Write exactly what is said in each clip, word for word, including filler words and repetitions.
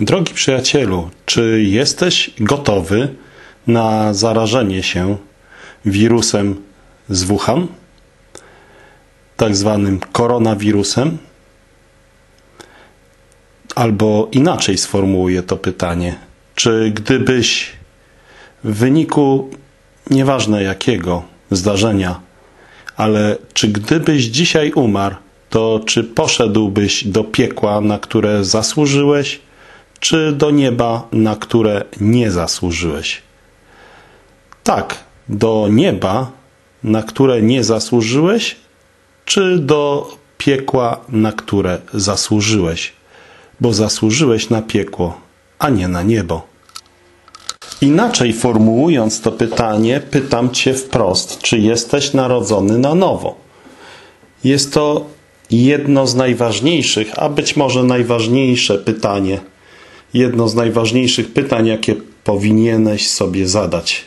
Drogi przyjacielu, czy jesteś gotowy na zarażenie się wirusem z Wuhan, tak zwanym koronawirusem? Albo inaczej sformułuję to pytanie. Czy gdybyś w wyniku, nieważne jakiego zdarzenia, ale czy gdybyś dzisiaj umarł, to czy poszedłbyś do piekła, na które zasłużyłeś, czy do nieba, na które nie zasłużyłeś? Tak, do nieba, na które nie zasłużyłeś, czy do piekła, na które zasłużyłeś? Bo zasłużyłeś na piekło, a nie na niebo. Inaczej formułując to pytanie, pytam Cię wprost, czy jesteś narodzony na nowo? Jest to jedno z najważniejszych, a być może najważniejsze pytanie, jedno z najważniejszych pytań, jakie powinieneś sobie zadać.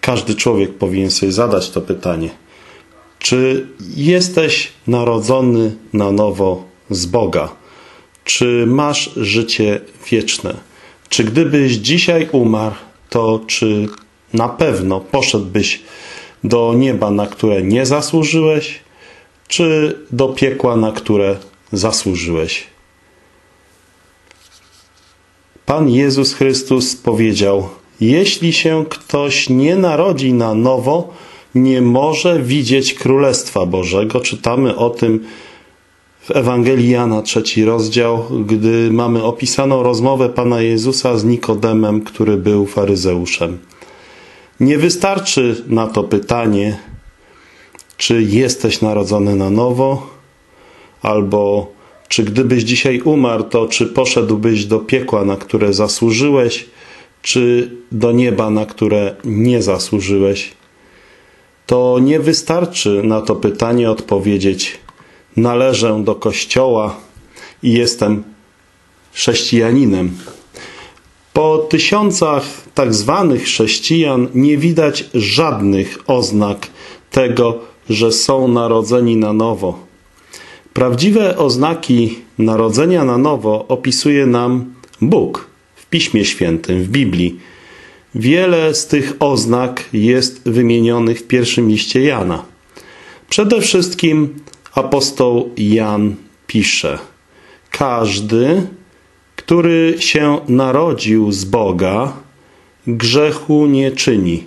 Każdy człowiek powinien sobie zadać to pytanie. Czy jesteś narodzony na nowo z Boga? Czy masz życie wieczne? Czy gdybyś dzisiaj umarł, to czy na pewno poszedłbyś do nieba, na które nie zasłużyłeś, czy do piekła, na które zasłużyłeś? Pan Jezus Chrystus powiedział: jeśli się ktoś nie narodzi na nowo, nie może widzieć Królestwa Bożego. Czytamy o tym w Ewangelii Jana, trzeci rozdział, gdy mamy opisaną rozmowę Pana Jezusa z Nikodemem, który był faryzeuszem. Nie wystarczy na to pytanie, czy jesteś narodzony na nowo, albo czy gdybyś dzisiaj umarł, to czy poszedłbyś do piekła, na które zasłużyłeś, czy do nieba, na które nie zasłużyłeś. To nie wystarczy na to pytanie odpowiedzieć: należę do Kościoła i jestem chrześcijaninem. Po tysiącach tak zwanych chrześcijan nie widać żadnych oznak tego, że są narodzeni na nowo. Prawdziwe oznaki narodzenia na nowo opisuje nam Bóg w Piśmie Świętym, w Biblii. Wiele z tych oznak jest wymienionych w pierwszym liście Jana. Przede wszystkim apostoł Jan pisze: każdy, który się narodził z Boga, grzechu nie czyni.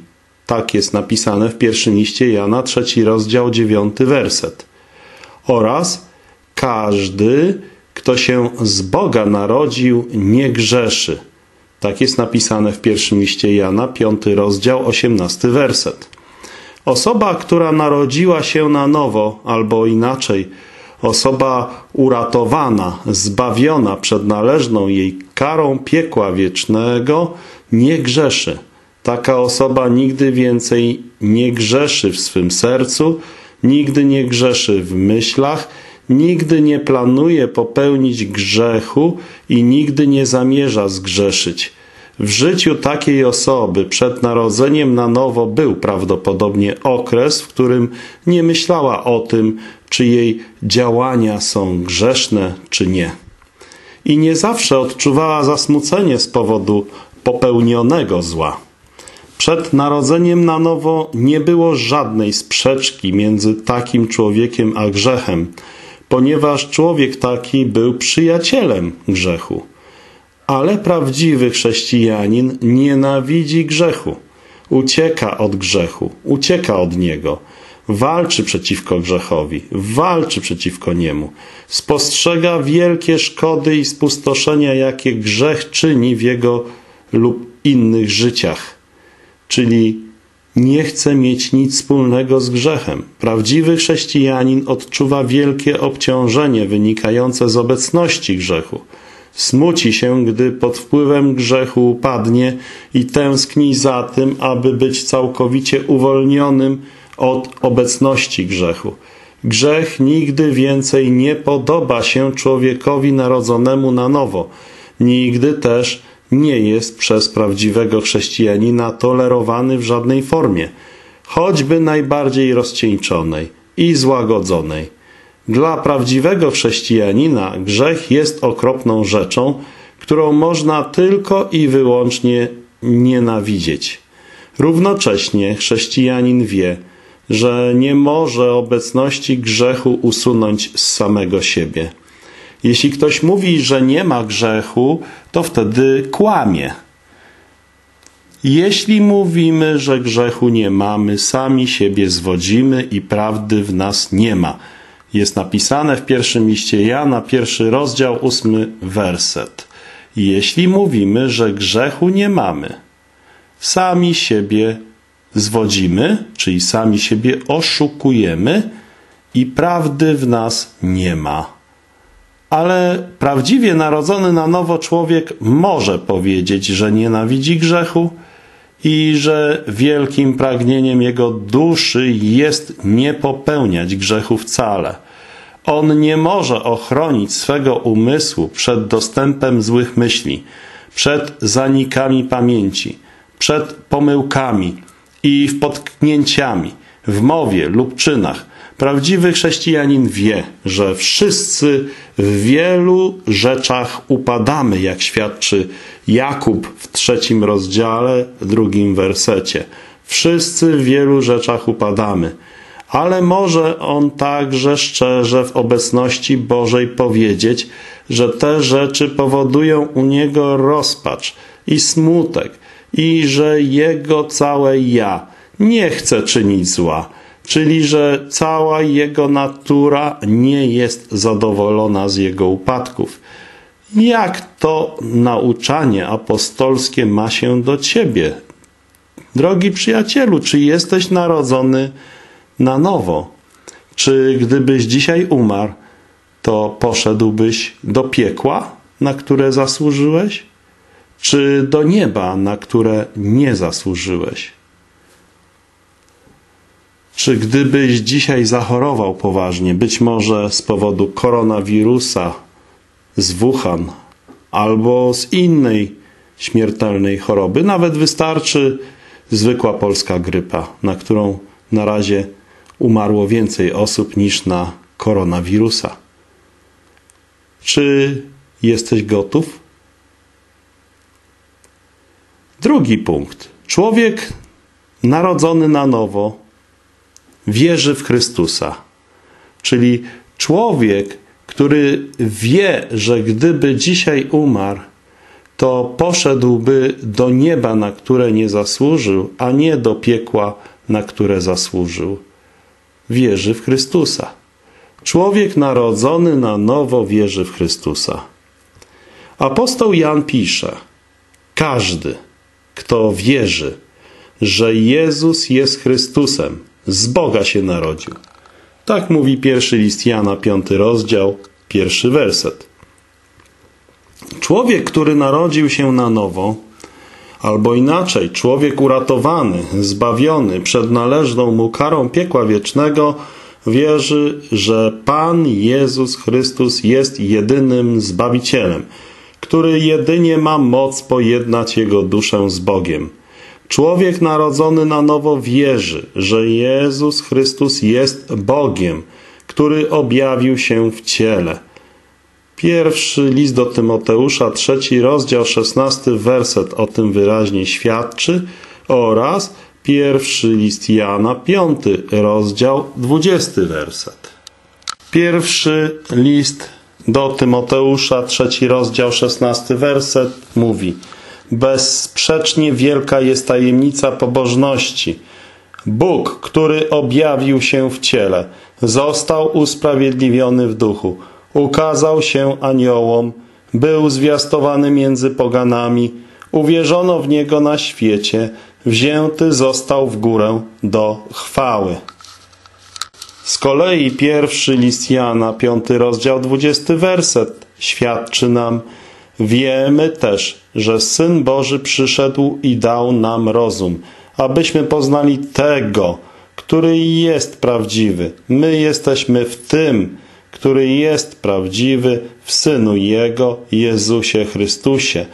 Tak jest napisane w pierwszym liście Jana, trzeci rozdział, dziewiąty werset. Oraz każdy, kto się z Boga narodził, nie grzeszy. Tak jest napisane w pierwszym liście Jana, piąty rozdział, osiemnasty werset. Osoba, która narodziła się na nowo, albo inaczej, osoba uratowana, zbawiona przed należną jej karą piekła wiecznego, nie grzeszy. Taka osoba nigdy więcej nie grzeszy w swym sercu, nigdy nie grzeszy w myślach, nigdy nie planuje popełnić grzechu i nigdy nie zamierza zgrzeszyć. W życiu takiej osoby przed narodzeniem na nowo był prawdopodobnie okres, w którym nie myślała o tym, czy jej działania są grzeszne, czy nie. I nie zawsze odczuwała zasmucenie z powodu popełnionego zła. Przed narodzeniem na nowo nie było żadnej sprzeczki między takim człowiekiem a grzechem, ponieważ człowiek taki był przyjacielem grzechu. Ale prawdziwy chrześcijanin nienawidzi grzechu, ucieka od grzechu, ucieka od niego, walczy przeciwko grzechowi, walczy przeciwko niemu, spostrzega wielkie szkody i spustoszenia, jakie grzech czyni w jego lub innych życiach, czyli nie chce mieć nic wspólnego z grzechem. Prawdziwy chrześcijanin odczuwa wielkie obciążenie wynikające z obecności grzechu. Smuci się, gdy pod wpływem grzechu upadnie, i tęskni za tym, aby być całkowicie uwolnionym od obecności grzechu. Grzech nigdy więcej nie podoba się człowiekowi narodzonemu na nowo. Nigdy też nie jest przez prawdziwego chrześcijanina tolerowany w żadnej formie, choćby najbardziej rozcieńczonej i złagodzonej. Dla prawdziwego chrześcijanina grzech jest okropną rzeczą, którą można tylko i wyłącznie nienawidzieć. Równocześnie chrześcijanin wie, że nie może obecności grzechu usunąć z samego siebie. Jeśli ktoś mówi, że nie ma grzechu, to wtedy kłamie. Jeśli mówimy, że grzechu nie mamy, sami siebie zwodzimy i prawdy w nas nie ma. Jest napisane w pierwszym liście Jana, pierwszy rozdział, ósmy werset. Jeśli mówimy, że grzechu nie mamy, sami siebie zwodzimy, czyli sami siebie oszukujemy i prawdy w nas nie ma. Ale prawdziwie narodzony na nowo człowiek może powiedzieć, że nienawidzi grzechu i że wielkim pragnieniem jego duszy jest nie popełniać grzechu wcale. On nie może ochronić swego umysłu przed dostępem złych myśli, przed zanikami pamięci, przed pomyłkami i wpotknięciami w mowie lub czynach. Prawdziwy chrześcijanin wie, że wszyscy w wielu rzeczach upadamy, jak świadczy Jakub w trzecim rozdziale, drugim wersecie. Wszyscy w wielu rzeczach upadamy, ale może on także szczerze w obecności Bożej powiedzieć, że te rzeczy powodują u niego rozpacz i smutek i że jego całe ja nie chce czynić zła. Czyli, że cała jego natura nie jest zadowolona z jego upadków. Jak to nauczanie apostolskie ma się do ciebie? Drogi przyjacielu, czy jesteś narodzony na nowo? Czy gdybyś dzisiaj umarł, to poszedłbyś do piekła, na które zasłużyłeś? Czy do nieba, na które nie zasłużyłeś? Czy gdybyś dzisiaj zachorował poważnie, być może z powodu koronawirusa z Wuhan albo z innej śmiertelnej choroby, nawet wystarczy zwykła polska grypa, na którą na razie umarło więcej osób niż na koronawirusa. Czy jesteś gotów? Drugi punkt. Człowiek narodzony na nowo wierzy w Chrystusa, czyli człowiek, który wie, że gdyby dzisiaj umarł, to poszedłby do nieba, na które nie zasłużył, a nie do piekła, na które zasłużył. Wierzy w Chrystusa. Człowiek narodzony na nowo wierzy w Chrystusa. Apostoł Jan pisze, każdy, kto wierzy, że Jezus jest Chrystusem, z Boga się narodził. Tak mówi pierwszy list Jana, piąty rozdział, pierwszy werset. Człowiek, który narodził się na nowo, albo inaczej, człowiek uratowany, zbawiony przed należną mu karą piekła wiecznego, wierzy, że Pan Jezus Chrystus jest jedynym Zbawicielem, który jedynie ma moc pojednać jego duszę z Bogiem. Człowiek narodzony na nowo wierzy, że Jezus Chrystus jest Bogiem, który objawił się w ciele. Pierwszy list do Tymoteusza, trzeci rozdział, szesnasty werset o tym wyraźnie świadczy oraz pierwszy list Jana, piąty rozdział, dwudziesty werset. Pierwszy list do Tymoteusza, trzeci rozdział, szesnasty werset mówi: bezsprzecznie wielka jest tajemnica pobożności. Bóg, który objawił się w ciele, został usprawiedliwiony w duchu, ukazał się aniołom, był zwiastowany między poganami, uwierzono w niego na świecie, wzięty został w górę do chwały. Z kolei pierwszy list Jana, piąty rozdział, dwudziesty werset świadczy nam: wiemy też, że Syn Boży przyszedł i dał nam rozum, abyśmy poznali Tego, który jest prawdziwy. My jesteśmy w Tym, który jest prawdziwy, w Synu Jego, Jezusie Chrystusie.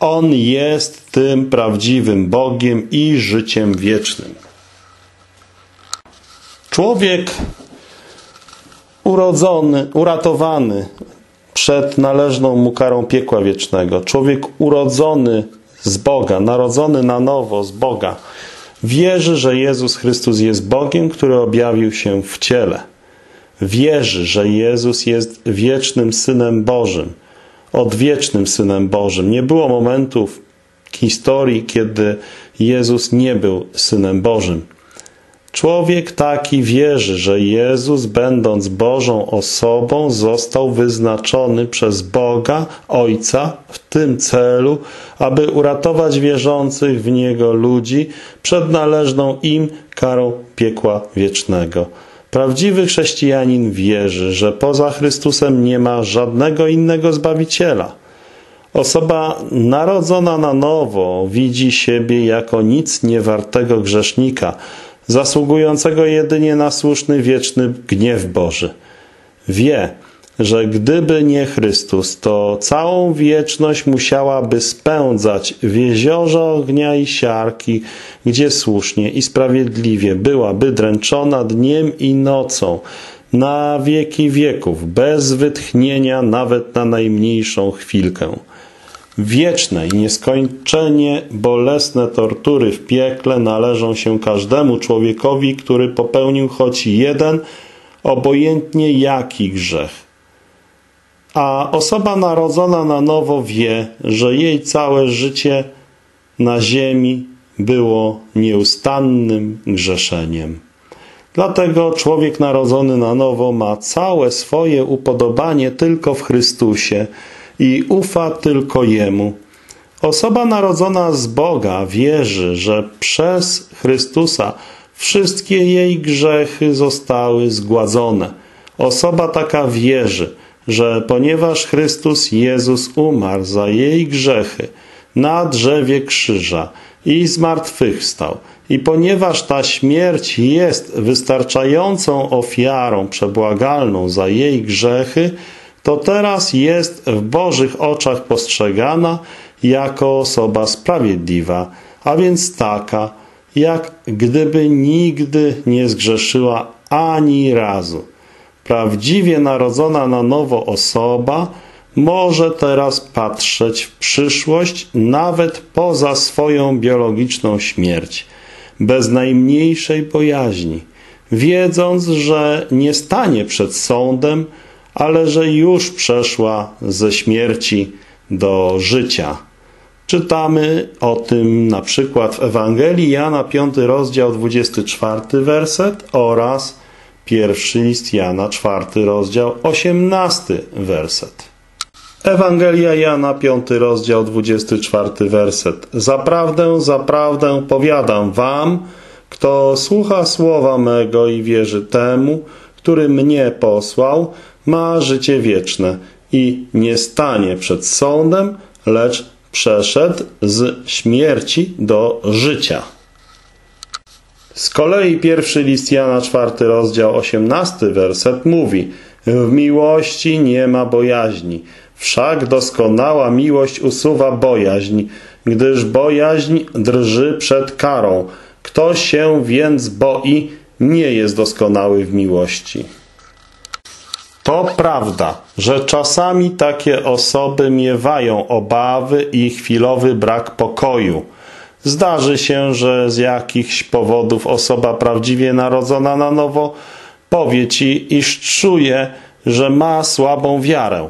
On jest tym prawdziwym Bogiem i życiem wiecznym. Człowiek urodzony, uratowany przed należną mu karą piekła wiecznego. Człowiek urodzony z Boga, narodzony na nowo z Boga, wierzy, że Jezus Chrystus jest Bogiem, który objawił się w ciele. Wierzy, że Jezus jest wiecznym Synem Bożym, odwiecznym Synem Bożym. Nie było momentów w historii, kiedy Jezus nie był Synem Bożym. Człowiek taki wierzy, że Jezus, będąc Bożą osobą, został wyznaczony przez Boga, Ojca, w tym celu, aby uratować wierzących w Niego ludzi przed należną im karą piekła wiecznego. Prawdziwy chrześcijanin wierzy, że poza Chrystusem nie ma żadnego innego Zbawiciela. Osoba narodzona na nowo widzi siebie jako nic niewartego grzesznika, zasługującego jedynie na słuszny, wieczny gniew Boży. Wie, że gdyby nie Chrystus, to całą wieczność musiałaby spędzać w jeziorze ognia i siarki, gdzie słusznie i sprawiedliwie byłaby dręczona dniem i nocą, na wieki wieków, bez wytchnienia nawet na najmniejszą chwilkę. Wieczne i nieskończenie bolesne tortury w piekle należą się każdemu człowiekowi, który popełnił choć jeden, obojętnie jaki grzech. A osoba narodzona na nowo wie, że jej całe życie na ziemi było nieustannym grzeszeniem. Dlatego człowiek narodzony na nowo ma całe swoje upodobanie tylko w Chrystusie i ufa tylko Jemu. Osoba narodzona z Boga wierzy, że przez Chrystusa wszystkie jej grzechy zostały zgładzone. Osoba taka wierzy, że ponieważ Chrystus Jezus umarł za jej grzechy na drzewie krzyża i zmartwychwstał, i ponieważ ta śmierć jest wystarczającą ofiarą przebłagalną za jej grzechy, to teraz jest w Bożych oczach postrzegana jako osoba sprawiedliwa, a więc taka, jak gdyby nigdy nie zgrzeszyła ani razu. Prawdziwie narodzona na nowo osoba może teraz patrzeć w przyszłość nawet poza swoją biologiczną śmierć, bez najmniejszej bojaźni, wiedząc, że nie stanie przed sądem, ale że już przeszła ze śmierci do życia. Czytamy o tym na przykład w Ewangelii Jana, piąty rozdział, dwudziesty czwarty werset oraz pierwszy list Jana, czwarty rozdział, osiemnasty werset. Ewangelia Jana, piąty rozdział, dwudziesty czwarty werset. Zaprawdę, zaprawdę powiadam wam, kto słucha słowa mego i wierzy temu, który mnie posłał, ma życie wieczne i nie stanie przed sądem, lecz przeszedł z śmierci do życia. Z kolei pierwszy list Jana, czwarty rozdział, osiemnasty werset mówi: w miłości nie ma bojaźni, wszak doskonała miłość usuwa bojaźń, gdyż bojaźń drży przed karą. Kto się więc boi, nie jest doskonały w miłości. To prawda, że czasami takie osoby miewają obawy i chwilowy brak pokoju. Zdarzy się, że z jakichś powodów osoba prawdziwie narodzona na nowo powie ci, iż czuje, że ma słabą wiarę.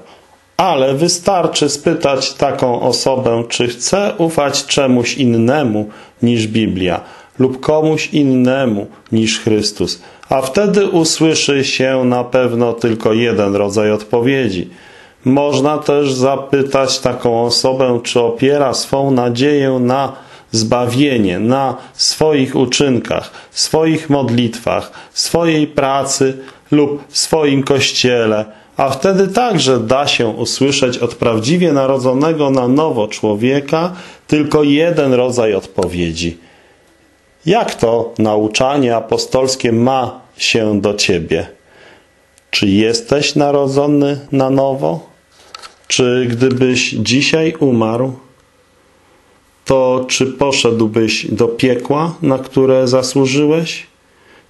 Ale wystarczy spytać taką osobę, czy chce ufać czemuś innemu niż Biblia lub komuś innemu niż Chrystus. A wtedy usłyszy się na pewno tylko jeden rodzaj odpowiedzi. Można też zapytać taką osobę, czy opiera swą nadzieję na zbawienie, na swoich uczynkach, swoich modlitwach, swojej pracy lub swoim kościele. A wtedy także da się usłyszeć od prawdziwie narodzonego na nowo człowieka tylko jeden rodzaj odpowiedzi. Jak to nauczanie apostolskie ma się do ciebie? Czy jesteś narodzony na nowo? Czy gdybyś dzisiaj umarł, to czy poszedłbyś do piekła, na które zasłużyłeś?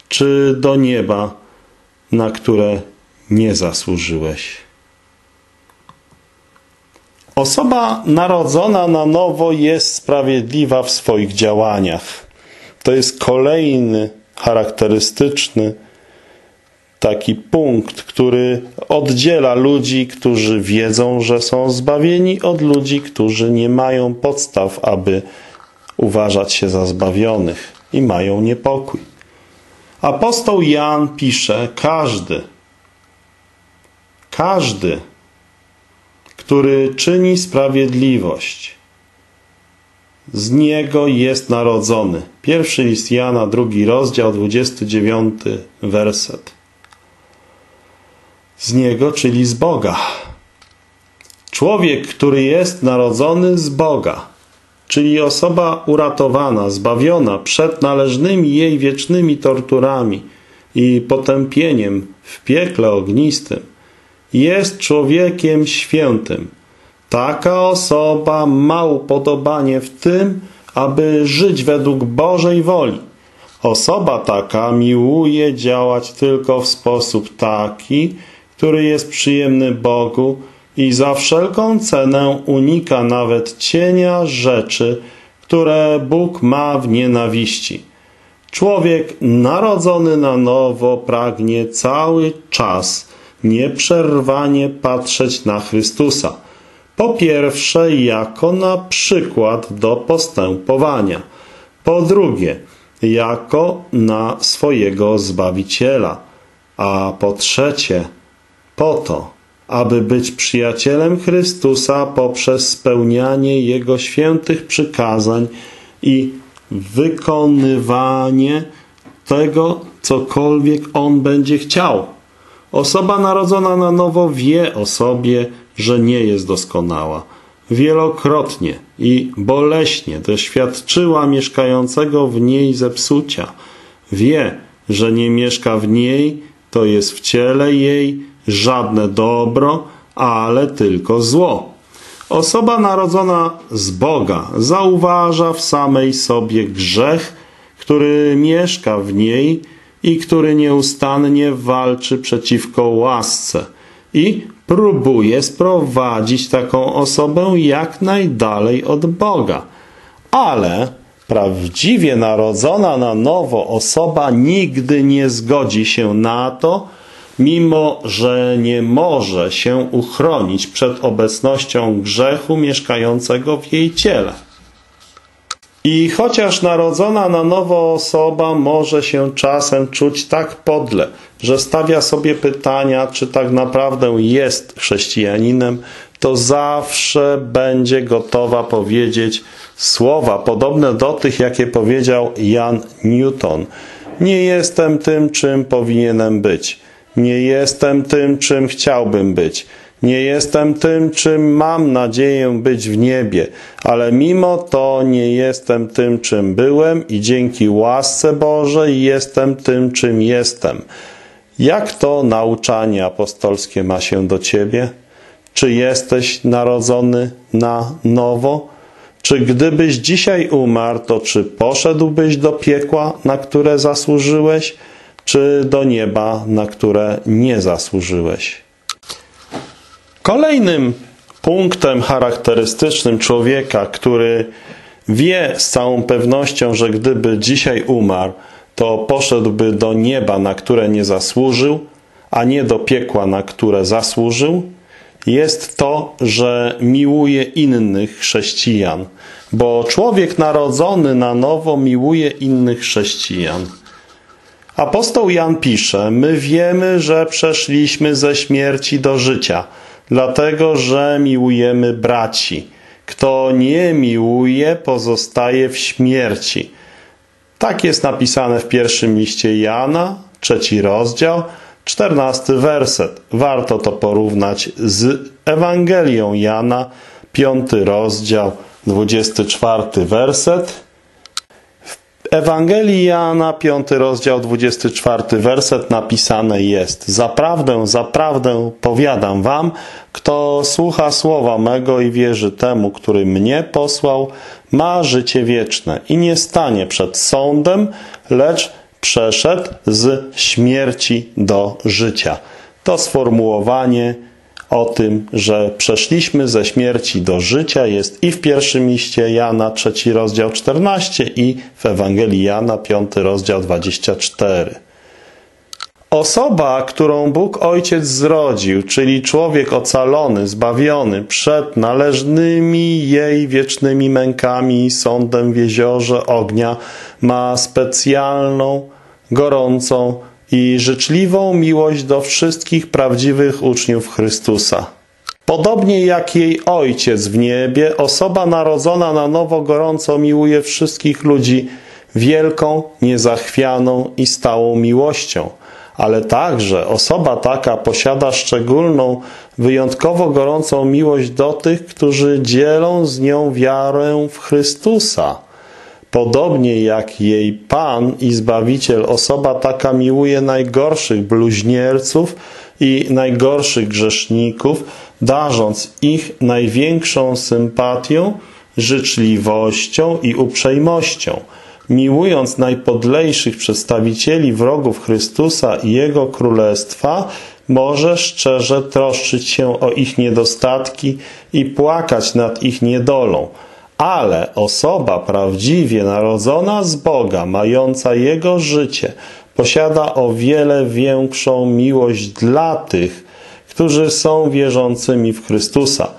Czy do nieba, na które nie zasłużyłeś? Osoba narodzona na nowo jest sprawiedliwa w swoich działaniach. To jest kolejny charakterystyczny taki punkt, który oddziela ludzi, którzy wiedzą, że są zbawieni, od ludzi, którzy nie mają podstaw, aby uważać się za zbawionych i mają niepokój. Apostoł Jan pisze, każdy, każdy, który czyni sprawiedliwość, z niego jest narodzony. Pierwszy list Jana, drugi rozdział, dwudziesty dziewiąty werset. Z niego, czyli z Boga. Człowiek, który jest narodzony z Boga, czyli osoba uratowana, zbawiona przed należnymi jej wiecznymi torturami i potępieniem w piekle ognistym, jest człowiekiem świętym. Taka osoba ma upodobanie w tym, aby żyć według Bożej woli. Osoba taka miłuje działać tylko w sposób taki, który jest przyjemny Bogu i za wszelką cenę unika nawet cienia rzeczy, które Bóg ma w nienawiści. Człowiek narodzony na nowo pragnie cały czas nieprzerwanie patrzeć na Chrystusa. Po pierwsze, jako na przykład do postępowania. Po drugie, jako na swojego Zbawiciela. A po trzecie, po to, aby być przyjacielem Chrystusa poprzez spełnianie Jego świętych przykazań i wykonywanie tego, cokolwiek On będzie chciał. Osoba narodzona na nowo wie o sobie, że nie jest doskonała. Wielokrotnie i boleśnie doświadczyła mieszkającego w niej zepsucia. Wie, że nie mieszka w niej, to jest w ciele jej żadne dobro, ale tylko zło. Osoba narodzona z Boga zauważa w samej sobie grzech, który mieszka w niej i który nieustannie walczy przeciwko łasce i próbuje sprowadzić taką osobę jak najdalej od Boga. Ale prawdziwie narodzona na nowo osoba nigdy nie zgodzi się na to, mimo że nie może się uchronić przed obecnością grzechu mieszkającego w jej ciele. I chociaż narodzona na nowo osoba może się czasem czuć tak podle, że stawia sobie pytania, czy tak naprawdę jest chrześcijaninem, to zawsze będzie gotowa powiedzieć słowa podobne do tych, jakie powiedział Jan Newton. Nie jestem tym, czym powinienem być. Nie jestem tym, czym chciałbym być. Nie jestem tym, czym mam nadzieję być w niebie, ale mimo to nie jestem tym, czym byłem i dzięki łasce Bożej jestem tym, czym jestem. Jak to nauczanie apostolskie ma się do ciebie? Czy jesteś narodzony na nowo? Czy gdybyś dzisiaj umarł, to czy poszedłbyś do piekła, na które zasłużyłeś, czy do nieba, na które nie zasłużyłeś? Kolejnym punktem charakterystycznym człowieka, który wie z całą pewnością, że gdyby dzisiaj umarł, to poszedłby do nieba, na które nie zasłużył, a nie do piekła, na które zasłużył, jest to, że miłuje innych chrześcijan, bo człowiek narodzony na nowo miłuje innych chrześcijan. Apostoł Jan pisze, my wiemy, że przeszliśmy ze śmierci do życia, dlatego, że miłujemy braci. Kto nie miłuje, pozostaje w śmierci. Tak jest napisane w pierwszym liście Jana, trzeci rozdział, czternasty werset. Warto to porównać z Ewangelią Jana, piąty rozdział, dwudziesty czwarty werset. W Ewangelii Jana, piąty rozdział, dwudziesty czwarty werset napisane jest: Zaprawdę, zaprawdę powiadam wam, kto słucha słowa mego i wierzy temu, który mnie posłał, ma życie wieczne i nie stanie przed sądem, lecz przeszedł z śmierci do życia. To sformułowanie o tym, że przeszliśmy ze śmierci do życia, jest i w pierwszym liście Jana, trzeci rozdział czternasty i w Ewangelii Jana, piąty rozdział dwudziesty czwarty. Osoba, którą Bóg Ojciec zrodził, czyli człowiek ocalony, zbawiony przed należnymi jej wiecznymi mękami i sądem w jeziorze ognia, ma specjalną, gorącą i życzliwą miłość do wszystkich prawdziwych uczniów Chrystusa. Podobnie jak jej Ojciec w niebie, osoba narodzona na nowo gorąco miłuje wszystkich ludzi wielką, niezachwianą i stałą miłością. Ale także osoba taka posiada szczególną, wyjątkowo gorącą miłość do tych, którzy dzielą z nią wiarę w Chrystusa. Podobnie jak jej Pan i Zbawiciel, osoba taka miłuje najgorszych bluźnierców i najgorszych grzeszników, darząc ich największą sympatią, życzliwością i uprzejmością. Miłując najpodlejszych przedstawicieli wrogów Chrystusa i Jego Królestwa, może szczerze troszczyć się o ich niedostatki i płakać nad ich niedolą. Ale osoba prawdziwie narodzona z Boga, mająca Jego życie, posiada o wiele większą miłość dla tych, którzy są wierzącymi w Chrystusa.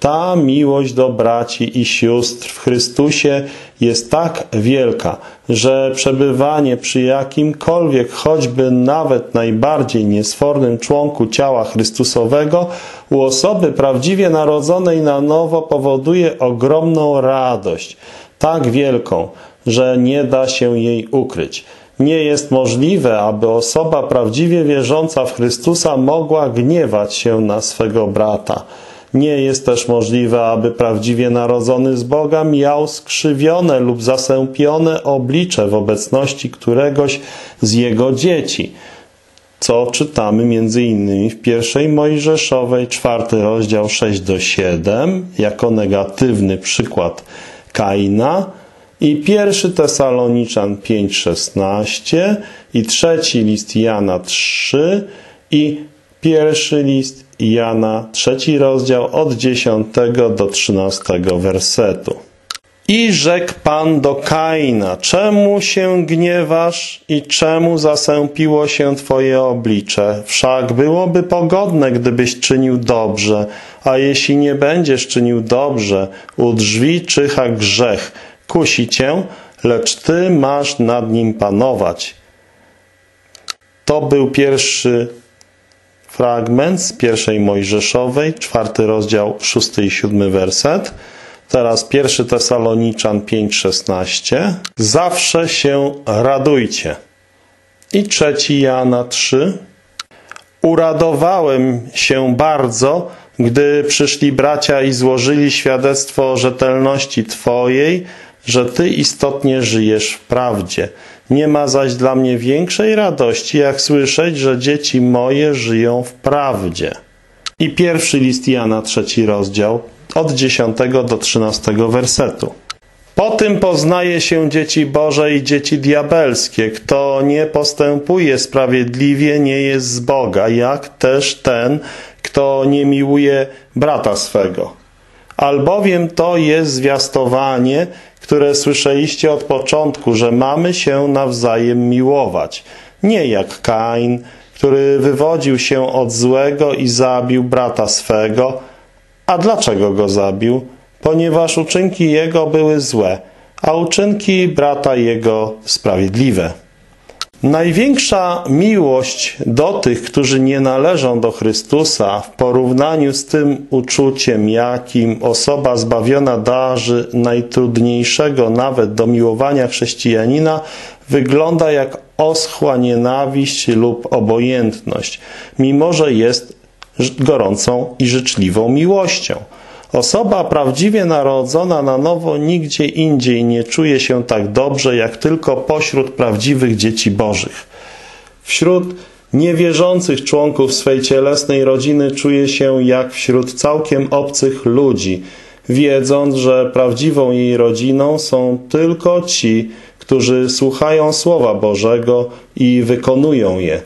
Ta miłość do braci i sióstr w Chrystusie jest tak wielka, że przebywanie przy jakimkolwiek, choćby nawet najbardziej niesfornym członku ciała Chrystusowego u osoby prawdziwie narodzonej na nowo powoduje ogromną radość, tak wielką, że nie da się jej ukryć. Nie jest możliwe, aby osoba prawdziwie wierząca w Chrystusa mogła gniewać się na swego brata. Nie jest też możliwe, aby prawdziwie narodzony z Boga miał skrzywione lub zasępione oblicze w obecności któregoś z Jego dzieci, co czytamy między innymi w pierwszej Mojżeszowej, czwarty rozdział szósty do siódmego, jako negatywny przykład Kaina, i pierwszy Tesaloniczan pięć szesnaście, i trzeci list Jana trzy, i pierwszy list Jana, trzeci rozdział, od dziesiątego do trzynastego wersetu. I rzekł Pan do Kaina, czemu się gniewasz i czemu zasępiło się Twoje oblicze? Wszak byłoby pogodne, gdybyś czynił dobrze, a jeśli nie będziesz czynił dobrze, u drzwi czyha grzech, kusi Cię, lecz Ty masz nad nim panować. To był pierwszy fragment z pierwszej Mojżeszowej, czwarty rozdział, szósty i siódmy werset. Teraz pierwszy Tesaloniczan pięć szesnaście. Zawsze się radujcie. I trzeci Jana trzy. Uradowałem się bardzo, gdy przyszli bracia i złożyli świadectwo o rzetelności Twojej, że Ty istotnie żyjesz w prawdzie. Nie ma zaś dla mnie większej radości, jak słyszeć, że dzieci moje żyją w prawdzie. I pierwszy list Jana, trzeci rozdział, od dziesiątego do trzynastego wersetu. Po tym poznaje się dzieci Boże i dzieci diabelskie. Kto nie postępuje sprawiedliwie, nie jest z Boga, jak też ten, kto nie miłuje brata swego. Albowiem to jest zwiastowanie, które słyszeliście od początku, że mamy się nawzajem miłować. Nie jak Kain, który wywodził się od złego i zabił brata swego. A dlaczego go zabił? Ponieważ uczynki jego były złe, a uczynki brata jego sprawiedliwe. Największa miłość do tych, którzy nie należą do Chrystusa, w porównaniu z tym uczuciem, jakim osoba zbawiona darzy najtrudniejszego nawet do miłowania chrześcijanina, wygląda jak oschła nienawiść lub obojętność, mimo że jest gorącą i życzliwą miłością. Osoba prawdziwie narodzona na nowo nigdzie indziej nie czuje się tak dobrze, jak tylko pośród prawdziwych dzieci Bożych. Wśród niewierzących członków swej cielesnej rodziny czuje się jak wśród całkiem obcych ludzi, wiedząc, że prawdziwą jej rodziną są tylko ci, którzy słuchają Słowa Bożego i wykonują je.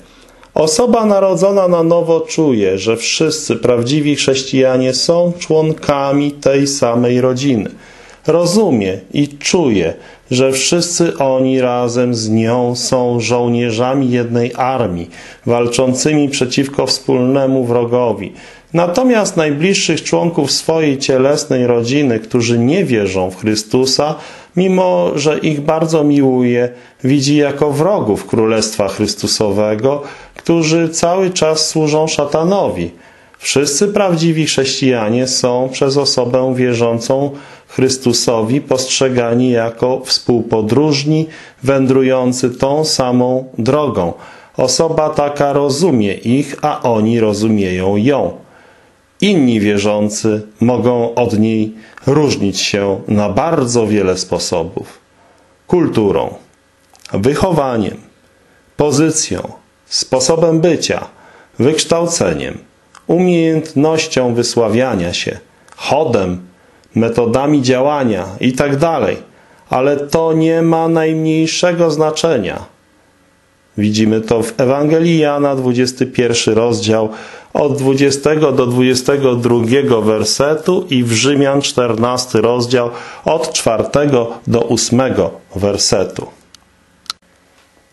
Osoba narodzona na nowo czuje, że wszyscy prawdziwi chrześcijanie są członkami tej samej rodziny. Rozumie i czuje, że wszyscy oni razem z nią są żołnierzami jednej armii, walczącymi przeciwko wspólnemu wrogowi. Natomiast najbliższych członków swojej cielesnej rodziny, którzy nie wierzą w Chrystusa, mimo że ich bardzo miłuje, widzi jako wrogów Królestwa Chrystusowego, którzy cały czas służą szatanowi. Wszyscy prawdziwi chrześcijanie są przez osobę wierzącą Chrystusowi postrzegani jako współpodróżni, wędrujący tą samą drogą. Osoba taka rozumie ich, a oni rozumieją ją. Inni wierzący mogą od niej różnić się na bardzo wiele sposobów. Kulturą, wychowaniem, pozycją, sposobem bycia, wykształceniem, umiejętnością wysławiania się, chodem, metodami działania itd. Ale to nie ma najmniejszego znaczenia. Widzimy to w Ewangelii Jana, dwudziesty pierwszy rozdział, od dwudziestego do dwudziestego drugiego wersetu i w Rzymian, czternasty rozdział, od czwartego do ósmego wersetu.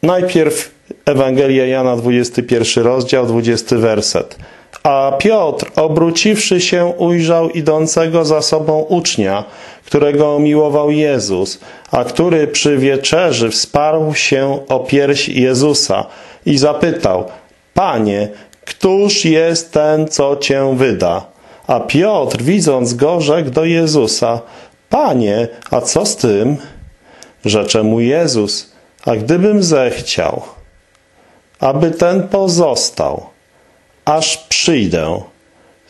Najpierw Ewangelia Jana, dwudziesty pierwszy rozdział, dwudziesty werset. A Piotr, obróciwszy się, ujrzał idącego za sobą ucznia, którego miłował Jezus, a który przy wieczerzy wsparł się o pierś Jezusa i zapytał: Panie, któż jest ten, co Cię wyda? A Piotr, widząc go, rzekł do Jezusa: Panie, a co z tym? Rzecze mu Jezus: A gdybym zechciał, aby ten pozostał, aż przyjdę,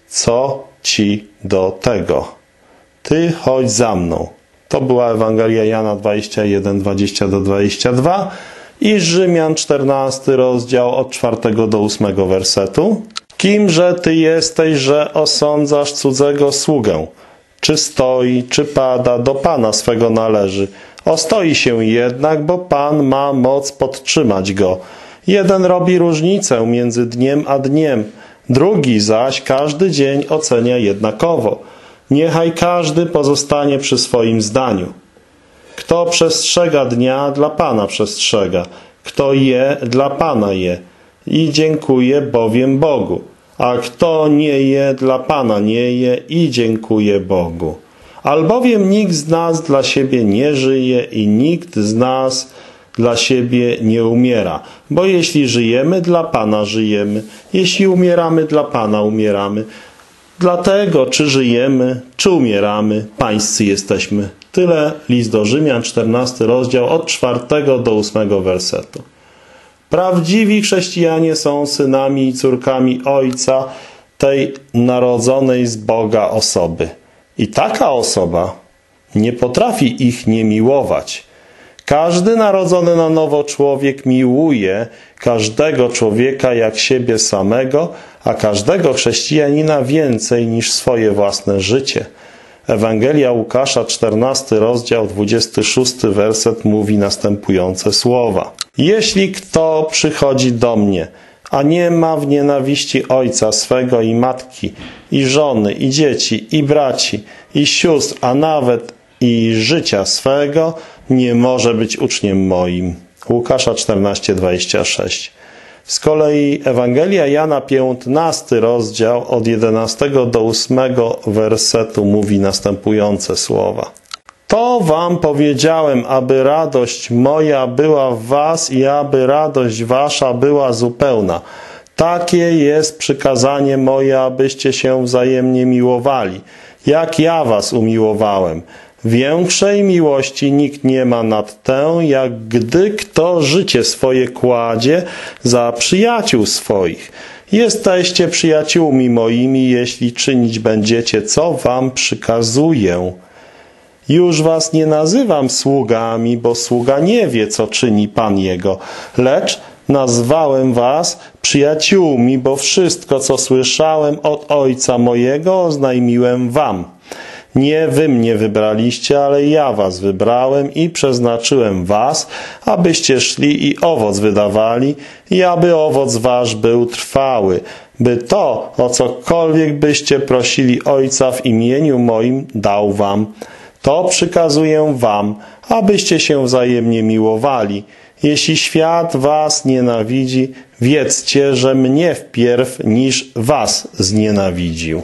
co ci do tego? Ty chodź za mną. To była Ewangelia Jana dwudziesty pierwszy, dwadzieścia do dwudziestego drugiego i Rzymian czternasty rozdział od czwartego do ósmego wersetu. Kimże ty jesteś, że osądzasz cudzego sługę? Czy stoi, czy pada, do Pana swego należy. Ostoi się jednak, bo Pan ma moc podtrzymać go. Jeden robi różnicę między dniem a dniem, drugi zaś każdy dzień ocenia jednakowo. Niechaj każdy pozostanie przy swoim zdaniu. Kto przestrzega dnia, dla Pana przestrzega. Kto je, dla Pana je. I dziękuję bowiem Bogu. A kto nie je, dla Pana nie je i dziękuję Bogu. Albowiem nikt z nas dla siebie nie żyje i nikt z nas dla siebie nie umiera. Bo jeśli żyjemy, dla Pana żyjemy. Jeśli umieramy, dla Pana umieramy. Dlatego, czy żyjemy, czy umieramy, pańscy jesteśmy. Tyle list do Rzymian, czternasty rozdział, od czwartego do ósmego wersetu. Prawdziwi chrześcijanie są synami i córkami Ojca, tej narodzonej z Boga osoby. I taka osoba nie potrafi ich nie miłować. Każdy narodzony na nowo człowiek miłuje każdego człowieka jak siebie samego, a każdego chrześcijanina więcej niż swoje własne życie. Ewangelia Łukasza, czternasty rozdział, dwudziesty szósty werset mówi następujące słowa. Jeśli kto przychodzi do mnie, a nie ma w nienawiści ojca swego i matki, i żony, i dzieci, i braci, i sióstr, a nawet i życia swego, nie może być uczniem moim. Łukasza czternaście, dwadzieścia sześć. Z kolei Ewangelia Jana, piętnasty rozdział, od jedenastego do ósmego wersetu mówi następujące słowa. To wam powiedziałem, aby radość moja była w was i aby radość wasza była zupełna. Takie jest przykazanie moje, abyście się wzajemnie miłowali, jak ja was umiłowałem. Większej miłości nikt nie ma nad tę, jak gdy kto życie swoje kładzie za przyjaciół swoich. Jesteście przyjaciółmi moimi, jeśli czynić będziecie, co wam przykazuję. Już was nie nazywam sługami, bo sługa nie wie, co czyni Pan jego, lecz nazwałem was przyjaciółmi, bo wszystko, co słyszałem od Ojca mojego, oznajmiłem wam. Nie wy mnie wybraliście, ale ja was wybrałem i przeznaczyłem was, abyście szli i owoc wydawali, i aby owoc wasz był trwały, by to, o cokolwiek byście prosili Ojca w imieniu moim, dał wam. To przykazuję wam, abyście się wzajemnie miłowali. Jeśli świat was nienawidzi, wiedzcie, że mnie wpierw niż was znienawidził.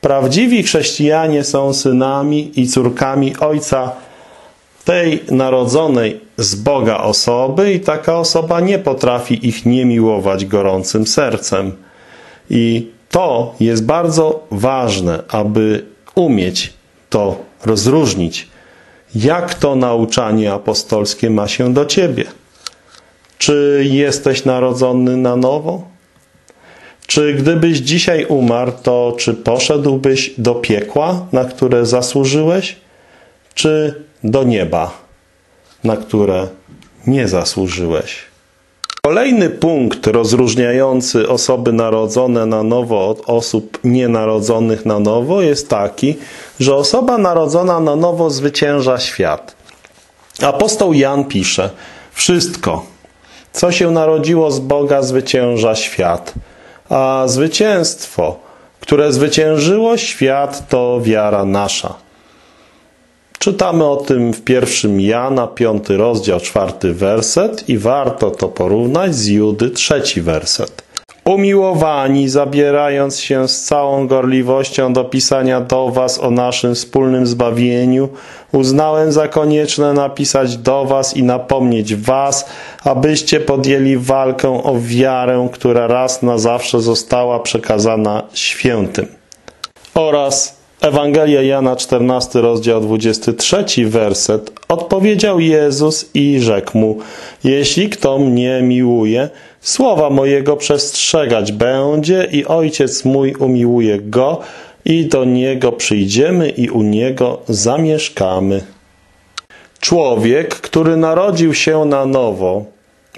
Prawdziwi chrześcijanie są synami i córkami Ojca, tej narodzonej z Boga osoby, i taka osoba nie potrafi ich nie miłować gorącym sercem. I to jest bardzo ważne, aby umieć to rozróżnić. Jak to nauczanie apostolskie ma się do ciebie? Czy jesteś narodzony na nowo? Czy gdybyś dzisiaj umarł, to czy poszedłbyś do piekła, na które zasłużyłeś, czy do nieba, na które nie zasłużyłeś? Kolejny punkt rozróżniający osoby narodzone na nowo od osób nienarodzonych na nowo jest taki, że osoba narodzona na nowo zwycięża świat. Apostoł Jan pisze: wszystko, co się narodziło z Boga, zwycięża świat. A zwycięstwo, które zwyciężyło świat, to wiara nasza. Czytamy o tym w pierwszym Jana, piąty rozdział, czwarty werset, i warto to porównać z Judy, trzeci werset. Umiłowani, zabierając się z całą gorliwością do pisania do was o naszym wspólnym zbawieniu, uznałem za konieczne napisać do was i napomnieć was, abyście podjęli walkę o wiarę, która raz na zawsze została przekazana świętym. Oraz Ewangelia Jana, czternasty rozdział, dwudziesty trzeci werset. Odpowiedział Jezus i rzekł mu: jeśli kto mnie miłuje, słowa mojego przestrzegać będzie, i Ojciec mój umiłuje go, i do niego przyjdziemy i u niego zamieszkamy. Człowiek, który narodził się na nowo,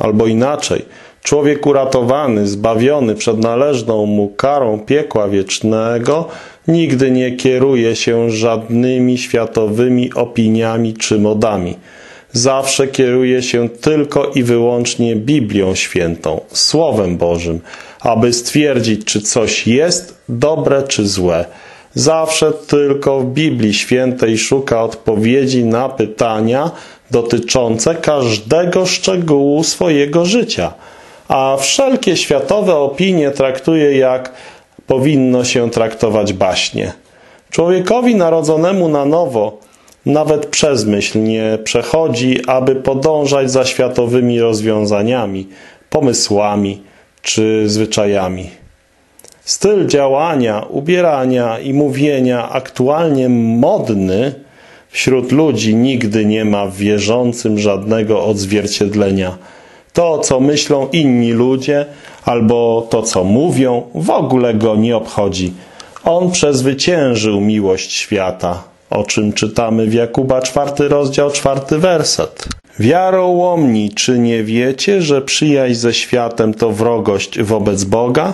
albo inaczej, człowiek uratowany, zbawiony przed należną mu karą piekła wiecznego, nigdy nie kieruje się żadnymi światowymi opiniami czy modami. Zawsze kieruje się tylko i wyłącznie Biblią Świętą, Słowem Bożym, aby stwierdzić, czy coś jest dobre czy złe. Zawsze tylko w Biblii Świętej szuka odpowiedzi na pytania dotyczące każdego szczegółu swojego życia, a wszelkie światowe opinie traktuje jak powinno się traktować baśnie. Człowiekowi narodzonemu na nowo nawet przez myśl nie przechodzi, aby podążać za światowymi rozwiązaniami, pomysłami czy zwyczajami. Styl działania, ubierania i mówienia aktualnie modny wśród ludzi nigdy nie ma w wierzącym żadnego odzwierciedlenia. To, co myślą inni ludzie, albo to, co mówią, w ogóle go nie obchodzi. On przezwyciężył miłość świata, o czym czytamy w Jakuba, czwarty rozdział, czwarty werset. Wiarołomni, czy nie wiecie, że przyjaźń ze światem to wrogość wobec Boga?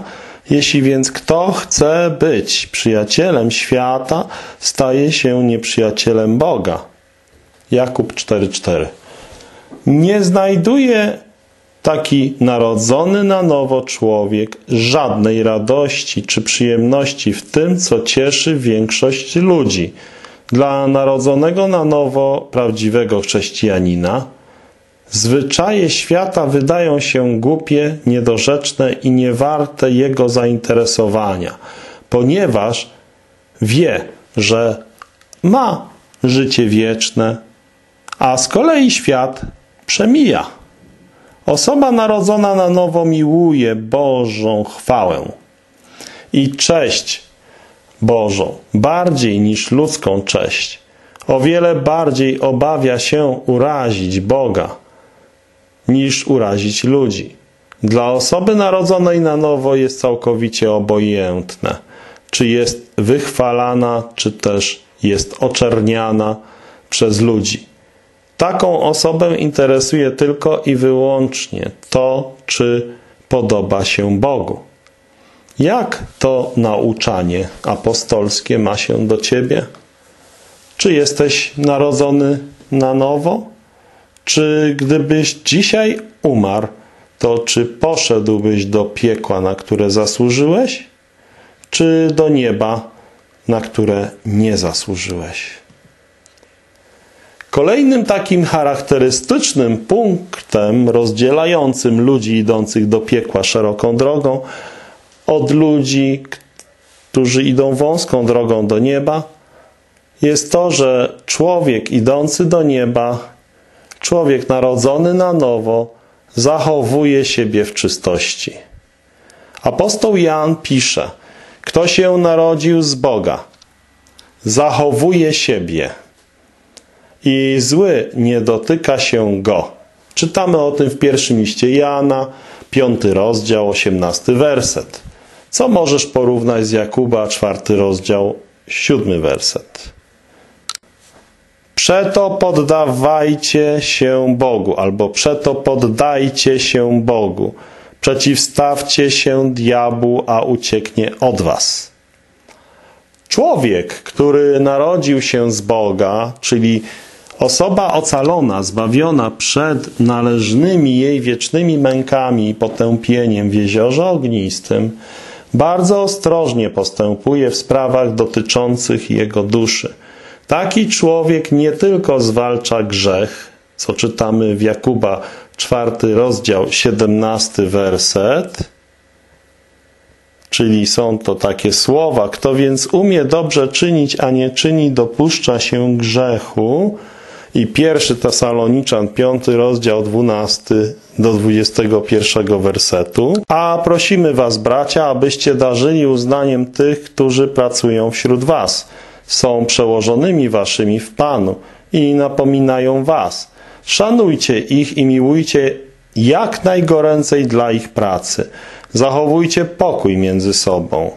Jeśli więc kto chce być przyjacielem świata, staje się nieprzyjacielem Boga. Jakub cztery, cztery. Nie znajduje taki narodzony na nowo człowiek żadnej radości czy przyjemności w tym, co cieszy większość ludzi. Dla narodzonego na nowo prawdziwego chrześcijanina zwyczaje świata wydają się głupie, niedorzeczne i niewarte jego zainteresowania, ponieważ wie, że ma życie wieczne, a z kolei świat przemija. Osoba narodzona na nowo miłuje Bożą chwałę i cześć Bożą bardziej niż ludzką cześć. O wiele bardziej obawia się urazić Boga niż urazić ludzi. Dla osoby narodzonej na nowo jest całkowicie obojętne, czy jest wychwalana, czy też jest oczerniana przez ludzi. Taką osobę interesuje tylko i wyłącznie to, czy podoba się Bogu. Jak to nauczanie apostolskie ma się do ciebie? Czy jesteś narodzony na nowo? Czy gdybyś dzisiaj umarł, to czy poszedłbyś do piekła, na które zasłużyłeś? Czy do nieba, na które nie zasłużyłeś? Kolejnym takim charakterystycznym punktem rozdzielającym ludzi idących do piekła szeroką drogą od ludzi, którzy idą wąską drogą do nieba, jest to, że człowiek idący do nieba, człowiek narodzony na nowo, zachowuje siebie w czystości. Apostoł Jan pisze, kto się narodził z Boga, zachowuje siebie i zły nie dotyka się go. Czytamy o tym w pierwszym liście Jana, piąty rozdział, osiemnasty werset. Co możesz porównać z Jakuba, czwarty rozdział, siódmy werset. Przeto poddawajcie się Bogu, albo przeto poddajcie się Bogu. Przeciwstawcie się diabłu, a ucieknie od was. Człowiek, który narodził się z Boga, czyli osoba ocalona, zbawiona przed należnymi jej wiecznymi mękami i potępieniem w jeziorze ognistym, bardzo ostrożnie postępuje w sprawach dotyczących jego duszy. Taki człowiek nie tylko zwalcza grzech, co czytamy w Jakuba, czwarty rozdział, siedemnasty werset, czyli są to takie słowa, kto więc umie dobrze czynić, a nie czyni, dopuszcza się grzechu. I pierwszy Tesaloniczan, piąty rozdział, dwunasty do dwudziestego pierwszego wersetu. A prosimy was, bracia, abyście darzyli uznaniem tych, którzy pracują wśród was, są przełożonymi waszymi w Panu i napominają was. Szanujcie ich i miłujcie jak najgoręcej dla ich pracy. Zachowujcie pokój między sobą.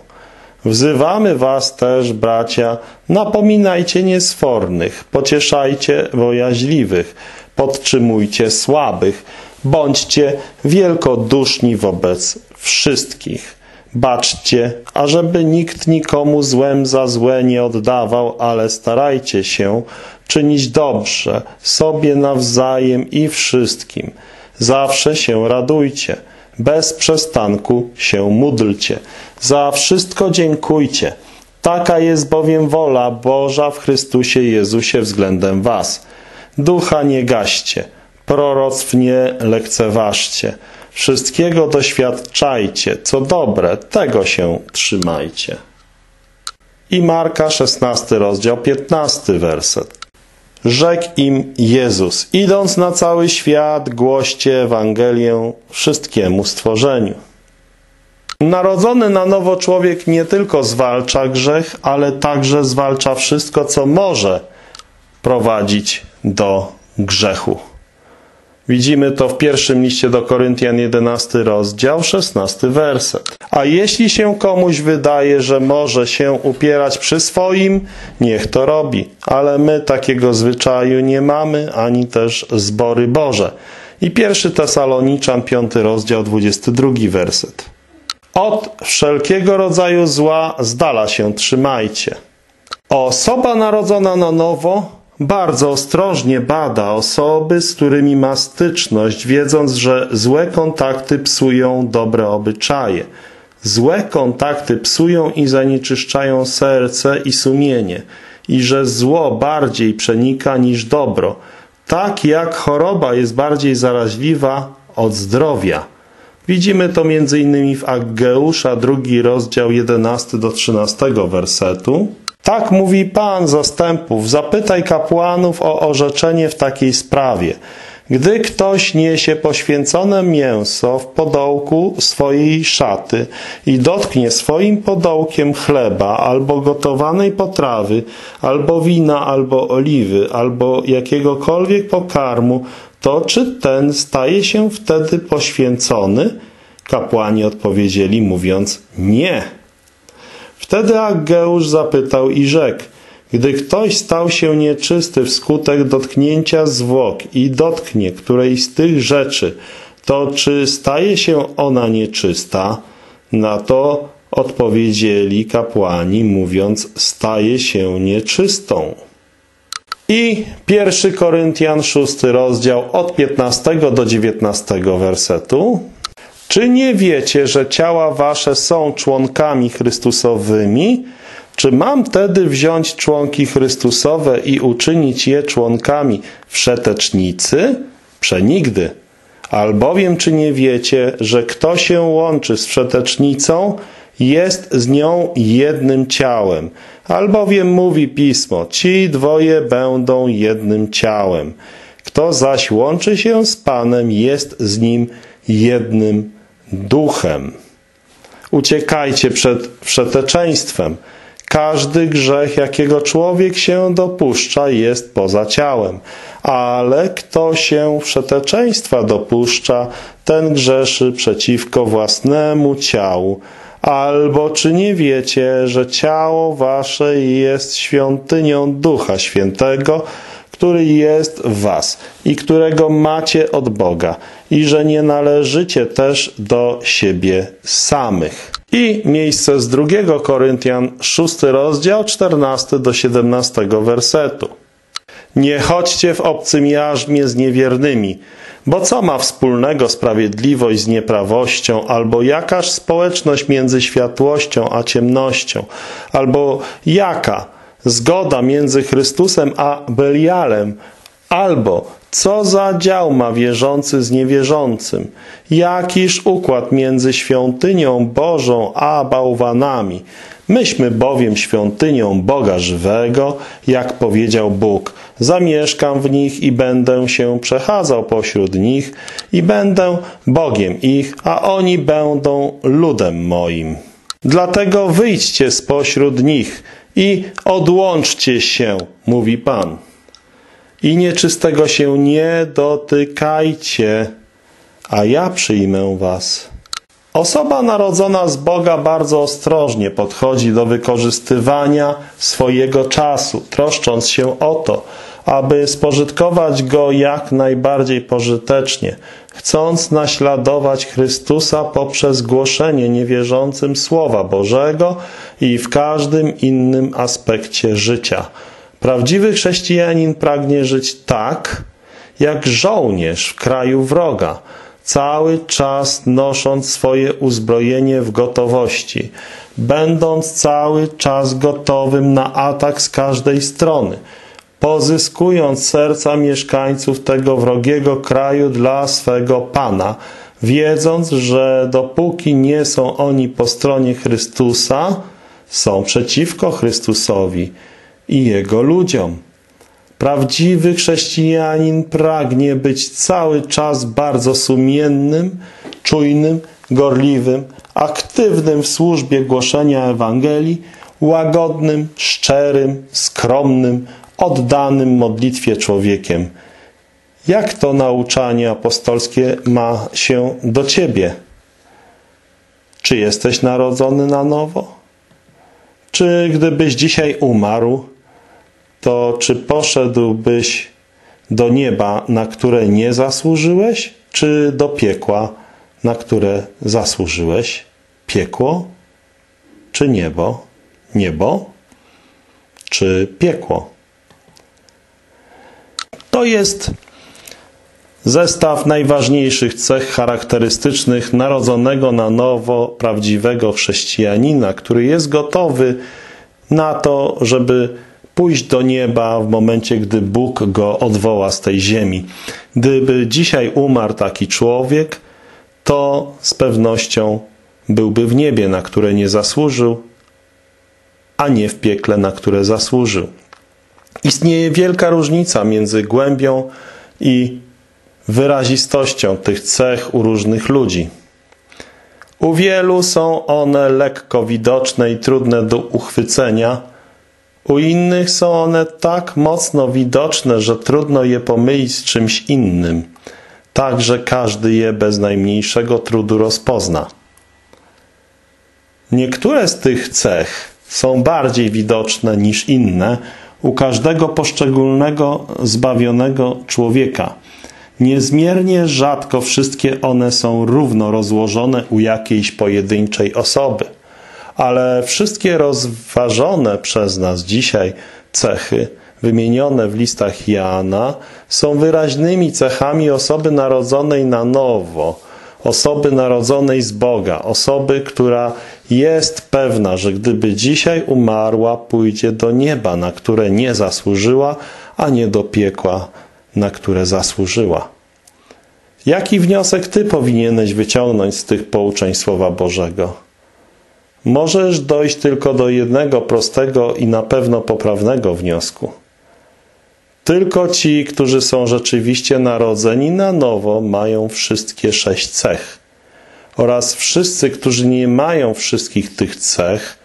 Wzywamy was też, bracia, napominajcie niesfornych, pocieszajcie bojaźliwych, podtrzymujcie słabych, bądźcie wielkoduszni wobec wszystkich. Baczcie, ażeby nikt nikomu złem za złe nie oddawał, ale starajcie się czynić dobrze sobie nawzajem i wszystkim. Zawsze się radujcie, bez przestanku się módlcie. Za wszystko dziękujcie. Taka jest bowiem wola Boża w Chrystusie Jezusie względem was. Ducha nie gaście, proroctw nie lekceważcie. Wszystkiego doświadczajcie, co dobre, tego się trzymajcie. I Marka, szesnasty rozdział, piętnasty werset. Rzekł im Jezus, idąc na cały świat, głoście Ewangelię wszystkiemu stworzeniu. Narodzony na nowo człowiek nie tylko zwalcza grzech, ale także zwalcza wszystko, co może prowadzić do grzechu. Widzimy to w pierwszym liście do Koryntian, jedenasty rozdział, szesnasty werset. A jeśli się komuś wydaje, że może się upierać przy swoim, niech to robi. Ale my takiego zwyczaju nie mamy, ani też zbory Boże. I pierwszy Tesaloniczan, piąty rozdział, dwudziesty drugi werset. Od wszelkiego rodzaju zła z dala się trzymajcie. Osoba narodzona na nowo bardzo ostrożnie bada osoby, z którymi ma styczność, wiedząc, że złe kontakty psują dobre obyczaje. Złe kontakty psują i zanieczyszczają serce i sumienie i że zło bardziej przenika niż dobro, tak jak choroba jest bardziej zaraźliwa od zdrowia. Widzimy to m.in. w Ageusza, drugi rozdział, jedenasty do trzynastego wersetu. Tak mówi Pan zastępów, zapytaj kapłanów o orzeczenie w takiej sprawie. Gdy ktoś niesie poświęcone mięso w podołku swojej szaty i dotknie swoim podołkiem chleba albo gotowanej potrawy, albo wina, albo oliwy, albo jakiegokolwiek pokarmu, to czy ten staje się wtedy poświęcony? Kapłani odpowiedzieli, mówiąc nie. Wtedy Ageusz zapytał i rzekł, gdy ktoś stał się nieczysty wskutek dotknięcia zwłok i dotknie którejś z tych rzeczy, to czy staje się ona nieczysta? Na to Odpowiedzieli kapłani, mówiąc, staje się nieczystą. I pierwszy Koryntian, szósty rozdział, od piętnastego do dziewiętnastego wersetu. Czy nie wiecie, że ciała wasze są członkami Chrystusowymi? Czy mam tedy wziąć członki Chrystusowe i uczynić je członkami wszetecznicy? Przenigdy. Albowiem czy nie wiecie, że kto się łączy z wszetecznicą, jest z nią jednym ciałem. Albowiem mówi Pismo, ci dwoje będą jednym ciałem. Kto zaś łączy się z Panem, jest z nim jednym duchem. Uciekajcie przed wszeteczeństwem. Każdy grzech, jakiego człowiek się dopuszcza, jest poza ciałem. Ale kto się wszeteczeństwa dopuszcza, ten grzeszy przeciwko własnemu ciału. Albo czy nie wiecie, że ciało wasze jest świątynią Ducha Świętego, który jest w was i którego macie od Boga, i że nie należycie też do siebie samych. I miejsce z drugiego Koryntian, szósty rozdział, czternasty do siedemnastego wersetu. Nie chodźcie w obcym jarzmie z niewiernymi, bo co ma wspólnego sprawiedliwość z nieprawością, albo jakaż społeczność między światłością a ciemnością, albo jaka zgoda między Chrystusem a Belialem, albo co za dział ma wierzący z niewierzącym, jakiż układ między świątynią Bożą a bałwanami. Myśmy bowiem świątynią Boga żywego, jak powiedział Bóg. Zamieszkam w nich i będę się przechadzał pośród nich i będę Bogiem ich, a oni będą ludem moim. Dlatego wyjdźcie spośród nich i odłączcie się, mówi Pan. I nieczystego się nie dotykajcie, a ja przyjmę was. Osoba narodzona z Boga bardzo ostrożnie podchodzi do wykorzystywania swojego czasu, troszcząc się o to, aby spożytkować go jak najbardziej pożytecznie, chcąc naśladować Chrystusa poprzez głoszenie niewierzącym Słowa Bożego i w każdym innym aspekcie życia. Prawdziwy chrześcijanin pragnie żyć tak, jak żołnierz w kraju wroga, cały czas nosząc swoje uzbrojenie w gotowości, będąc cały czas gotowym na atak z każdej strony, pozyskując serca mieszkańców tego wrogiego kraju dla swego Pana, wiedząc, że dopóki nie są oni po stronie Chrystusa, są przeciwko Chrystusowi i Jego ludziom. Prawdziwy chrześcijanin pragnie być cały czas bardzo sumiennym, czujnym, gorliwym, aktywnym w służbie głoszenia Ewangelii, łagodnym, szczerym, skromnym, oddanym modlitwie człowiekiem. Jak to nauczanie apostolskie ma się do ciebie? Czy jesteś narodzony na nowo? Czy gdybyś dzisiaj umarł, to czy poszedłbyś do nieba, na które nie zasłużyłeś, czy do piekła, na które zasłużyłeś? Piekło czy niebo? Niebo czy piekło? To jest zestaw najważniejszych cech charakterystycznych narodzonego na nowo prawdziwego chrześcijanina, który jest gotowy na to, żeby pójść do nieba w momencie, gdy Bóg go odwoła z tej ziemi. Gdyby dzisiaj umarł taki człowiek, to z pewnością byłby w niebie, na które nie zasłużył, a nie w piekle, na które zasłużył. Istnieje wielka różnica między głębią i wyrazistością tych cech u różnych ludzi. U wielu są one lekko widoczne i trudne do uchwycenia, u innych są one tak mocno widoczne, że trudno je pomylić z czymś innym, tak że każdy je bez najmniejszego trudu rozpozna. Niektóre z tych cech są bardziej widoczne niż inne u każdego poszczególnego zbawionego człowieka. Niezmiernie rzadko wszystkie one są równo rozłożone u jakiejś pojedynczej osoby. ale wszystkie rozważone przez nas dzisiaj cechy wymienione w listach Jana są wyraźnymi cechami osoby narodzonej na nowo, osoby narodzonej z Boga, osoby, która jest pewna, że gdyby dzisiaj umarła, pójdzie do nieba, na które nie zasłużyła, a nie do piekła, na które zasłużyła. Jaki wniosek ty powinieneś wyciągnąć z tych pouczeń Słowa Bożego? Możesz dojść tylko do jednego prostego i na pewno poprawnego wniosku. Tylko ci, którzy są rzeczywiście narodzeni na nowo, mają wszystkie sześć cech. Oraz wszyscy, którzy nie mają wszystkich tych cech,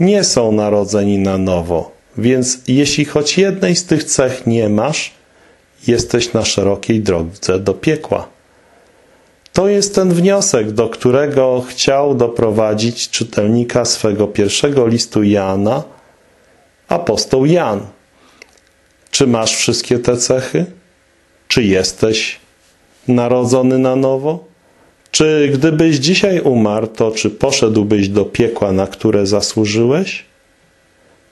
nie są narodzeni na nowo. Więc jeśli choć jednej z tych cech nie masz, jesteś na szerokiej drodze do piekła. To jest ten wniosek, do którego chciał doprowadzić czytelnika swego pierwszego listu Jana, apostoł Jan. Czy masz wszystkie te cechy? Czy jesteś narodzony na nowo? Czy gdybyś dzisiaj umarł, to czy poszedłbyś do piekła, na które zasłużyłeś?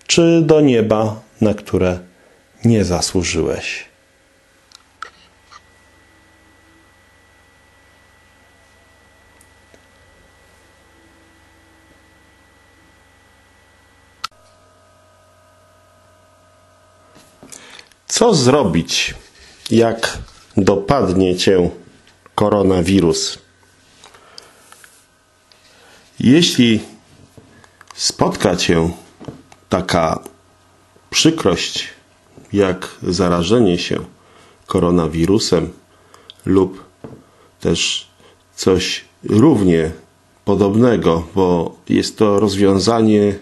Czy do nieba, na które nie zasłużyłeś? Co zrobić, jak dopadnie cię koronawirus? Jeśli spotka cię taka przykrość, jak zarażenie się koronawirusem lub też coś równie podobnego, bo jest to rozwiązanie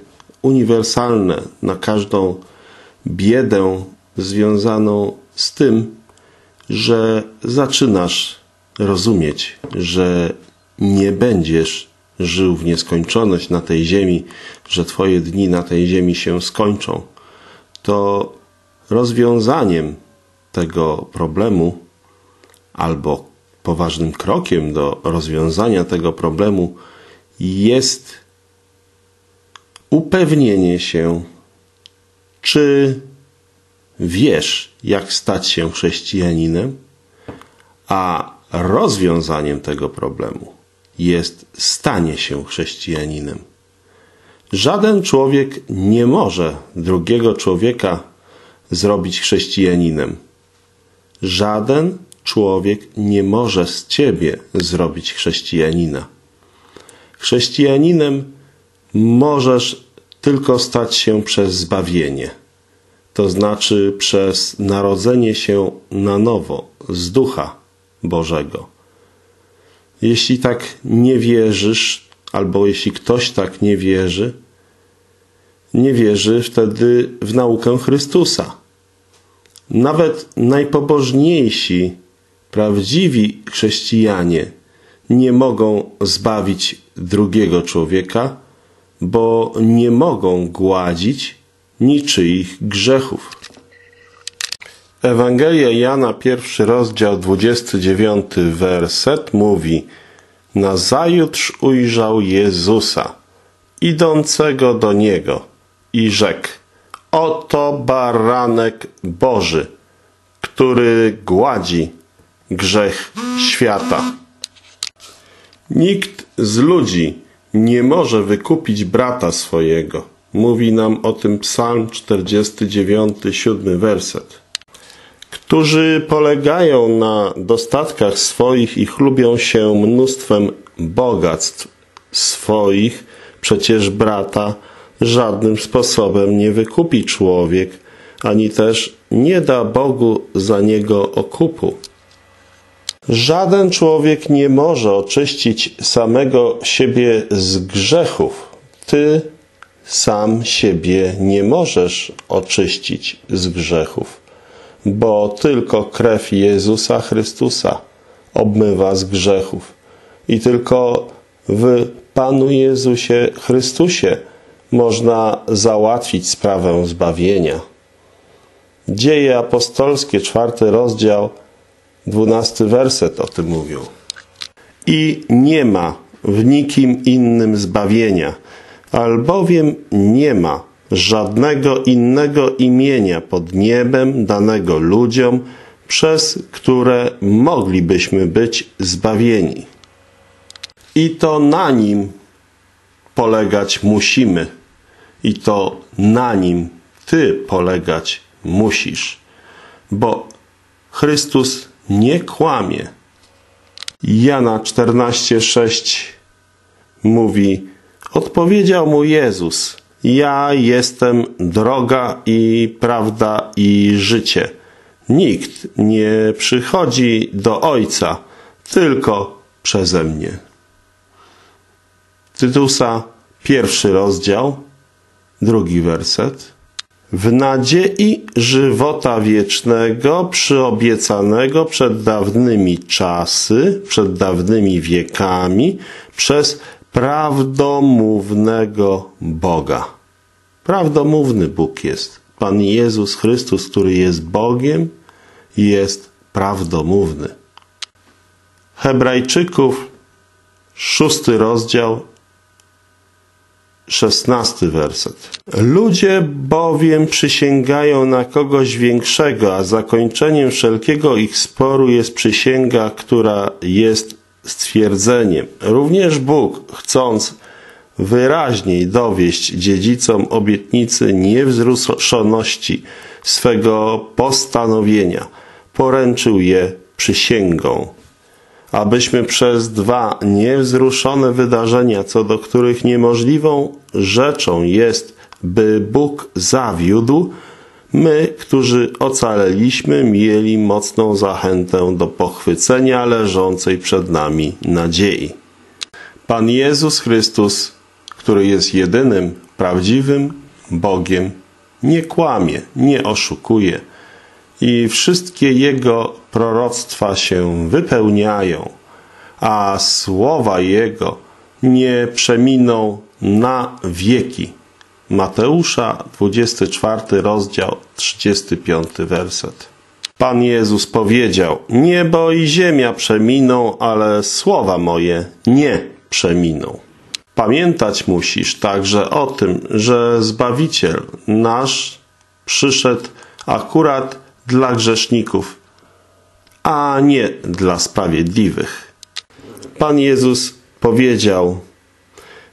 uniwersalne na każdą biedę związaną z tym, że zaczynasz rozumieć, że nie będziesz żył w nieskończoność na tej ziemi, że twoje dni na tej ziemi się skończą, to rozwiązaniem tego problemu albo poważnym krokiem do rozwiązania tego problemu jest upewnienie się, czy wiesz, jak stać się chrześcijaninem, a rozwiązaniem tego problemu jest stanie się chrześcijaninem. Żaden człowiek nie może drugiego człowieka zrobić chrześcijaninem. Żaden człowiek nie może z ciebie zrobić chrześcijanina. Chrześcijaninem możesz tylko stać się przez zbawienie. To znaczy przez narodzenie się na nowo z Ducha Bożego. Jeśli tak nie wierzysz, albo jeśli ktoś tak nie wierzy, nie wierzy wtedy w naukę Chrystusa. Nawet najpobożniejsi, prawdziwi chrześcijanie nie mogą zbawić drugiego człowieka, bo nie mogą gładzić niczyich grzechów. Ewangelia Jana, pierwszy rozdział, dwudziesty dziewiąty werset mówi: Nazajutrz ujrzał Jezusa, idącego do Niego, i rzekł: Oto baranek Boży, który gładzi grzech świata. Nikt z ludzi nie może wykupić brata swojego. Mówi nam o tym Psalm czterdziesty dziewiąty, siódmy werset. Którzy polegają na dostatkach swoich i chlubią się mnóstwem bogactw swoich, przecież brata żadnym sposobem nie wykupi człowiek, ani też nie da Bogu za niego okupu. Żaden człowiek nie może oczyścić samego siebie z grzechów. Ty sam siebie nie możesz oczyścić z grzechów, bo tylko krew Jezusa Chrystusa obmywa z grzechów i tylko w Panu Jezusie Chrystusie można załatwić sprawę zbawienia. Dzieje apostolskie, czwarty rozdział, dwunasty werset o tym mówią. I nie ma w nikim innym zbawienia, Albowiem nie ma żadnego innego imienia pod niebem danego ludziom, przez które moglibyśmy być zbawieni. I to na nim polegać musimy. I to na nim ty polegać musisz. Bo Chrystus nie kłamie. Jana czternaście, sześć mówi: odpowiedział mu Jezus: ja jestem droga i prawda i życie. Nikt nie przychodzi do Ojca, tylko przeze mnie. Tytusa, pierwszy rozdział, drugi werset. W nadziei żywota wiecznego, przyobiecanego przed dawnymi czasy, przed dawnymi wiekami, przez prawdomównego Boga. Prawdomówny Bóg jest. Pan Jezus Chrystus, który jest Bogiem, jest prawdomówny. Hebrajczyków, szósty rozdział, szesnasty werset. Ludzie bowiem przysięgają na kogoś większego, a zakończeniem wszelkiego ich sporu jest przysięga, która jest stwierdzeniem. Również Bóg, chcąc wyraźniej dowieść dziedzicom obietnicy niewzruszoności swego postanowienia, poręczył je przysięgą, abyśmy przez dwa niewzruszone wydarzenia, co do których niemożliwą rzeczą jest, by Bóg zawiódł, my, którzy ocaleliśmy, mieli mocną zachętę do pochwycenia leżącej przed nami nadziei. Pan Jezus Chrystus, który jest jedynym prawdziwym Bogiem, nie kłamie, nie oszukuje i wszystkie Jego proroctwa się wypełniają, a słowa Jego nie przeminą na wieki. Mateusza, dwudziesty czwarty rozdział, trzydziesty piąty werset. Pan Jezus powiedział: niebo i ziemia przeminą, ale słowa moje nie przeminą. Pamiętać musisz także o tym, że Zbawiciel nasz przyszedł akurat dla grzeszników, a nie dla sprawiedliwych. Pan Jezus powiedział: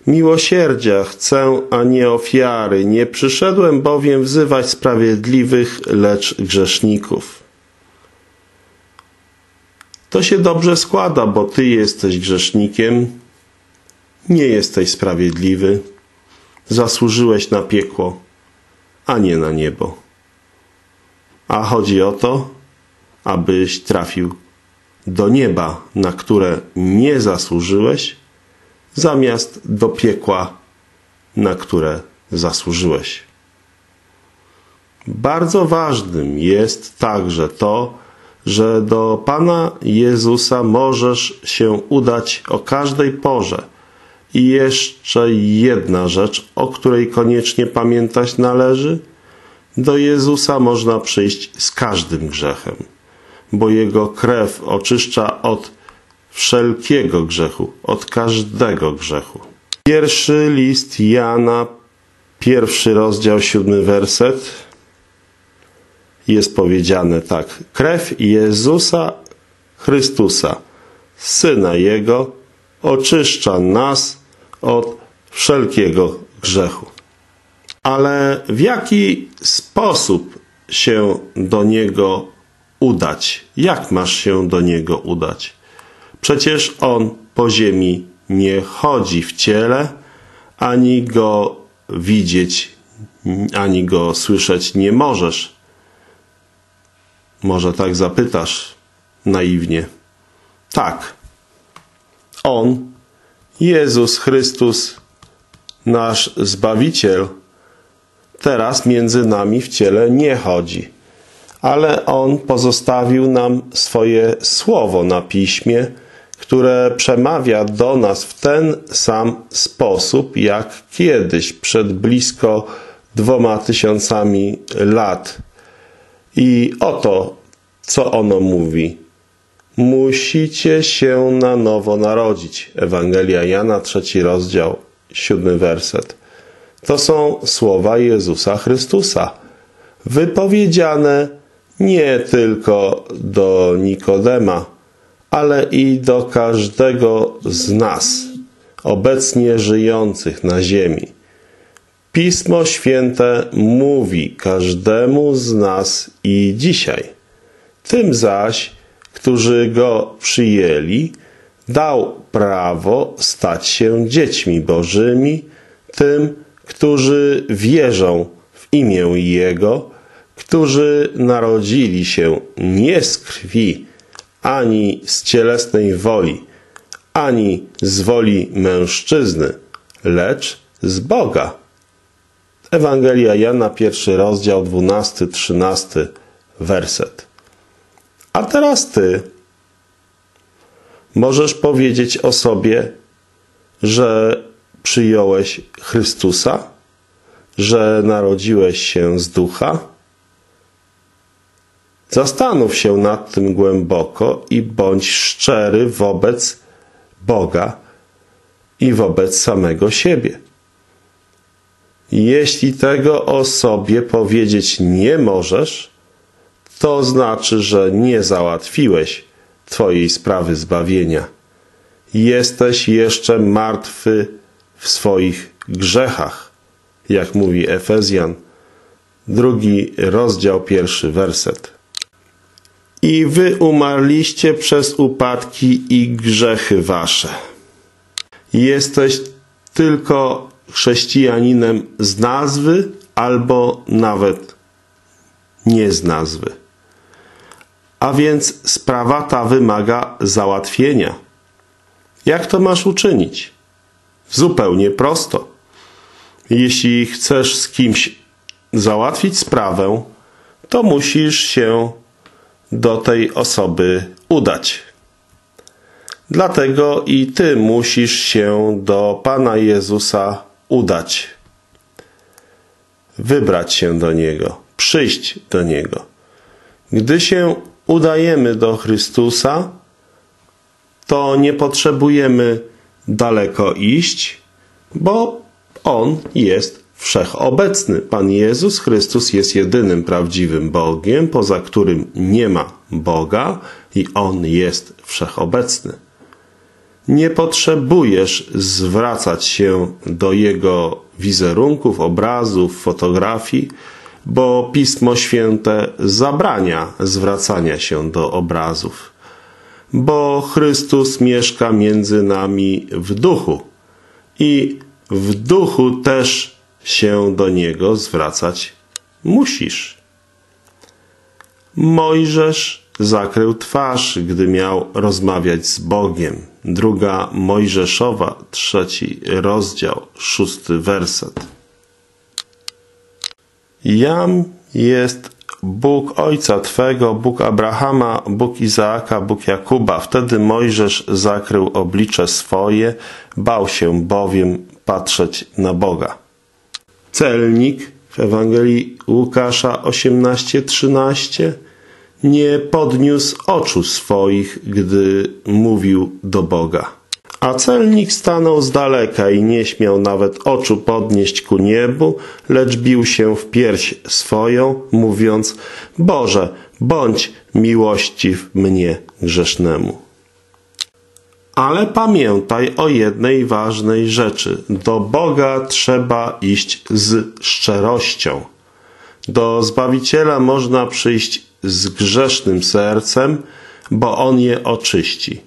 miłosierdzia chcę, a nie ofiary. Nie przyszedłem bowiem wzywać sprawiedliwych, lecz grzeszników. To się dobrze składa, bo ty jesteś grzesznikiem, nie jesteś sprawiedliwy, zasłużyłeś na piekło, a nie na niebo. A chodzi o to, abyś trafił do nieba, na które nie zasłużyłeś, zamiast do piekła, na które zasłużyłeś. Bardzo ważnym jest także to, że do Pana Jezusa możesz się udać o każdej porze. I jeszcze jedna rzecz, o której koniecznie pamiętać należy. Do Jezusa można przyjść z każdym grzechem, bo Jego krew oczyszcza od wszelkiego grzechu, od każdego grzechu. Pierwszy list Jana, pierwszy rozdział, siódmy werset, jest powiedziane tak: krew Jezusa Chrystusa, Syna Jego, oczyszcza nas od wszelkiego grzechu. Ale w jaki sposób się do Niego udać? Jak masz się do Niego udać? Przecież On po ziemi nie chodzi w ciele, ani Go widzieć, ani Go słyszeć nie możesz. Może tak zapytasz naiwnie. Tak, On, Jezus Chrystus, nasz Zbawiciel, teraz między nami w ciele nie chodzi, ale On pozostawił nam swoje słowo na piśmie, które przemawia do nas w ten sam sposób, jak kiedyś, przed blisko dwoma tysiącami lat. I oto, co ono mówi. Musicie się na nowo narodzić. Ewangelia Jana, trzeci rozdział, siódmy werset. To są słowa Jezusa Chrystusa, wypowiedziane nie tylko do Nikodema, ale i do każdego z nas, obecnie żyjących na ziemi. Pismo Święte mówi każdemu z nas i dzisiaj. Tym zaś, którzy Go przyjęli, dał prawo stać się dziećmi Bożymi, tym, którzy wierzą w imię Jego, którzy narodzili się nie z krwi, ani z cielesnej woli, ani z woli mężczyzny, lecz z Boga. Ewangelia Jana, pierwszy rozdział, dwunasty, trzynasty werset. A teraz ty możesz powiedzieć o sobie, że przyjąłeś Chrystusa, że narodziłeś się z Ducha? Zastanów się nad tym głęboko i bądź szczery wobec Boga i wobec samego siebie. Jeśli tego o sobie powiedzieć nie możesz, to znaczy, że nie załatwiłeś twojej sprawy zbawienia. Jesteś jeszcze martwy w swoich grzechach, jak mówi Efezjan, drugi rozdział, pierwszy werset. I wy umarliście przez upadki i grzechy wasze. Jesteś tylko chrześcijaninem z nazwy albo nawet nie z nazwy. A więc sprawa ta wymaga załatwienia. Jak to masz uczynić? Zupełnie prosto. Jeśli chcesz z kimś załatwić sprawę, to musisz się do tej osoby udać. Dlatego i ty musisz się do Pana Jezusa udać. Wybrać się do Niego, przyjść do Niego. Gdy się udajemy do Chrystusa, to nie potrzebujemy daleko iść, bo On jest wszechobecny. Pan Jezus Chrystus jest jedynym prawdziwym Bogiem, poza którym nie ma Boga i On jest wszechobecny. Nie potrzebujesz zwracać się do Jego wizerunków, obrazów, fotografii, bo Pismo Święte zabrania zwracania się do obrazów, bo Chrystus mieszka między nami w duchu i w duchu też się do Niego zwracać musisz. Mojżesz zakrył twarz, gdy miał rozmawiać z Bogiem. Druga Mojżeszowa, trzeci rozdział, szósty werset. Jam jest Bóg Ojca Twego, Bóg Abrahama, Bóg Izaaka, Bóg Jakuba. Wtedy Mojżesz zakrył oblicze swoje, bał się bowiem patrzeć na Boga. Celnik w Ewangelii Łukasza osiemnaście trzynaście nie podniósł oczu swoich, gdy mówił do Boga. A celnik stanął z daleka i nie śmiał nawet oczu podnieść ku niebu, lecz bił się w pierś swoją, mówiąc: Boże, bądź miłościw mnie grzesznemu. Ale pamiętaj o jednej ważnej rzeczy. Do Boga trzeba iść z szczerością. Do Zbawiciela można przyjść z grzesznym sercem, bo On je oczyści.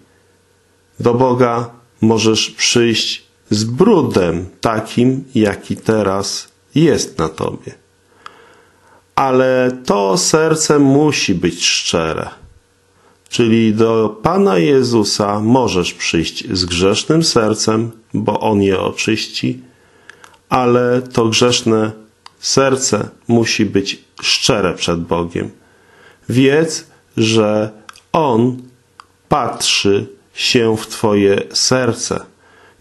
Do Boga możesz przyjść z brudem takim, jaki teraz jest na tobie. Ale to serce musi być szczere. Czyli do Pana Jezusa możesz przyjść z grzesznym sercem, bo On je oczyści, ale to grzeszne serce musi być szczere przed Bogiem. Wiedz, że On patrzy się w twoje serce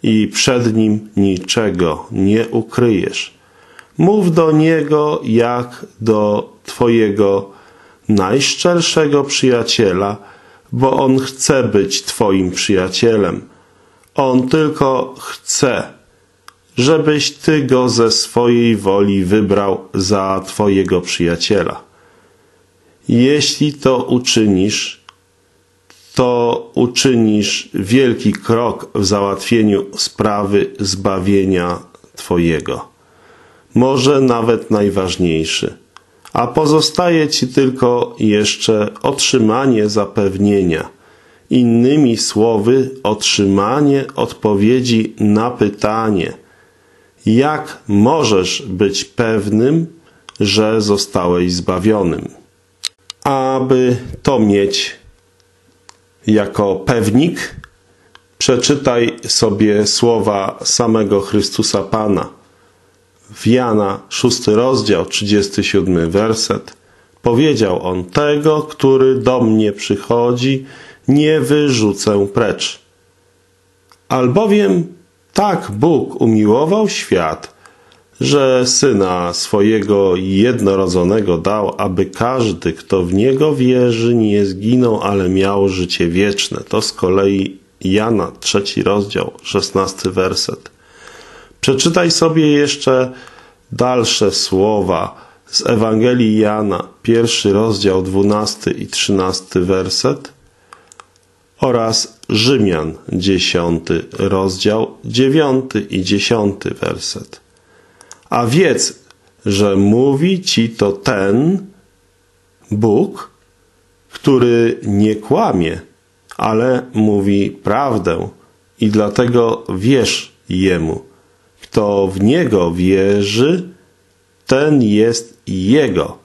i przed Nim niczego nie ukryjesz. Mów do Niego jak do twojego najszczerszego przyjaciela, bo On chce być twoim przyjacielem. On tylko chce, żebyś Ty go ze swojej woli wybrał za Twojego przyjaciela. Jeśli to uczynisz, to uczynisz wielki krok w załatwieniu sprawy zbawienia Twojego. Może nawet najważniejszy. A pozostaje Ci tylko jeszcze otrzymanie zapewnienia. Innymi słowy, otrzymanie odpowiedzi na pytanie, jak możesz być pewnym, że zostałeś zbawionym. Aby to mieć jako pewnik, przeczytaj sobie słowa samego Chrystusa Pana. W Jana, szósty rozdział, trzydziesty siódmy werset, powiedział on: tego, który do mnie przychodzi, nie wyrzucę precz. Albowiem tak Bóg umiłował świat, że Syna swojego jednorodzonego dał, aby każdy, kto w Niego wierzy, nie zginął, ale miał życie wieczne. To z kolei Jana, trzeci rozdział, szesnasty werset. Przeczytaj sobie jeszcze dalsze słowa z Ewangelii Jana, pierwszy rozdział, dwunasty i trzynasty werset, oraz Rzymian, dziesiąty rozdział, dziewiąty i dziesiąty werset. A wiedz, że mówi ci to ten Bóg, który nie kłamie, ale mówi prawdę, i dlatego wierz Jemu. Kto w Niego wierzy, ten jest Jego.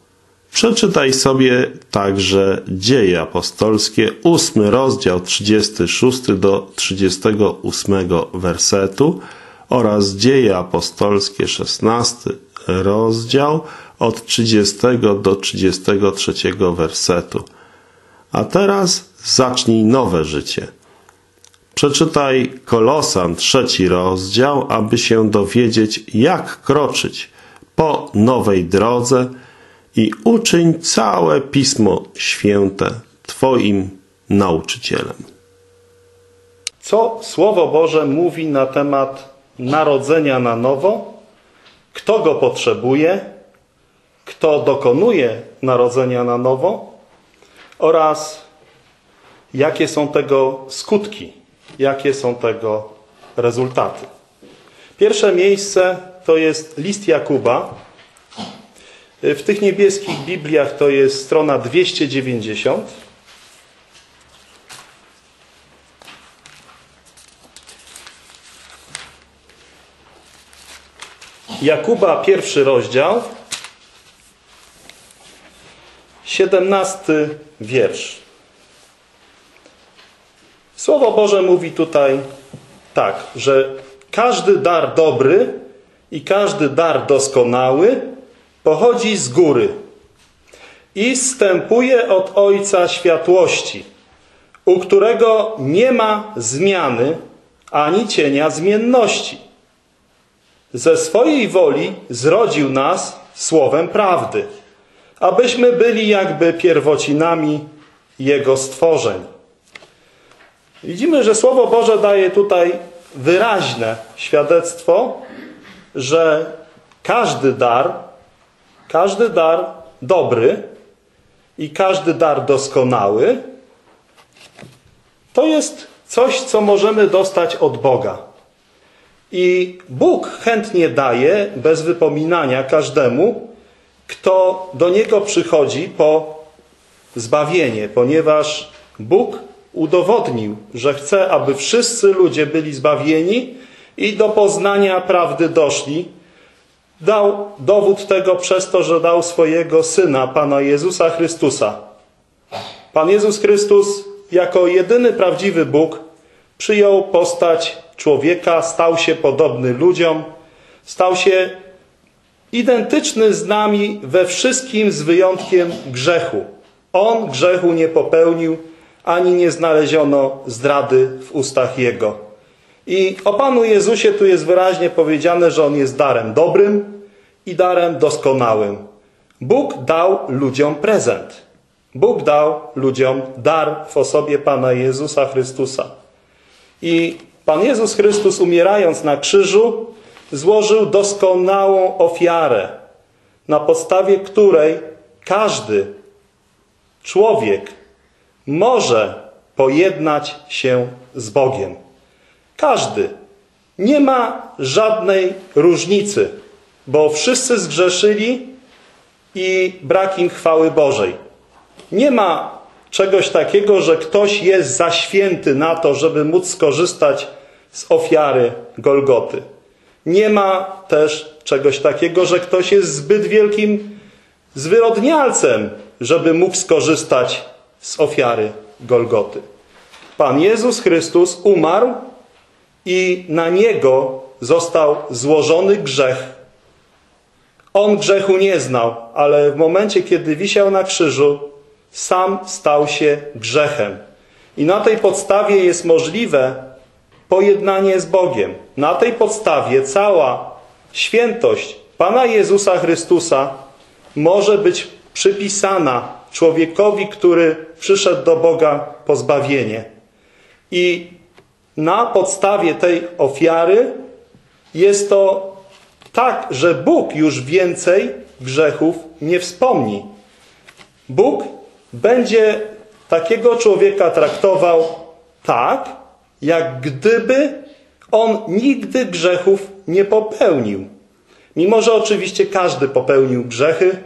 Przeczytaj sobie także Dzieje Apostolskie, ósmy rozdział, trzydziesty szósty do trzydziestego ósmego wersetu, oraz Dzieje Apostolskie, szesnasty rozdział, od trzydziestego do trzydziestego trzeciego wersetu. A teraz zacznij nowe życie. Przeczytaj Kolosan, trzeci rozdział, aby się dowiedzieć, jak kroczyć po nowej drodze, i uczyń całe Pismo Święte Twoim nauczycielem. Co Słowo Boże mówi na temat narodzenia na nowo? Kto go potrzebuje? Kto dokonuje narodzenia na nowo? Oraz jakie są tego skutki? Jakie są tego rezultaty? Pierwsze miejsce to jest list Jakuba. W tych niebieskich Bibliach to jest strona dwieście dziewięćdziesiąt. Jakuba, pierwszy rozdział, siedemnasty wiersz. Słowo Boże mówi tutaj tak, że każdy dar dobry i każdy dar doskonały pochodzi z góry i zstępuje od Ojca światłości, u którego nie ma zmiany ani cienia zmienności. Ze swojej woli zrodził nas słowem prawdy, abyśmy byli jakby pierwocinami Jego stworzeń. Widzimy, że Słowo Boże daje tutaj wyraźne świadectwo, że każdy dar, każdy dar dobry i każdy dar doskonały to jest coś, co możemy dostać od Boga. I Bóg chętnie daje, bez wypominania, każdemu, kto do Niego przychodzi po zbawienie, ponieważ Bóg udowodnił, że chce, aby wszyscy ludzie byli zbawieni i do poznania prawdy doszli. Dał dowód tego przez to, że dał swojego Syna, Pana Jezusa Chrystusa. Pan Jezus Chrystus, jako jedyny prawdziwy Bóg, przyjął postać człowieka, stał się podobny ludziom, stał się identyczny z nami we wszystkim z wyjątkiem grzechu. On grzechu nie popełnił, ani nie znaleziono zdrady w ustach Jego. I o Panu Jezusie tu jest wyraźnie powiedziane, że On jest darem dobrym i darem doskonałym. Bóg dał ludziom prezent. Bóg dał ludziom dar w osobie Pana Jezusa Chrystusa. I Pan Jezus Chrystus, umierając na krzyżu, złożył doskonałą ofiarę, na podstawie której każdy człowiek może pojednać się z Bogiem. Każdy. Nie ma żadnej różnicy, bo wszyscy zgrzeszyli i brak im chwały Bożej. Nie ma czegoś takiego, że ktoś jest za święty na to, żeby móc skorzystać z ofiary Golgoty. Nie ma też czegoś takiego, że ktoś jest zbyt wielkim zwyrodnialcem, żeby mógł skorzystać z ofiary Golgoty. Pan Jezus Chrystus umarł i na Niego został złożony grzech. On grzechu nie znał, ale w momencie, kiedy wisiał na krzyżu, sam stał się grzechem. I na tej podstawie jest możliwe pojednanie z Bogiem. Na tej podstawie cała świętość Pana Jezusa Chrystusa może być przypisana człowiekowi, który przyszedł do Boga po zbawienie. I na podstawie tej ofiary jest to tak, że Bóg już więcej grzechów nie wspomni. Bóg będzie takiego człowieka traktował tak, jak gdyby on nigdy grzechów nie popełnił. Mimo że oczywiście każdy popełnił grzechy,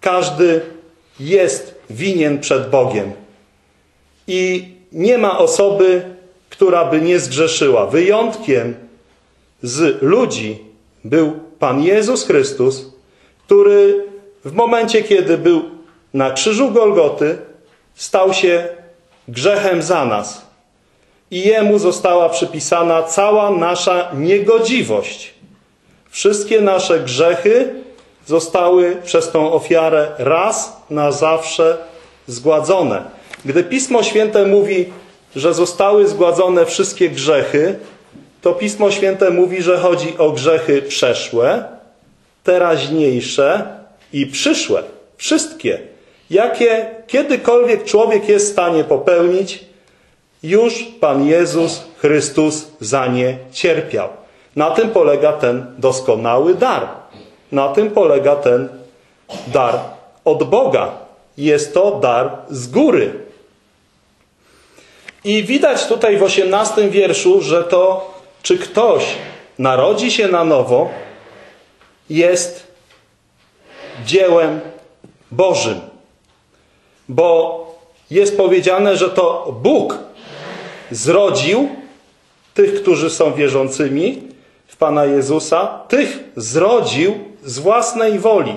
każdy jest winien przed Bogiem. I nie ma osoby, która by nie zgrzeszyła. Wyjątkiem z ludzi był Pan Jezus Chrystus, który w momencie, kiedy był na krzyżu Golgoty, stał się grzechem za nas. I Jemu została przypisana cała nasza niegodziwość. Wszystkie nasze grzechy zostały przez tą ofiarę raz na zawsze zgładzone. Gdy Pismo Święte mówi, że zostały zgładzone wszystkie grzechy, to Pismo Święte mówi, że chodzi o grzechy przeszłe, teraźniejsze i przyszłe. Wszystkie, jakie kiedykolwiek człowiek jest w stanie popełnić, już Pan Jezus Chrystus za nie cierpiał. Na tym polega ten doskonały dar. Na tym polega ten dar od Boga. Jest to dar z góry. I widać tutaj w osiemnastym wierszu, że to, czy ktoś narodzi się na nowo, jest dziełem Bożym. Bo jest powiedziane, że to Bóg zrodził tych, którzy są wierzącymi w Pana Jezusa, tych zrodził z własnej woli.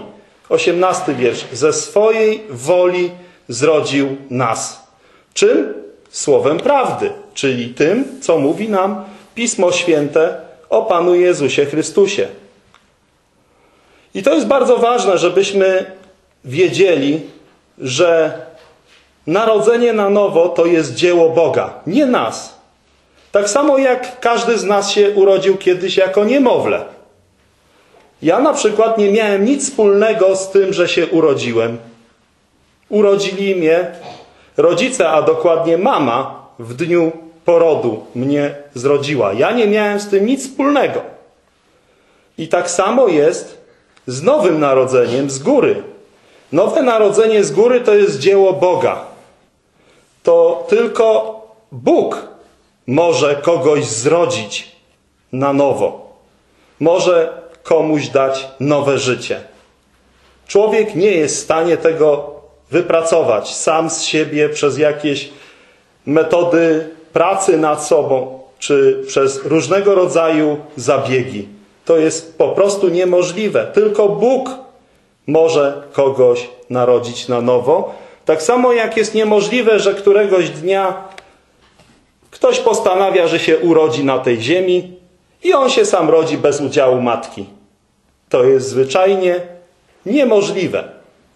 osiemnasty wiersz. Ze swojej woli zrodził nas. Czym? Słowem prawdy, czyli tym, co mówi nam Pismo Święte o Panu Jezusie Chrystusie. I to jest bardzo ważne, żebyśmy wiedzieli, że narodzenie na nowo to jest dzieło Boga, nie nas. Tak samo jak każdy z nas się urodził kiedyś jako niemowlę. Ja na przykład nie miałem nic wspólnego z tym, że się urodziłem. Urodzili mnie rodzice, a dokładnie mama w dniu porodu mnie zrodziła. Ja nie miałem z tym nic wspólnego. I tak samo jest z nowym narodzeniem z góry. Nowe narodzenie z góry to jest dzieło Boga. To tylko Bóg może kogoś zrodzić na nowo. Może komuś dać nowe życie. Człowiek nie jest w stanie tego wypracować sam z siebie przez jakieś metody pracy nad sobą, czy przez różnego rodzaju zabiegi. To jest po prostu niemożliwe. Tylko Bóg może kogoś narodzić na nowo. Tak samo jak jest niemożliwe, że któregoś dnia ktoś postanawia, że się urodzi na tej ziemi i on się sam rodzi bez udziału matki. To jest zwyczajnie niemożliwe,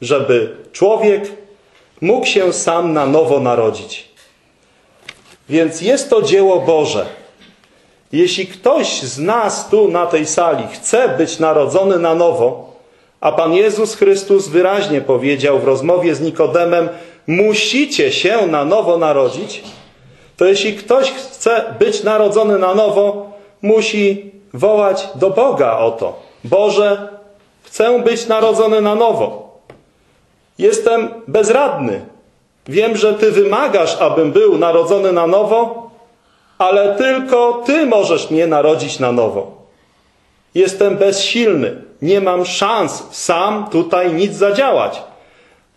żeby człowiek mógł się sam na nowo narodzić. Więc jest to dzieło Boże. Jeśli ktoś z nas tu na tej sali chce być narodzony na nowo, a Pan Jezus Chrystus wyraźnie powiedział w rozmowie z Nikodemem, musicie się na nowo narodzić, to jeśli ktoś chce być narodzony na nowo, musi wołać do Boga o to. Boże, chcę być narodzony na nowo. Jestem bezradny. Wiem, że Ty wymagasz, abym był narodzony na nowo, ale tylko Ty możesz mnie narodzić na nowo. Jestem bezsilny. Nie mam szans sam tutaj nic zadziałać.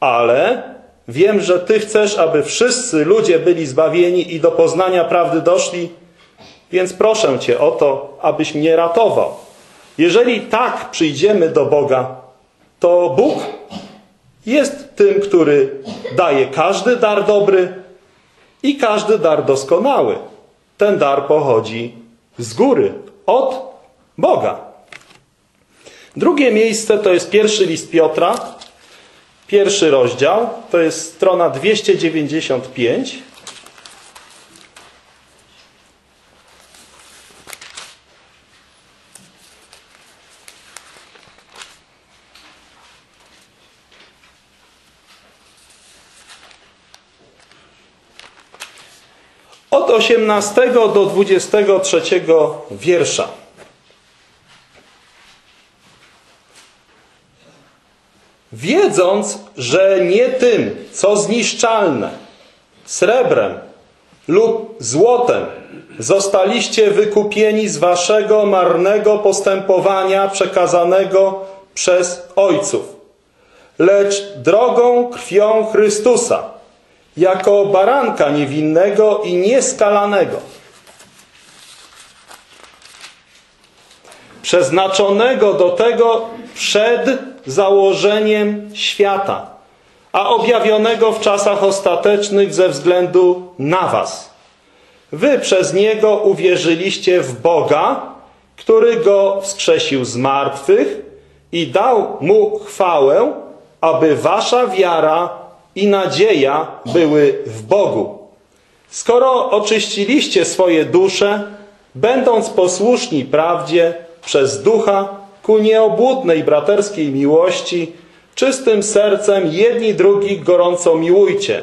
Ale wiem, że Ty chcesz, aby wszyscy ludzie byli zbawieni i do poznania prawdy doszli, więc proszę Cię o to, abyś mnie ratował. Jeżeli tak przyjdziemy do Boga, to Bóg jest tym, który daje każdy dar dobry i każdy dar doskonały. Ten dar pochodzi z góry, od Boga. Drugie miejsce to jest pierwszy list Piotra, pierwszy rozdział, to jest strona dwieście dziewięćdziesiąt pięć. Od osiemnastego do dwudziestego trzeciego wiersza. Wiedząc, że nie tym, co zniszczalne, srebrem lub złotem zostaliście wykupieni z waszego marnego postępowania przekazanego przez ojców, lecz drogą krwią Chrystusa, jako baranka niewinnego i nieskalanego, przeznaczonego do tego przed założeniem świata, a objawionego w czasach ostatecznych ze względu na was. Wy przez Niego uwierzyliście w Boga, który Go wskrzesił z martwych i dał Mu chwałę, aby wasza wiara i nadzieja były w Bogu. Skoro oczyściliście swoje dusze, będąc posłuszni prawdzie przez Ducha, ku nieobłudnej braterskiej miłości, czystym sercem jedni drugich gorąco miłujcie,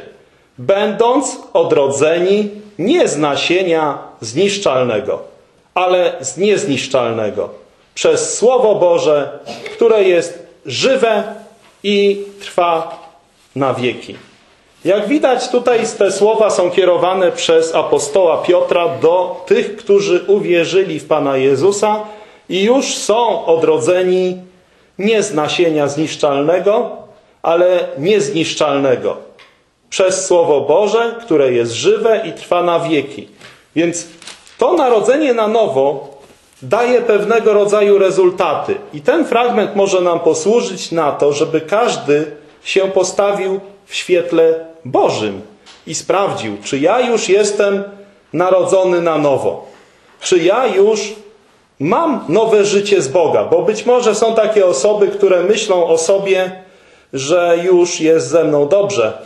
będąc odrodzeni nie z nasienia zniszczalnego, ale z niezniszczalnego, przez Słowo Boże, które jest żywe i trwa na wieki. Jak widać, tutaj te słowa są kierowane przez apostoła Piotra do tych, którzy uwierzyli w Pana Jezusa, i już są odrodzeni nie z nasienia zniszczalnego, ale niezniszczalnego. Przez Słowo Boże, które jest żywe i trwa na wieki. Więc to narodzenie na nowo daje pewnego rodzaju rezultaty. I ten fragment może nam posłużyć na to, żeby każdy się postawił w świetle Bożym i sprawdził, czy ja już jestem narodzony na nowo. Czy ja już mam nowe życie z Boga, bo być może są takie osoby, które myślą o sobie, że już jest ze mną dobrze,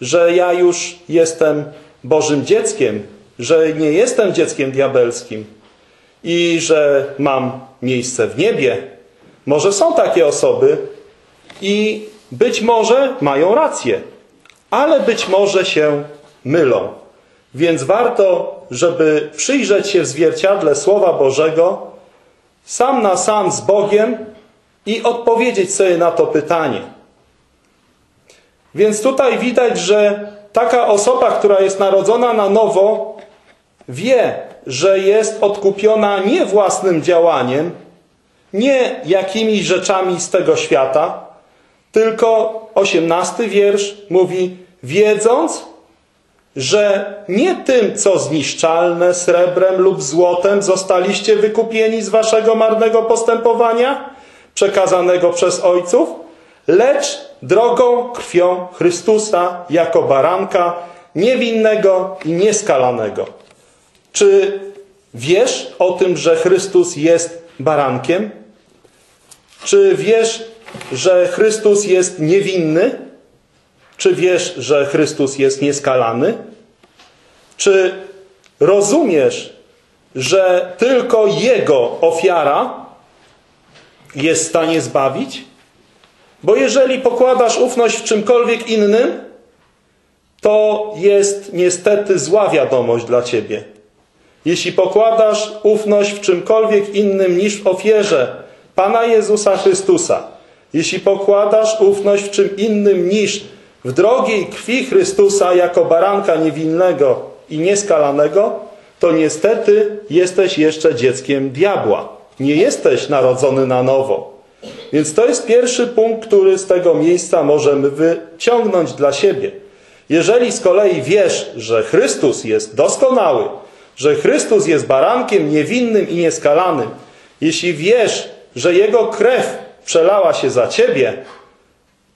że ja już jestem Bożym dzieckiem, że nie jestem dzieckiem diabelskim i że mam miejsce w niebie. Może są takie osoby i być może mają rację, ale być może się mylą. Więc warto, żeby przyjrzeć się w zwierciadle Słowa Bożego sam na sam z Bogiem i odpowiedzieć sobie na to pytanie. Więc tutaj widać, że taka osoba, która jest narodzona na nowo, wie, że jest odkupiona nie własnym działaniem, nie jakimiś rzeczami z tego świata, tylko osiemnasty wiersz mówi, wiedząc, że nie tym, co zniszczalne srebrem lub złotem zostaliście wykupieni z waszego marnego postępowania, przekazanego przez ojców, lecz drogą krwią Chrystusa jako baranka niewinnego i nieskalanego. Czy wiesz o tym, że Chrystus jest barankiem? Czy wiesz, że Chrystus jest niewinny? Czy wiesz, że Chrystus jest nieskalany? Czy rozumiesz, że tylko Jego ofiara jest w stanie zbawić? Bo jeżeli pokładasz ufność w czymkolwiek innym, to jest niestety zła wiadomość dla ciebie. Jeśli pokładasz ufność w czymkolwiek innym niż w ofierze Pana Jezusa Chrystusa, jeśli pokładasz ufność w czym innym niż w drogiej krwi Chrystusa jako baranka niewinnego i nieskalanego, to niestety jesteś jeszcze dzieckiem diabła. Nie jesteś narodzony na nowo. Więc to jest pierwszy punkt, który z tego miejsca możemy wyciągnąć dla siebie. Jeżeli z kolei wiesz, że Chrystus jest doskonały, że Chrystus jest barankiem niewinnym i nieskalanym, jeśli wiesz, że Jego krew przelała się za ciebie,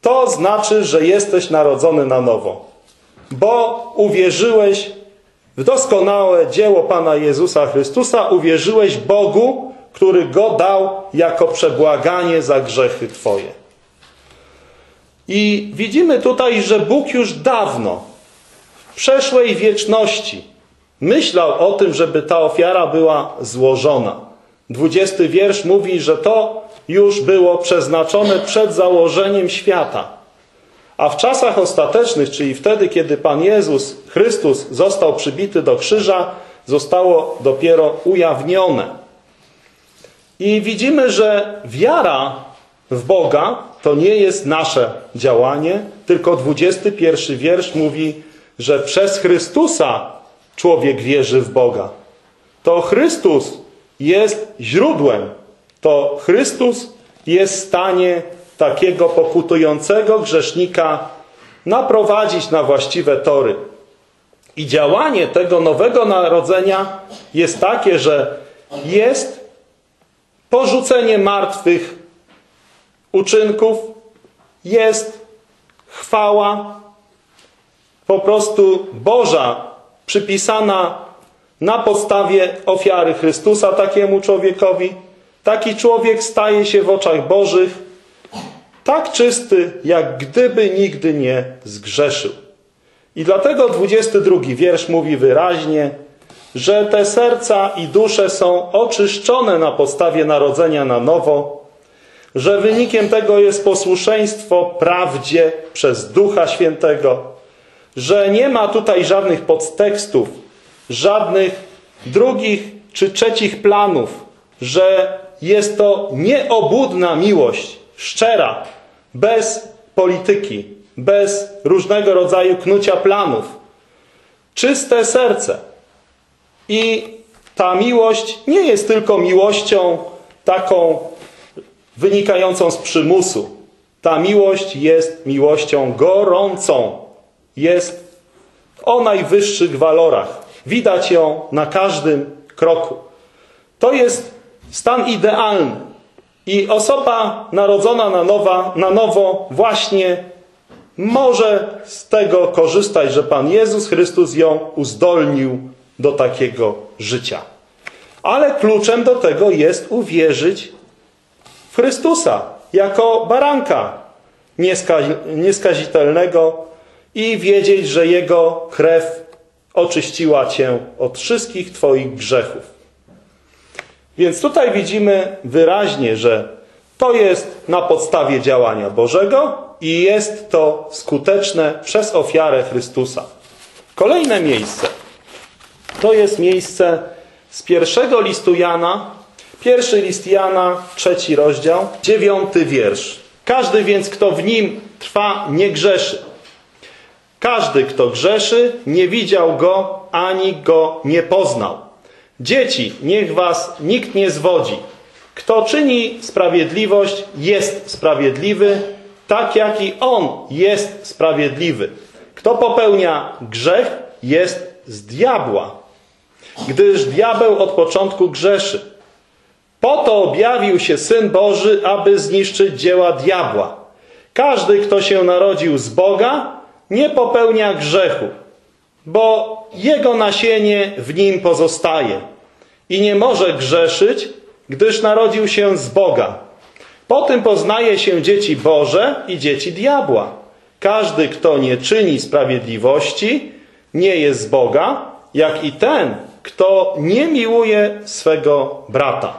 to znaczy, że jesteś narodzony na nowo. Bo uwierzyłeś w doskonałe dzieło Pana Jezusa Chrystusa, uwierzyłeś Bogu, który Go dał jako przebłaganie za grzechy twoje. I widzimy tutaj, że Bóg już dawno, w przeszłej wieczności, myślał o tym, żeby ta ofiara była złożona. Dwudziesty wiersz mówi, że to już było przeznaczone przed założeniem świata. A w czasach ostatecznych, czyli wtedy, kiedy Pan Jezus Chrystus został przybity do krzyża, zostało dopiero ujawnione. I widzimy, że wiara w Boga to nie jest nasze działanie, tylko dwudziesty pierwszy wiersz mówi, że przez Chrystusa człowiek wierzy w Boga. To Chrystus jest źródłem. To Chrystus jest w stanie takiego pokutującego grzesznika naprowadzić na właściwe tory. I działanie tego nowego narodzenia jest takie, że jest porzucenie martwych uczynków, jest chwała, po prostu Boża, przypisana na podstawie ofiary Chrystusa takiemu człowiekowi. Taki człowiek staje się w oczach Bożych tak czysty, jak gdyby nigdy nie zgrzeszył. I dlatego dwudziesty drugi wiersz mówi wyraźnie, że te serca i dusze są oczyszczone na podstawie narodzenia na nowo, że wynikiem tego jest posłuszeństwo prawdzie przez Ducha Świętego, że nie ma tutaj żadnych podtekstów, żadnych drugich czy trzecich planów, że jest to nieobłudna miłość, szczera, bez polityki, bez różnego rodzaju knucia planów. Czyste serce. I ta miłość nie jest tylko miłością taką wynikającą z przymusu. Ta miłość jest miłością gorącą. Jest o najwyższych walorach. Widać ją na każdym kroku. To jest stan idealny. I osoba narodzona na nowo, na nowo właśnie może z tego korzystać, że Pan Jezus Chrystus ją uzdolnił do takiego życia. Ale kluczem do tego jest uwierzyć w Chrystusa jako baranka nieskazitelnego, i wiedzieć, że Jego krew oczyściła cię od wszystkich twoich grzechów. Więc tutaj widzimy wyraźnie, że to jest na podstawie działania Bożego i jest to skuteczne przez ofiarę Chrystusa. Kolejne miejsce. To jest miejsce z pierwszego listu Jana. Pierwszy list Jana, trzeci rozdział, dziewiąty wiersz. Każdy więc, kto w nim trwa, nie grzeszy. Każdy, kto grzeszy, nie widział Go, ani Go nie poznał. Dzieci, niech was nikt nie zwodzi. Kto czyni sprawiedliwość, jest sprawiedliwy, tak jak i On jest sprawiedliwy. Kto popełnia grzech, jest z diabła, gdyż diabeł od początku grzeszy. Po to objawił się Syn Boży, aby zniszczyć dzieła diabła. Każdy, kto się narodził z Boga, nie popełnia grzechu, bo jego nasienie w nim pozostaje i nie może grzeszyć, gdyż narodził się z Boga. Po tym poznaje się dzieci Boże i dzieci diabła. Każdy, kto nie czyni sprawiedliwości, nie jest z Boga, jak i ten, kto nie miłuje swego brata.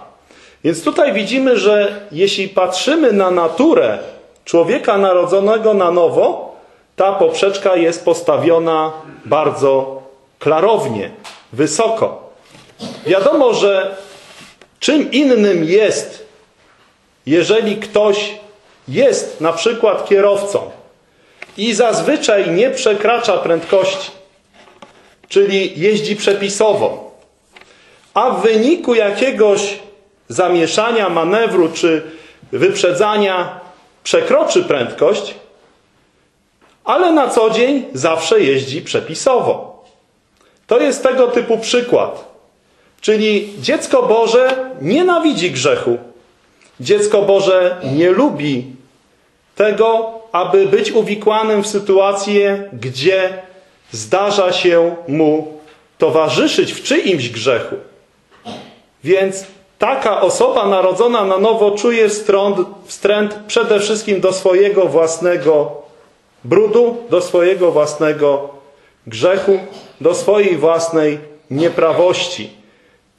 Więc tutaj widzimy, że jeśli patrzymy na naturę człowieka narodzonego na nowo, ta poprzeczka jest postawiona bardzo klarownie, wysoko. Wiadomo, że czym innym jest, jeżeli ktoś jest na przykład kierowcą i zazwyczaj nie przekracza prędkości, czyli jeździ przepisowo, a w wyniku jakiegoś zamieszania, manewru czy wyprzedzania przekroczy prędkość, ale na co dzień zawsze jeździ przepisowo. To jest tego typu przykład. Czyli dziecko Boże nienawidzi grzechu. Dziecko Boże nie lubi tego, aby być uwikłanym w sytuację, gdzie zdarza się mu towarzyszyć w czyimś grzechu. Więc taka osoba narodzona na nowo czuje wstręt przede wszystkim do swojego własnego brudu, do swojego własnego grzechu, do swojej własnej nieprawości.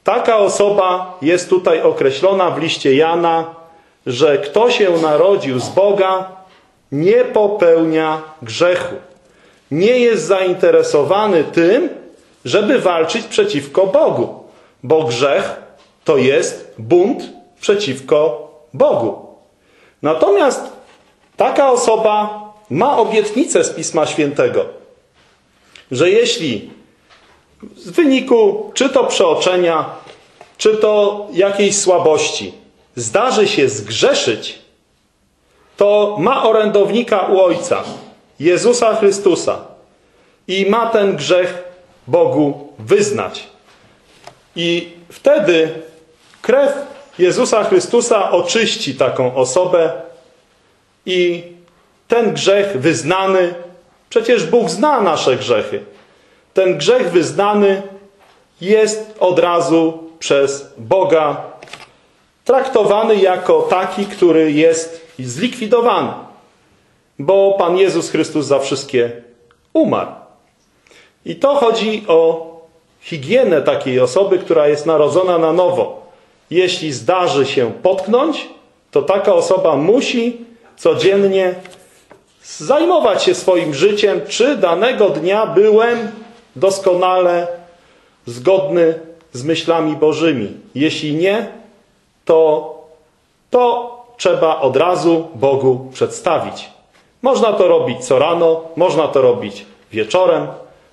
Taka osoba jest tutaj określona w liście Jana, że kto się narodził z Boga, nie popełnia grzechu. Nie jest zainteresowany tym, żeby walczyć przeciwko Bogu, bo grzech to jest bunt przeciwko Bogu. Natomiast taka osoba ma obietnicę z Pisma Świętego, że jeśli w wyniku czy to przeoczenia, czy to jakiejś słabości zdarzy się zgrzeszyć, to ma orędownika u Ojca, Jezusa Chrystusa, i ma ten grzech Bogu wyznać. I wtedy krew Jezusa Chrystusa oczyści taką osobę i ten grzech wyznany, przecież Bóg zna nasze grzechy, ten grzech wyznany jest od razu przez Boga traktowany jako taki, który jest zlikwidowany. Bo Pan Jezus Chrystus za wszystkie umarł. I to chodzi o higienę takiej osoby, która jest narodzona na nowo. Jeśli zdarzy się potknąć, to taka osoba musi codziennie zajmować się swoim życiem, czy danego dnia byłem doskonale zgodny z myślami Bożymi. Jeśli nie, to to trzeba od razu Bogu przedstawić. Można to robić co rano, można to robić wieczorem,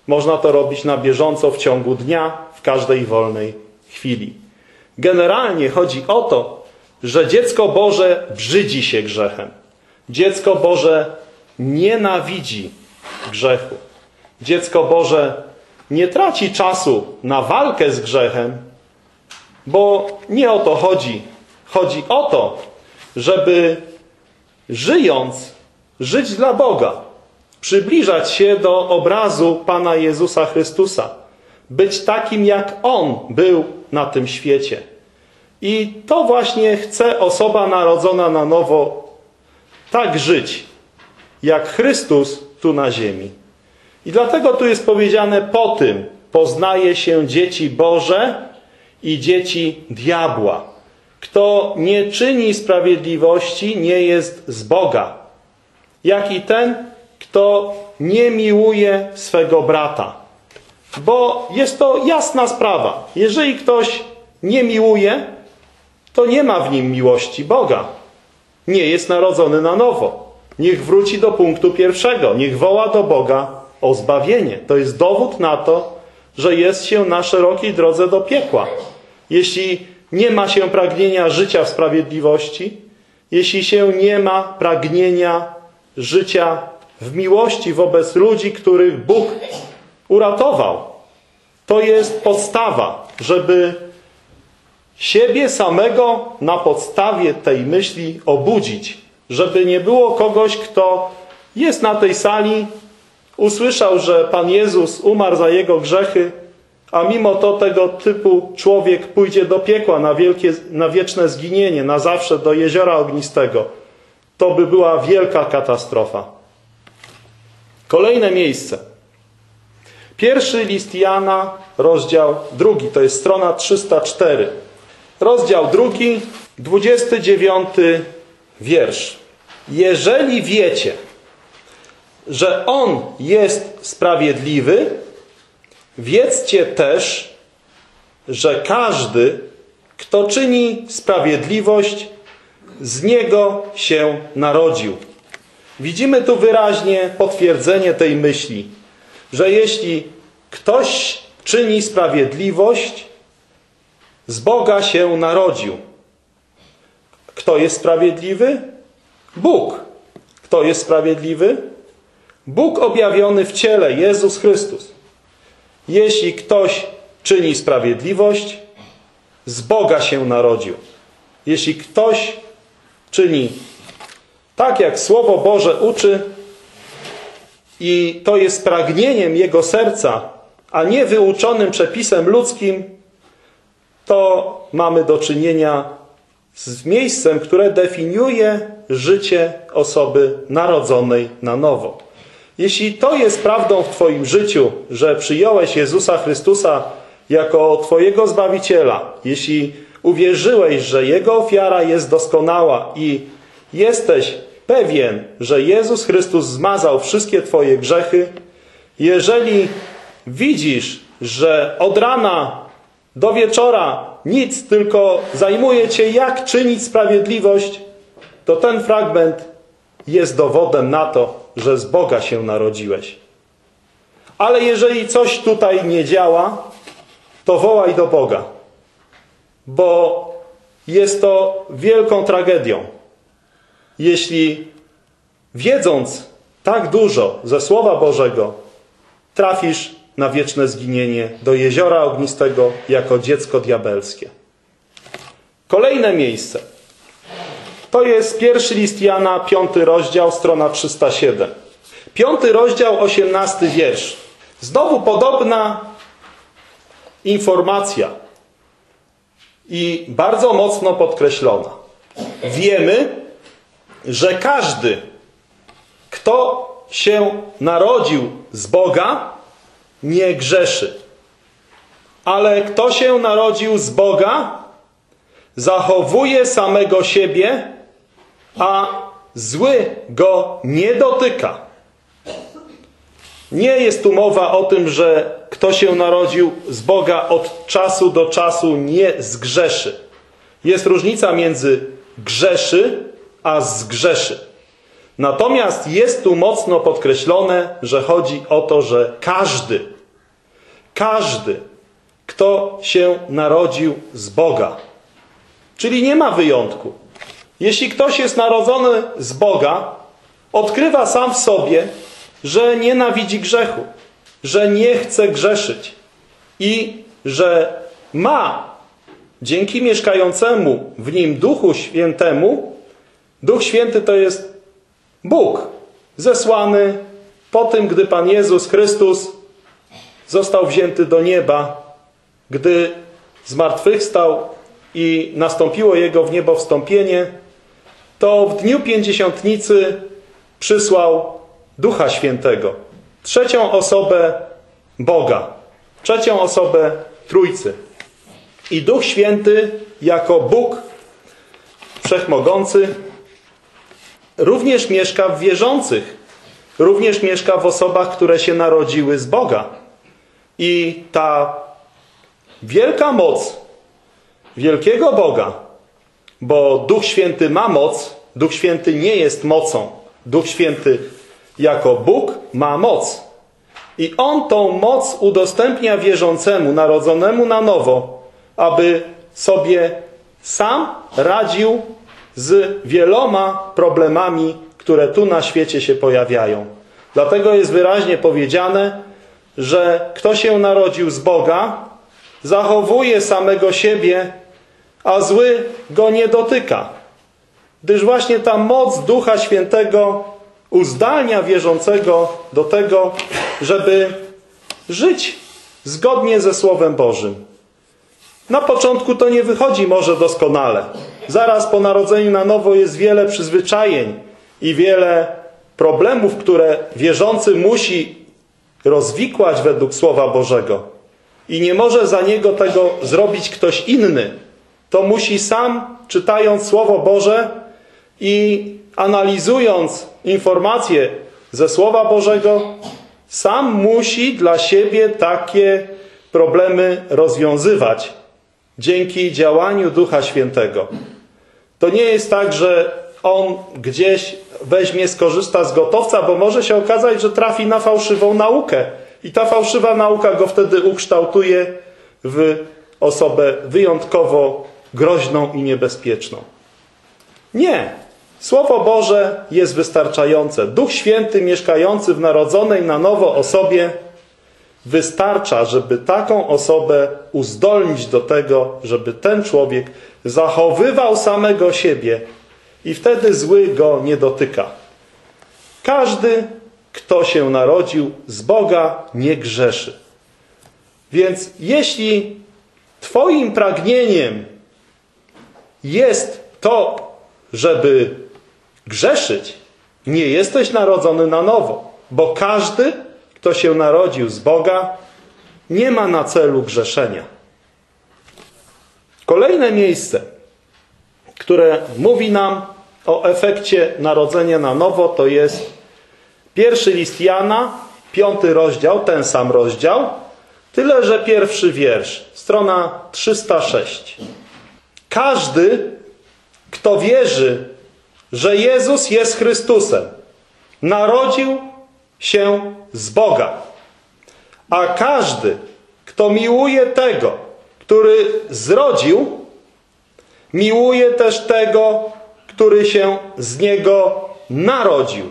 można to robić na bieżąco w ciągu dnia, w każdej wolnej chwili. Generalnie chodzi o to, że dziecko Boże brzydzi się grzechem. Dziecko Boże nienawidzi grzechu. Dziecko Boże nie traci czasu na walkę z grzechem, bo nie o to chodzi. Chodzi o to, żeby żyjąc, żyć dla Boga, przybliżać się do obrazu Pana Jezusa Chrystusa, być takim, jak On był na tym świecie. I to właśnie chce osoba narodzona na nowo tak żyć, jak Chrystus tu na ziemi. I dlatego tu jest powiedziane: po tym poznaje się dzieci Boże i dzieci diabła. Kto nie czyni sprawiedliwości, nie jest z Boga, jak i ten, kto nie miłuje swego brata. Bo jest to jasna sprawa. Jeżeli ktoś nie miłuje, to nie ma w nim miłości Boga. Nie jest narodzony na nowo. Niech wróci do punktu pierwszego. Niech woła do Boga o zbawienie. To jest dowód na to, że jest się na szerokiej drodze do piekła. Jeśli nie ma się pragnienia życia w sprawiedliwości, jeśli się nie ma pragnienia życia w miłości wobec ludzi, których Bóg uratował, to jest podstawa, żeby siebie samego na podstawie tej myśli obudzić, żeby nie było kogoś, kto jest na tej sali, usłyszał, że Pan Jezus umarł za jego grzechy, a mimo to tego typu człowiek pójdzie do piekła na, wielkie, na wieczne zginienie, na zawsze do jeziora ognistego. To by była wielka katastrofa. Kolejne miejsce. Pierwszy list Jana, rozdział drugi, to jest strona trzysta cztery. Rozdział drugi, dwudziesty dziewiąty wiersz. Jeżeli wiecie, że On jest sprawiedliwy, wiedzcie też, że każdy, kto czyni sprawiedliwość, z niego się narodził. Widzimy tu wyraźnie potwierdzenie tej myśli, że jeśli ktoś czyni sprawiedliwość, z Boga się narodził. Kto jest sprawiedliwy? Bóg. Kto jest sprawiedliwy? Bóg objawiony w ciele, Jezus Chrystus. Jeśli ktoś czyni sprawiedliwość, z Boga się narodził. Jeśli ktoś czyni tak, jak Słowo Boże uczy, i to jest pragnieniem jego serca, a nie wyuczonym przepisem ludzkim, to mamy do czynienia z miejscem, które definiuje życie osoby narodzonej na nowo. Jeśli to jest prawdą w twoim życiu, że przyjąłeś Jezusa Chrystusa jako twojego Zbawiciela, jeśli uwierzyłeś, że Jego ofiara jest doskonała i jesteś pewien, że Jezus Chrystus zmazał wszystkie twoje grzechy, jeżeli widzisz, że od rana do wieczora nic, tylko zajmuje cię, jak czynić sprawiedliwość, to ten fragment jest dowodem na to, że z Boga się narodziłeś. Ale jeżeli coś tutaj nie działa, to wołaj do Boga, bo jest to wielką tragedią. Jeśli wiedząc tak dużo ze Słowa Bożego, trafisz na wieczne zginienie do jeziora ognistego jako dziecko diabelskie. Kolejne miejsce. To jest pierwszy list Jana, piąty rozdział, strona trzysta siedem. Piąty rozdział, osiemnasty wiersz. Znowu podobna informacja i bardzo mocno podkreślona. Wiemy, że każdy, kto się narodził z Boga, nie grzeszy. Ale kto się narodził z Boga, zachowuje samego siebie, a zły go nie dotyka. Nie jest tu mowa o tym, że kto się narodził z Boga od czasu do czasu nie zgrzeszy. Jest różnica między grzeszy a zgrzeszy. Natomiast jest tu mocno podkreślone, że chodzi o to, że każdy, każdy, kto się narodził z Boga. Czyli nie ma wyjątku. Jeśli ktoś jest narodzony z Boga, odkrywa sam w sobie, że nienawidzi grzechu, że nie chce grzeszyć i że ma dzięki mieszkającemu w nim Duchu Świętemu. Duch Święty to jest Bóg zesłany po tym, gdy Pan Jezus Chrystus został wzięty do nieba, gdy zmartwychwstał i nastąpiło Jego w niebo wstąpienie, to w dniu Pięćdziesiątnicy przysłał Ducha Świętego, trzecią osobę Boga, trzecią osobę Trójcy. I Duch Święty jako Bóg Wszechmogący również mieszka w wierzących, również mieszka w osobach, które się narodziły z Boga. I ta wielka moc wielkiego Boga, bo Duch Święty ma moc, Duch Święty nie jest mocą. Duch Święty jako Bóg ma moc. I On tą moc udostępnia wierzącemu, narodzonemu na nowo, aby sobie sam radził z wieloma problemami, które tu na świecie się pojawiają. Dlatego jest wyraźnie powiedziane, że kto się narodził z Boga, zachowuje samego siebie, a zły go nie dotyka. Gdyż właśnie ta moc Ducha Świętego uzdalnia wierzącego do tego, żeby żyć zgodnie ze Słowem Bożym. Na początku to nie wychodzi może doskonale. Zaraz po narodzeniu na nowo jest wiele przyzwyczajeń i wiele problemów, które wierzący musi rozwikłać według Słowa Bożego. I nie może za niego tego zrobić ktoś inny. To musi sam, czytając Słowo Boże i analizując informacje ze Słowa Bożego, sam musi dla siebie takie problemy rozwiązywać dzięki działaniu Ducha Świętego. To nie jest tak, że on gdzieś weźmie, skorzysta z gotowca, bo może się okazać, że trafi na fałszywą naukę. I ta fałszywa nauka go wtedy ukształtuje w osobę wyjątkowo groźną i niebezpieczną. Nie. Słowo Boże jest wystarczające. Duch Święty mieszkający w narodzonej na nowo osobie wystarcza, żeby taką osobę uzdolnić do tego, żeby ten człowiek zachowywał samego siebie i wtedy zły go nie dotyka. Każdy, kto się narodził z Boga, nie grzeszy. Więc jeśli twoim pragnieniem jest to, żeby grzeszyć, nie jesteś narodzony na nowo, bo każdy, kto się narodził z Boga, nie ma na celu grzeszenia. Kolejne miejsce, które mówi nam o efekcie narodzenia na nowo, to jest pierwszy list Jana, piąty rozdział, ten sam rozdział, tyle że pierwszy wiersz, strona trzysta sześć. Każdy, kto wierzy, że Jezus jest Chrystusem, narodził się z Boga. A każdy, kto miłuje tego, który zrodził, miłuje też tego, który się z niego narodził.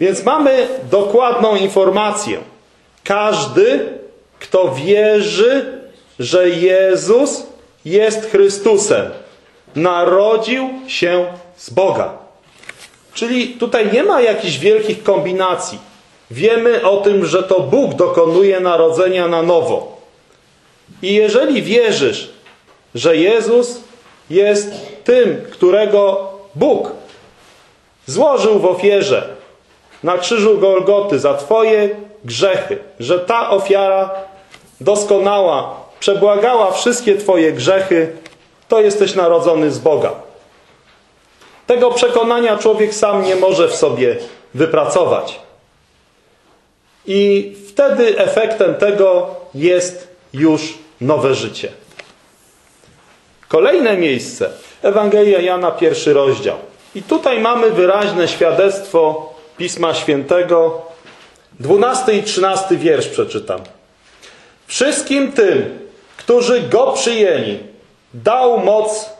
Więc mamy dokładną informację. Każdy, kto wierzy, że Jezus jest Chrystusem, narodził się z Boga. Czyli tutaj nie ma jakichś wielkich kombinacji. Wiemy o tym, że to Bóg dokonuje narodzenia na nowo. I jeżeli wierzysz, że Jezus jest tym, którego Bóg złożył w ofierze na krzyżu Golgoty za twoje grzechy, że ta ofiara doskonała przebłagała wszystkie twoje grzechy, to jesteś narodzony z Boga. Tego przekonania człowiek sam nie może w sobie wypracować. I wtedy efektem tego jest już nowe życie. Kolejne miejsce, Ewangelia Jana, pierwszy rozdział. I tutaj mamy wyraźne świadectwo Pisma Świętego. Dwunasty i trzynasty wiersz przeczytam. Wszystkim tym, którzy Go przyjęli, dał moc,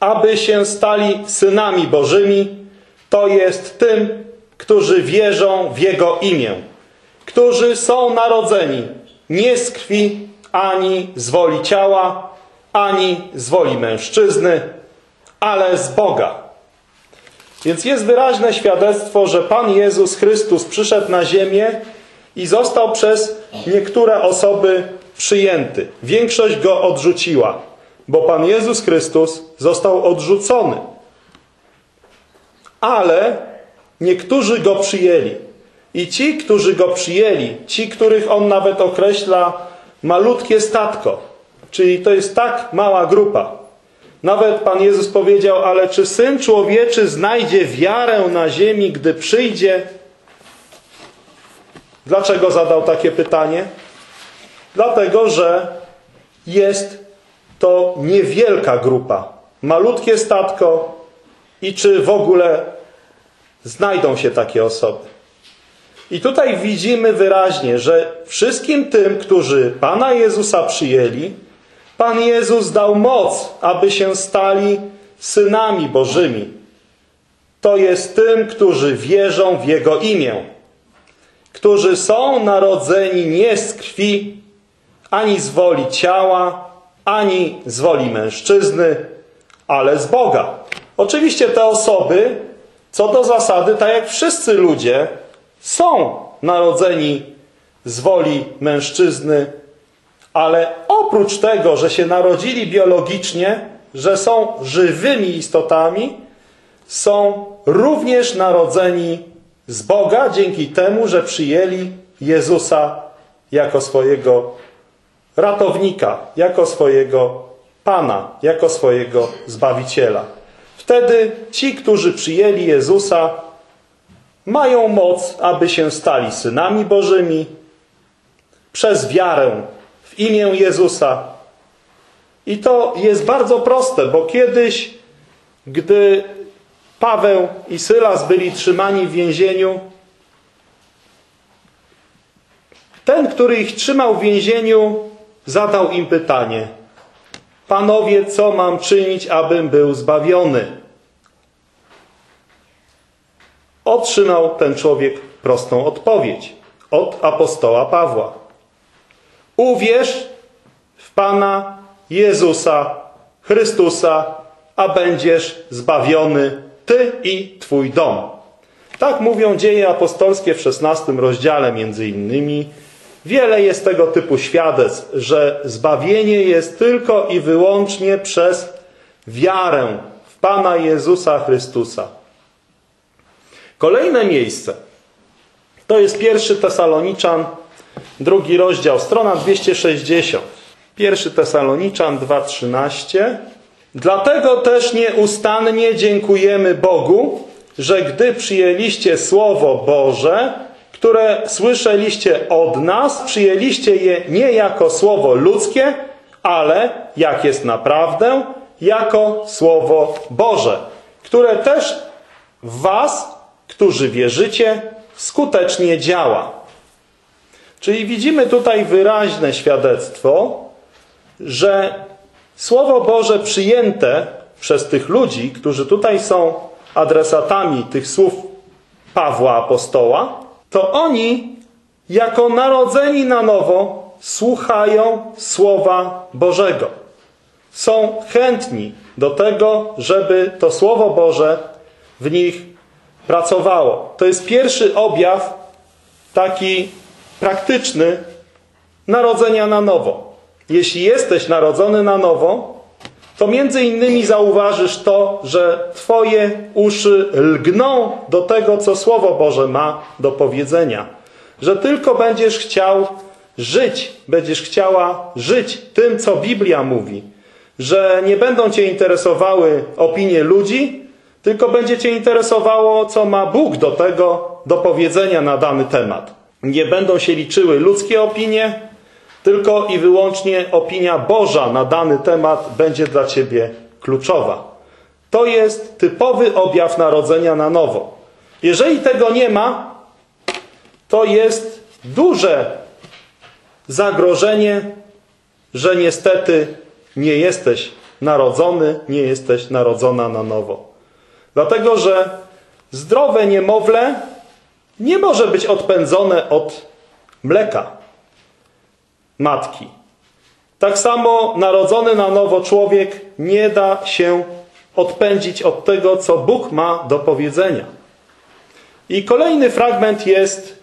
aby się stali synami Bożymi, to jest tym, którzy wierzą w Jego imię, którzy są narodzeni nie z krwi, ani z woli ciała, ani z woli mężczyzny, ale z Boga. Więc jest wyraźne świadectwo, że Pan Jezus Chrystus przyszedł na ziemię i został przez niektóre osoby przyjęty. Większość Go odrzuciła, bo Pan Jezus Chrystus został odrzucony. Ale niektórzy Go przyjęli. I ci, którzy Go przyjęli, ci, których On nawet określa malutkie statko, czyli to jest tak mała grupa. Nawet Pan Jezus powiedział, ale czy Syn Człowieczy znajdzie wiarę na ziemi, gdy przyjdzie? Dlaczego zadał takie pytanie? Dlatego, że jest to niewielka grupa, malutkie statko i czy w ogóle znajdą się takie osoby. I tutaj widzimy wyraźnie, że wszystkim tym, którzy Pana Jezusa przyjęli, Pan Jezus dał moc, aby się stali synami Bożymi. To jest tym, którzy wierzą w Jego imię, którzy są narodzeni nie z krwi, ani z woli ciała, ani z woli mężczyzny, ale z Boga. Oczywiście te osoby, co do zasady, tak jak wszyscy ludzie, są narodzeni z woli mężczyzny, ale oprócz tego, że się narodzili biologicznie, że są żywymi istotami, są również narodzeni z Boga dzięki temu, że przyjęli Jezusa jako swojego ratownika, jako swojego Pana, jako swojego Zbawiciela. Wtedy ci, którzy przyjęli Jezusa, mają moc, aby się stali synami Bożymi przez wiarę w w imię Jezusa. I to jest bardzo proste, bo kiedyś, gdy Paweł i Sylas byli trzymani w więzieniu, ten, który ich trzymał w więzieniu, zadał im pytanie: panowie, co mam czynić, abym był zbawiony? Otrzymał ten człowiek prostą odpowiedź od apostoła Pawła: uwierz w Pana Jezusa Chrystusa, a będziesz zbawiony, ty i twój dom. Tak mówią Dzieje Apostolskie w szesnastym rozdziale między innymi. Wiele jest tego typu świadectw, że zbawienie jest tylko i wyłącznie przez wiarę w Pana Jezusa Chrystusa. Kolejne miejsce to jest pierwszy Tesaloniczan, drugi rozdział, strona dwieście sześćdziesiąt. pierwszy Tesaloniczan dwa trzynaście. Dlatego też nieustannie dziękujemy Bogu, że gdy przyjęliście Słowo Boże, które słyszeliście od nas, przyjęliście je nie jako słowo ludzkie, ale, jak jest naprawdę, jako Słowo Boże, które też w was, którzy wierzycie, skutecznie działa. Czyli widzimy tutaj wyraźne świadectwo, że Słowo Boże przyjęte przez tych ludzi, którzy tutaj są adresatami tych słów Pawła apostoła, to oni jako narodzeni na nowo słuchają Słowa Bożego. Są chętni do tego, żeby to Słowo Boże w nich pracowało. To jest pierwszy objaw taki praktyczny narodzenia na nowo. Jeśli jesteś narodzony na nowo, to między innymi zauważysz to, że twoje uszy lgną do tego, co Słowo Boże ma do powiedzenia. Że tylko będziesz chciał żyć, będziesz chciała żyć tym, co Biblia mówi. Że nie będą cię interesowały opinie ludzi, tylko będzie cię interesowało, co ma Bóg do tego, do powiedzenia na dany temat. Nie będą się liczyły ludzkie opinie, tylko i wyłącznie opinia Boża na dany temat będzie dla ciebie kluczowa. To jest typowy objaw narodzenia na nowo. Jeżeli tego nie ma, to jest duże zagrożenie, że niestety nie jesteś narodzony, nie jesteś narodzona na nowo. Dlatego, że zdrowe niemowlę nie może być odpędzone od mleka matki. Tak samo narodzony na nowo człowiek nie da się odpędzić od tego, co Bóg ma do powiedzenia. I kolejny fragment jest,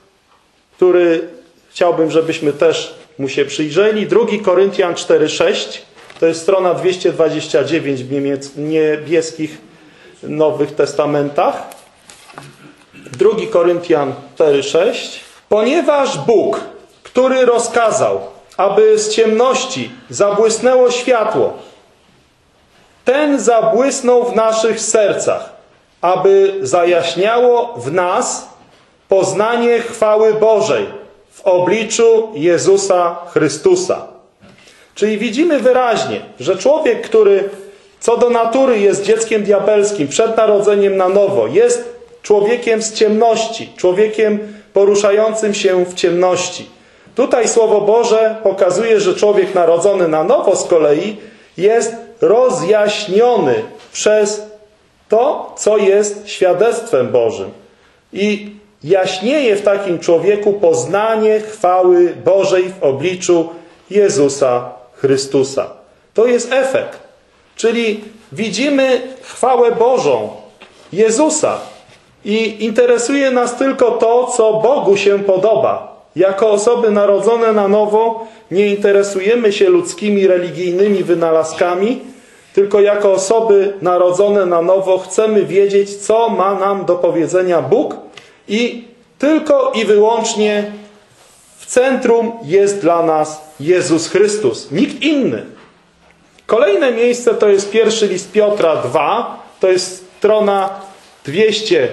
który chciałbym, żebyśmy też mu się przyjrzeli. drugi Koryntian cztery sześć, to jest strona dwieście dwadzieścia dziewięć w niemiec- niebieskich Nowych Testamentach. drugi Koryntian cztery sześć. Ponieważ Bóg, który rozkazał, aby z ciemności zabłysnęło światło, ten zabłysnął w naszych sercach, aby zajaśniało w nas poznanie chwały Bożej w obliczu Jezusa Chrystusa. Czyli widzimy wyraźnie, że człowiek, który co do natury jest dzieckiem diabelskim, przed narodzeniem na nowo, jest człowiekiem z ciemności, człowiekiem poruszającym się w ciemności. Tutaj Słowo Boże pokazuje, że człowiek narodzony na nowo z kolei jest rozjaśniony przez to, co jest świadectwem Bożym. I jaśnieje w takim człowieku poznanie chwały Bożej w obliczu Jezusa Chrystusa. To jest efekt. Czyli widzimy chwałę Bożą, Jezusa. I interesuje nas tylko to, co Bogu się podoba. Jako osoby narodzone na nowo nie interesujemy się ludzkimi, religijnymi wynalazkami, tylko jako osoby narodzone na nowo chcemy wiedzieć, co ma nam do powiedzenia Bóg, i tylko i wyłącznie w centrum jest dla nas Jezus Chrystus, nikt inny. Kolejne miejsce to jest pierwszy list Piotra drugi, to jest strona dwieście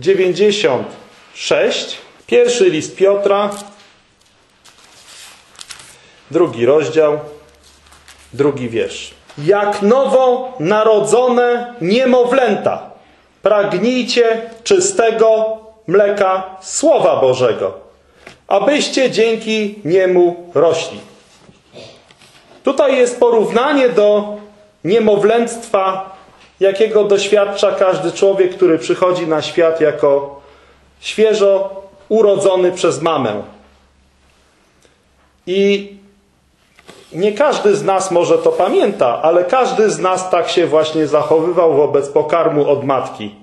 dziewięćdziesiąt sześć. Pierwszy list Piotra, drugi rozdział, drugi wiersz. Jak nowo narodzone niemowlęta, pragnijcie czystego mleka Słowa Bożego, abyście dzięki niemu rośli. Tutaj jest porównanie do niemowlęctwa, jakiego doświadcza każdy człowiek, który przychodzi na świat jako świeżo urodzony przez mamę. I nie każdy z nas może to pamięta, ale każdy z nas tak się właśnie zachowywał wobec pokarmu od matki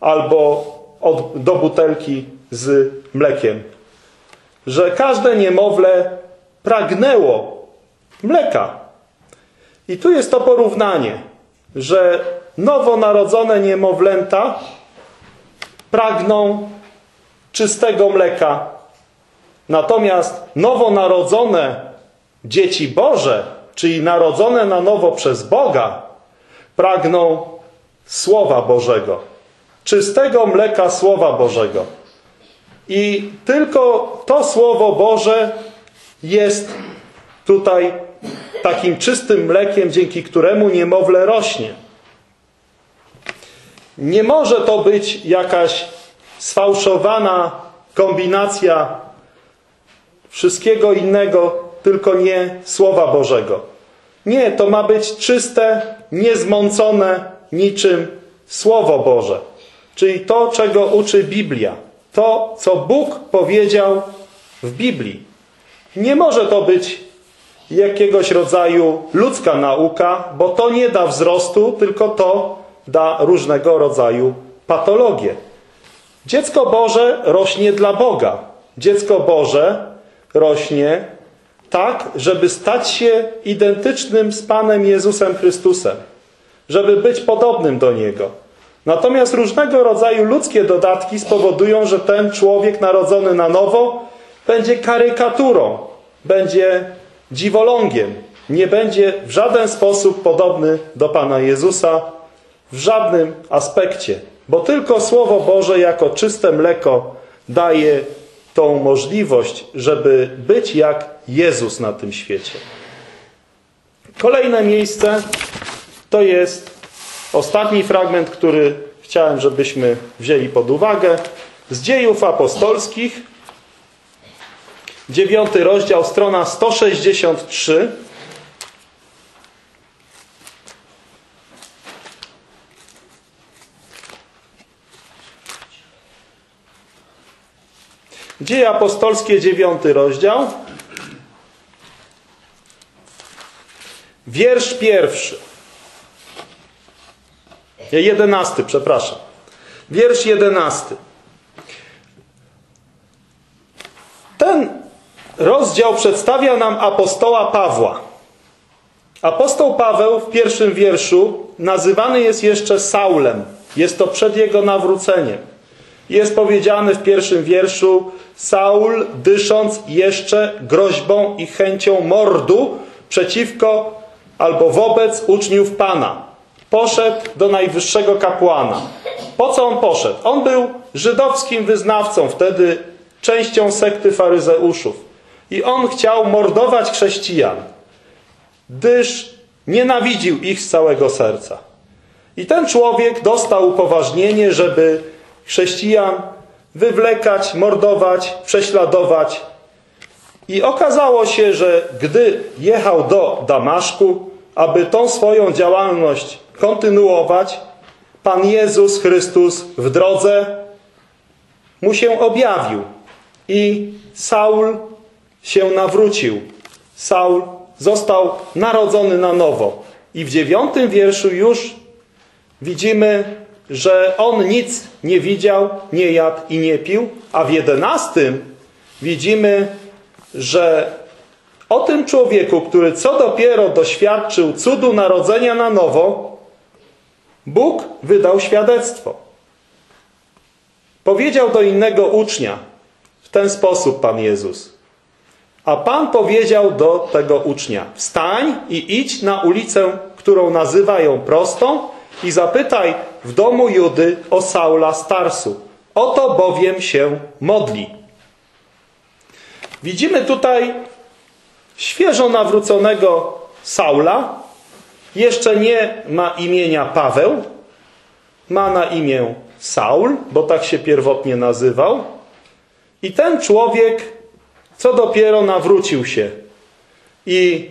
albo od, do butelki z mlekiem. Że każde niemowlę pragnęło mleka. I tu jest to porównanie, że nowonarodzone niemowlęta pragną czystego mleka. Natomiast nowonarodzone dzieci Boże, czyli narodzone na nowo przez Boga, pragną Słowa Bożego. Czystego mleka Słowa Bożego. I tylko to Słowo Boże jest tutaj takim czystym mlekiem, dzięki któremu niemowlę rośnie. Nie może to być jakaś sfałszowana kombinacja wszystkiego innego, tylko nie Słowa Bożego. Nie, to ma być czyste, niezmącone niczym Słowo Boże. Czyli to, czego uczy Biblia. To, co Bóg powiedział w Biblii. Nie może to być jakiegoś rodzaju ludzka nauka, bo to nie da wzrostu, tylko to da różnego rodzaju patologie. Dziecko Boże rośnie dla Boga. Dziecko Boże rośnie tak, żeby stać się identycznym z Panem Jezusem Chrystusem. Żeby być podobnym do Niego. Natomiast różnego rodzaju ludzkie dodatki spowodują, że ten człowiek narodzony na nowo będzie karykaturą, będzie dziwolągiem. Nie będzie w żaden sposób podobny do Pana Jezusa w żadnym aspekcie. Bo tylko Słowo Boże jako czyste mleko daje tą możliwość, żeby być jak Jezus na tym świecie. Kolejne miejsce to jest ostatni fragment, który chciałem, żebyśmy wzięli pod uwagę. Z Dziejów Apostolskich, dziewiąty rozdział, strona sto sześćdziesiąt trzy. Dzieje Apostolskie, dziewiąty rozdział. Wiersz pierwszy. Jedenasty, przepraszam. Wiersz jedenasty. Ten rozdział przedstawia nam apostoła Pawła. Apostoł Paweł w pierwszym wierszu nazywany jest jeszcze Saulem. Jest to przed jego nawróceniem. Jest powiedziane w pierwszym wierszu: Saul, dysząc jeszcze groźbą i chęcią mordu przeciwko albo wobec uczniów Pana, poszedł do najwyższego kapłana. Po co on poszedł? On był żydowskim wyznawcą, wtedy częścią sekty faryzeuszów. I on chciał mordować chrześcijan, gdyż nienawidził ich z całego serca. I ten człowiek dostał upoważnienie, żeby chrześcijan wywlekać, mordować, prześladować. I okazało się, że gdy jechał do Damaszku, aby tą swoją działalność kontynuować, Pan Jezus Chrystus w drodze mu się objawił. I Saul się nawrócił. Saul został narodzony na nowo. I w dziewiątym wierszu już widzimy, że on nic nie widział, nie jadł i nie pił. A w jedenastym widzimy, że o tym człowieku, który co dopiero doświadczył cudu narodzenia na nowo, Bóg wydał świadectwo. Powiedział do innego ucznia w ten sposób Pan Jezus. A Pan powiedział do tego ucznia: wstań i idź na ulicę, którą nazywają Prostą, i zapytaj w domu Judy o Saula z Tarsu. Oto bowiem się modli. Widzimy tutaj świeżo nawróconego Saula, jeszcze nie ma imienia Paweł, ma na imię Saul, bo tak się pierwotnie nazywał. I ten człowiek, co dopiero, nawrócił się. I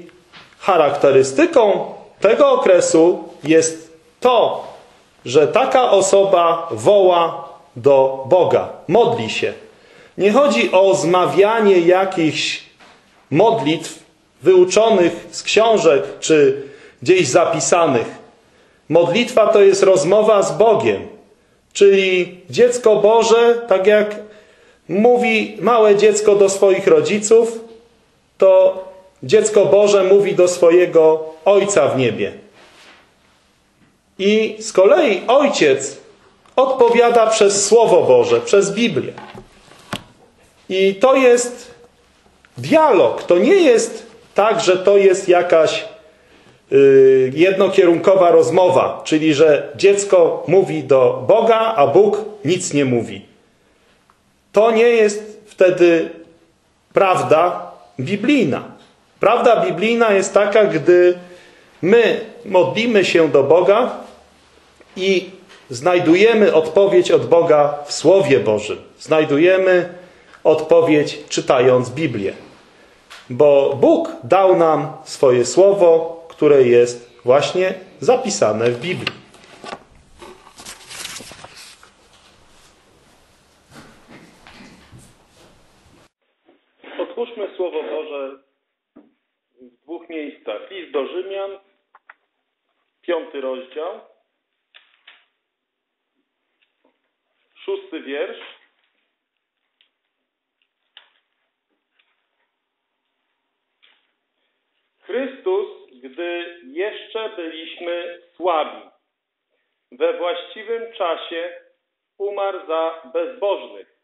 charakterystyką tego okresu jest to, że taka osoba woła do Boga, modli się. Nie chodzi o zmawianie jakichś modlitw wyuczonych z książek czy gdzieś zapisanych. Modlitwa to jest rozmowa z Bogiem, czyli dziecko Boże, tak jak mówi małe dziecko do swoich rodziców, to dziecko Boże mówi do swojego Ojca w niebie. I z kolei Ojciec odpowiada przez Słowo Boże, przez Biblię. I to jest dialog. To nie jest tak, że to jest jakaś yy, jednokierunkowa rozmowa, czyli że dziecko mówi do Boga, a Bóg nic nie mówi. To nie jest wtedy prawda biblijna. Prawda biblijna jest taka, gdy my modlimy się do Boga i znajdujemy odpowiedź od Boga w Słowie Bożym. Znajdujemy odpowiedź czytając Biblię. Bo Bóg dał nam swoje Słowo, które jest właśnie zapisane w Biblii. Otwórzmy Słowo Boże w dwóch miejscach. List do Rzymian, piąty rozdział, szósty wiersz. Chrystus, gdy jeszcze byliśmy słabi, we właściwym czasie umarł za bezbożnych.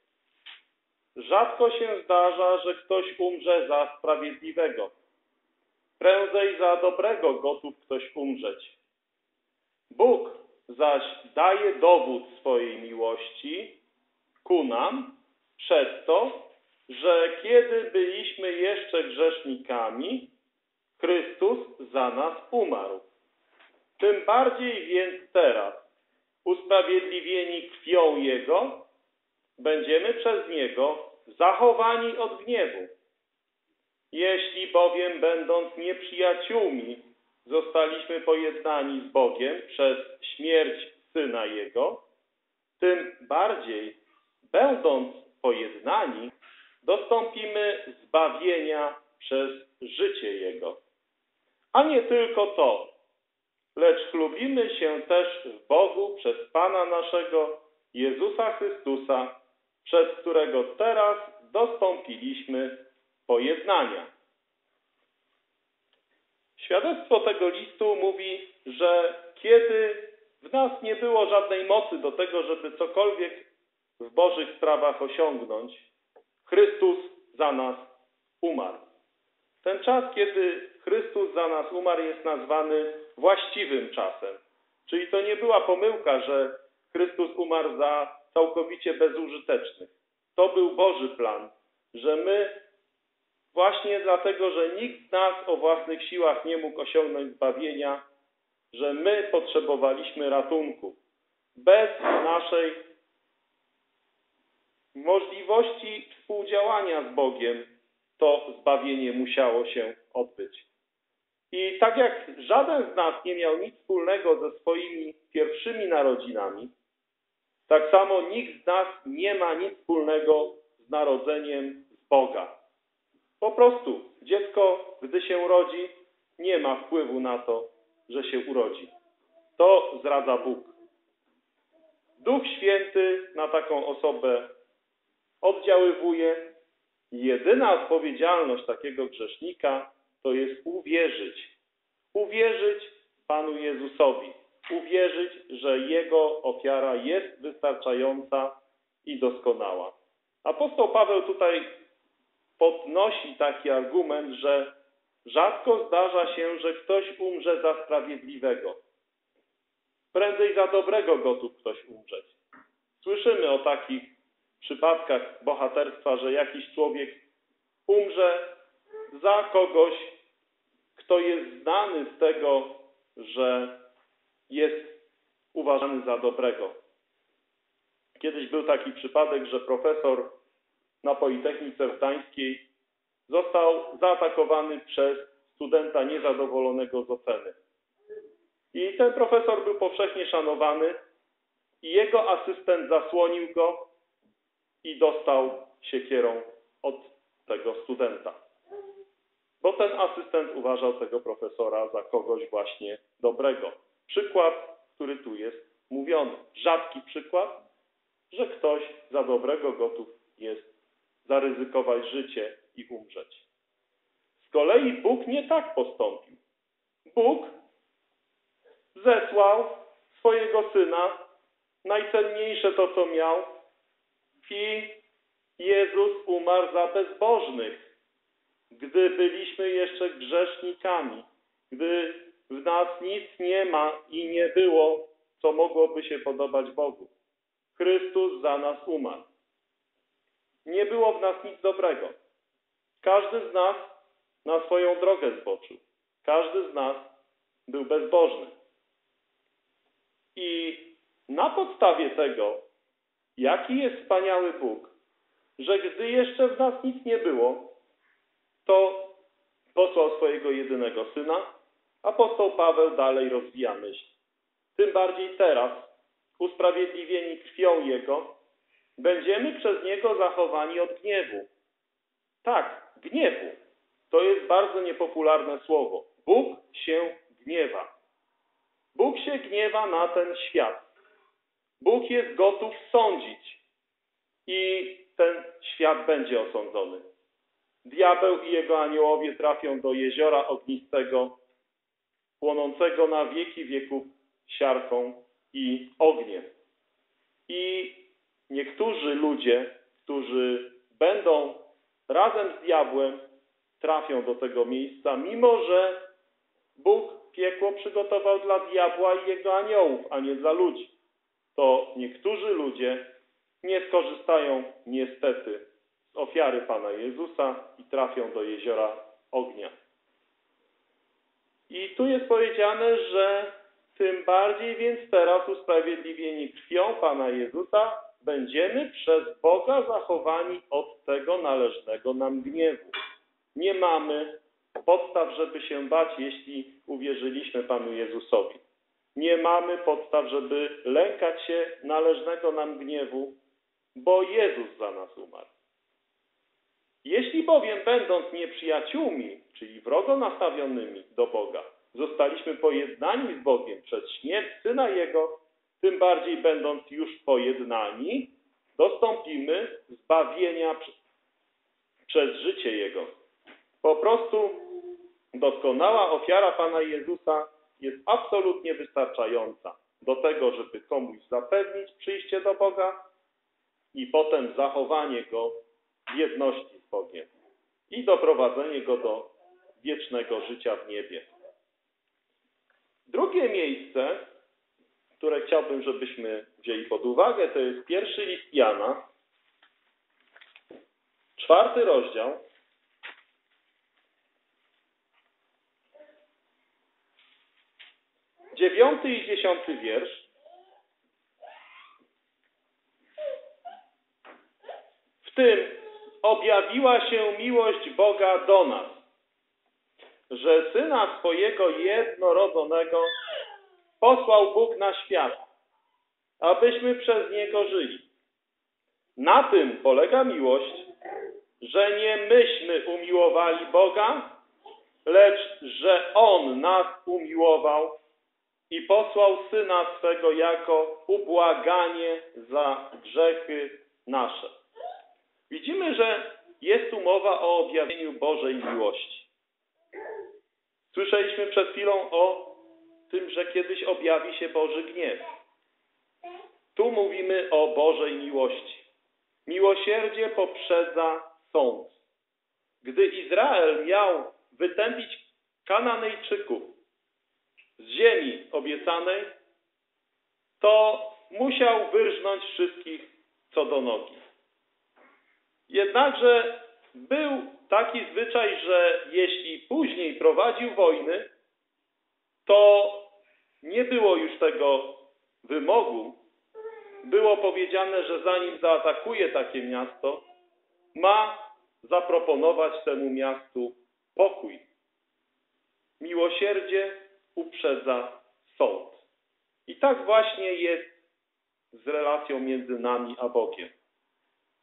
Rzadko się zdarza, że ktoś umrze za sprawiedliwego. Prędzej za dobrego gotów ktoś umrzeć. Bóg zaś daje dowód swojej miłości ku nam przez to, że kiedy byliśmy jeszcze grzesznikami, Chrystus za nas umarł. Tym bardziej więc teraz, usprawiedliwieni krwią Jego, będziemy przez Niego zachowani od gniewu. Jeśli bowiem, będąc nieprzyjaciółmi, zostaliśmy pojednani z Bogiem przez śmierć Syna Jego, tym bardziej, będąc pojednani, dostąpimy zbawienia przez życie Jego. A nie tylko to, lecz chlubimy się też w Bogu przez Pana naszego Jezusa Chrystusa, przez którego teraz dostąpiliśmy pojednania. Świadectwo tego listu mówi, że kiedy w nas nie było żadnej mocy do tego, żeby cokolwiek w Bożych sprawach osiągnąć, Chrystus za nas umarł. Ten czas, kiedy Chrystus za nas umarł, jest nazwany właściwym czasem. Czyli to nie była pomyłka, że Chrystus umarł za całkowicie bezużytecznych. To był Boży plan, że my właśnie dlatego, że nikt z nas o własnych siłach nie mógł osiągnąć zbawienia, że my potrzebowaliśmy ratunku. Bez naszej możliwości współdziałania z Bogiem to zbawienie musiało się odbyć. I tak jak żaden z nas nie miał nic wspólnego ze swoimi pierwszymi narodzinami, tak samo nikt z nas nie ma nic wspólnego z narodzeniem z Boga. Po prostu dziecko, gdy się rodzi, nie ma wpływu na to, że się urodzi. To zdradza Bóg. Duch Święty na taką osobę oddziaływuje. Jedyna odpowiedzialność takiego grzesznika to jest uwierzyć. Uwierzyć Panu Jezusowi. Uwierzyć, że Jego ofiara jest wystarczająca i doskonała. Apostoł Paweł tutaj podnosi taki argument, że rzadko zdarza się, że ktoś umrze za sprawiedliwego. Prędzej za dobrego gotów ktoś umrzeć. Słyszymy o takich przypadkach bohaterstwa, że jakiś człowiek umrze za kogoś, kto jest znany z tego, że jest uważany za dobrego. Kiedyś był taki przypadek, że profesor na Politechnice Gdańskiej został zaatakowany przez studenta niezadowolonego z oceny. I ten profesor był powszechnie szanowany i jego asystent zasłonił go i dostał siekierą od tego studenta. Bo ten asystent uważał tego profesora za kogoś właśnie dobrego. Przykład, który tu jest mówiony. Rzadki przykład, że ktoś za dobrego gotów jest zaryzykować życie i umrzeć. Z kolei Bóg nie tak postąpił. Bóg zesłał swojego Syna, najcenniejsze to, co miał, i Jezus umarł za bezbożnych, gdy byliśmy jeszcze grzesznikami, gdy w nas nic nie ma i nie było, co mogłoby się podobać Bogu. Chrystus za nas umarł. Nie było w nas nic dobrego. Każdy z nas na swoją drogę zboczył. Każdy z nas był bezbożny. I na podstawie tego, jaki jest wspaniały Bóg, że gdy jeszcze w nas nic nie było, to posłał swojego jedynego Syna. Apostoł Paweł dalej rozwija myśl. Tym bardziej teraz, usprawiedliwieni krwią Jego, będziemy przez Niego zachowani od gniewu. Tak, gniewu. To jest bardzo niepopularne słowo. Bóg się gniewa. Bóg się gniewa na ten świat. Bóg jest gotów sądzić i ten świat będzie osądzony. Diabeł i jego aniołowie trafią do jeziora ognistego, płonącego na wieki wieków siarką i ogniem. I niektórzy ludzie, którzy będą razem z diabłem, trafią do tego miejsca, mimo że Bóg piekło przygotował dla diabła i jego aniołów, a nie dla ludzi. To niektórzy ludzie nie skorzystają niestety z ofiary Pana Jezusa i trafią do jeziora ognia. I tu jest powiedziane, że tym bardziej więc teraz usprawiedliwieni krwią Pana Jezusa będziemy przez Boga zachowani od tego należnego nam gniewu. Nie mamy podstaw, żeby się bać, jeśli uwierzyliśmy Panu Jezusowi. Nie mamy podstaw, żeby lękać się należnego nam gniewu, bo Jezus za nas umarł. Jeśli bowiem będąc nieprzyjaciółmi, czyli wrogo nastawionymi do Boga, zostaliśmy pojednani z Bogiem przez śmierć Syna Jego, tym bardziej będąc już pojednani, dostąpimy zbawienia przez życie Jego. Po prostu doskonała ofiara Pana Jezusa jest absolutnie wystarczająca do tego, żeby komuś zapewnić przyjście do Boga i potem zachowanie go w jedności z Bogiem i doprowadzenie go do wiecznego życia w niebie. Drugie miejsce, które chciałbym, żebyśmy wzięli pod uwagę, to jest pierwszy list Jana, czwarty rozdział. Dziewiąty i dziesiąty wiersz. W tym objawiła się miłość Boga do nas, że Syna swojego jednorodzonego posłał Bóg na świat, abyśmy przez Niego żyli. Na tym polega miłość, że nie myśmy umiłowali Boga, lecz że On nas umiłował i posłał Syna swego jako ubłaganie za grzechy nasze. Widzimy, że jest tu mowa o objawieniu Bożej miłości. Słyszeliśmy przed chwilą o tym, że kiedyś objawi się Boży gniew. Tu mówimy o Bożej miłości. Miłosierdzie poprzedza sąd. Gdy Izrael miał wytępić Kananejczyków z ziemi obiecanej, to musiał wyrżnąć wszystkich co do nogi. Jednakże był taki zwyczaj, że jeśli później prowadził wojny, to nie było już tego wymogu. Było powiedziane, że zanim zaatakuje takie miasto, ma zaproponować temu miastu pokój. Miłosierdzie uprzedza sąd. I tak właśnie jest z relacją między nami a Bogiem.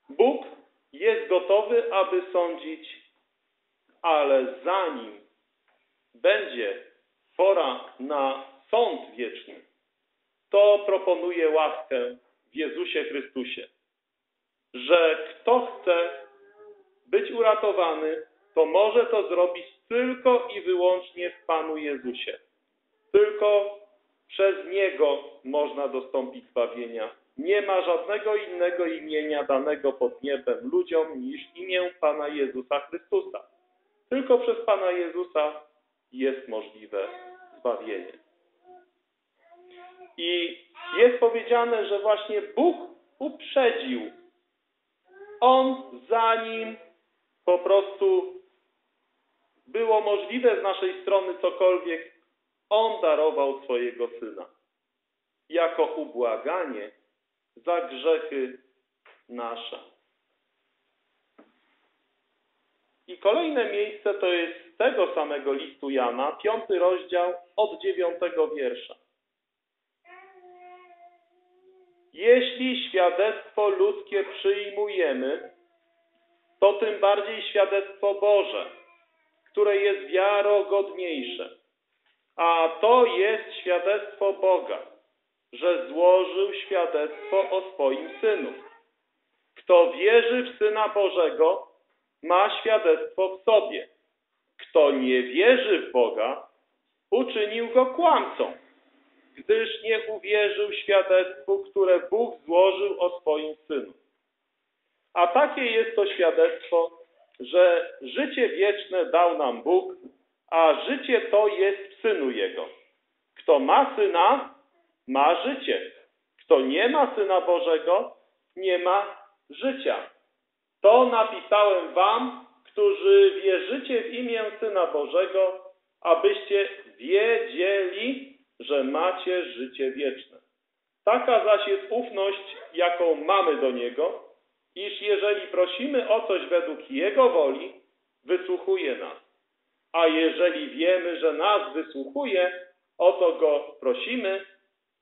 Bóg jest gotowy, aby sądzić, ale zanim będzie pora na sąd wieczny, to proponuje łaskę w Jezusie Chrystusie, że kto chce być uratowany, to może to zrobić tylko i wyłącznie w Panu Jezusie. Tylko przez Niego można dostąpić zbawienia. Nie ma żadnego innego imienia danego pod niebem ludziom niż imię Pana Jezusa Chrystusa. Tylko przez Pana Jezusa jest możliwe zbawienie. I jest powiedziane, że właśnie Bóg uprzedził. On zanim po prostu było możliwe z naszej strony cokolwiek, On darował swojego Syna jako ubłaganie za grzechy nasze. I kolejne miejsce to jest z tego samego listu Jana, piąty rozdział od dziewiątego wiersza. Jeśli świadectwo ludzkie przyjmujemy, to tym bardziej świadectwo Boże, które jest wiarogodniejsze. A to jest świadectwo Boga, że złożył świadectwo o swoim Synu. Kto wierzy w Syna Bożego, ma świadectwo w sobie. Kto nie wierzy w Boga, uczynił go kłamcą, gdyż nie uwierzył świadectwu, które Bóg złożył o swoim Synu. A takie jest to świadectwo, że życie wieczne dał nam Bóg, a życie to jest w Synu Jego. Kto ma Syna, ma życie. Kto nie ma Syna Bożego, nie ma życia. To napisałem wam, którzy wierzycie w imię Syna Bożego, abyście wiedzieli, że macie życie wieczne. Taka zaś jest ufność, jaką mamy do Niego, iż jeżeli prosimy o coś według Jego woli, wysłuchuje nas. A jeżeli wiemy, że nas wysłuchuje, o to Go prosimy,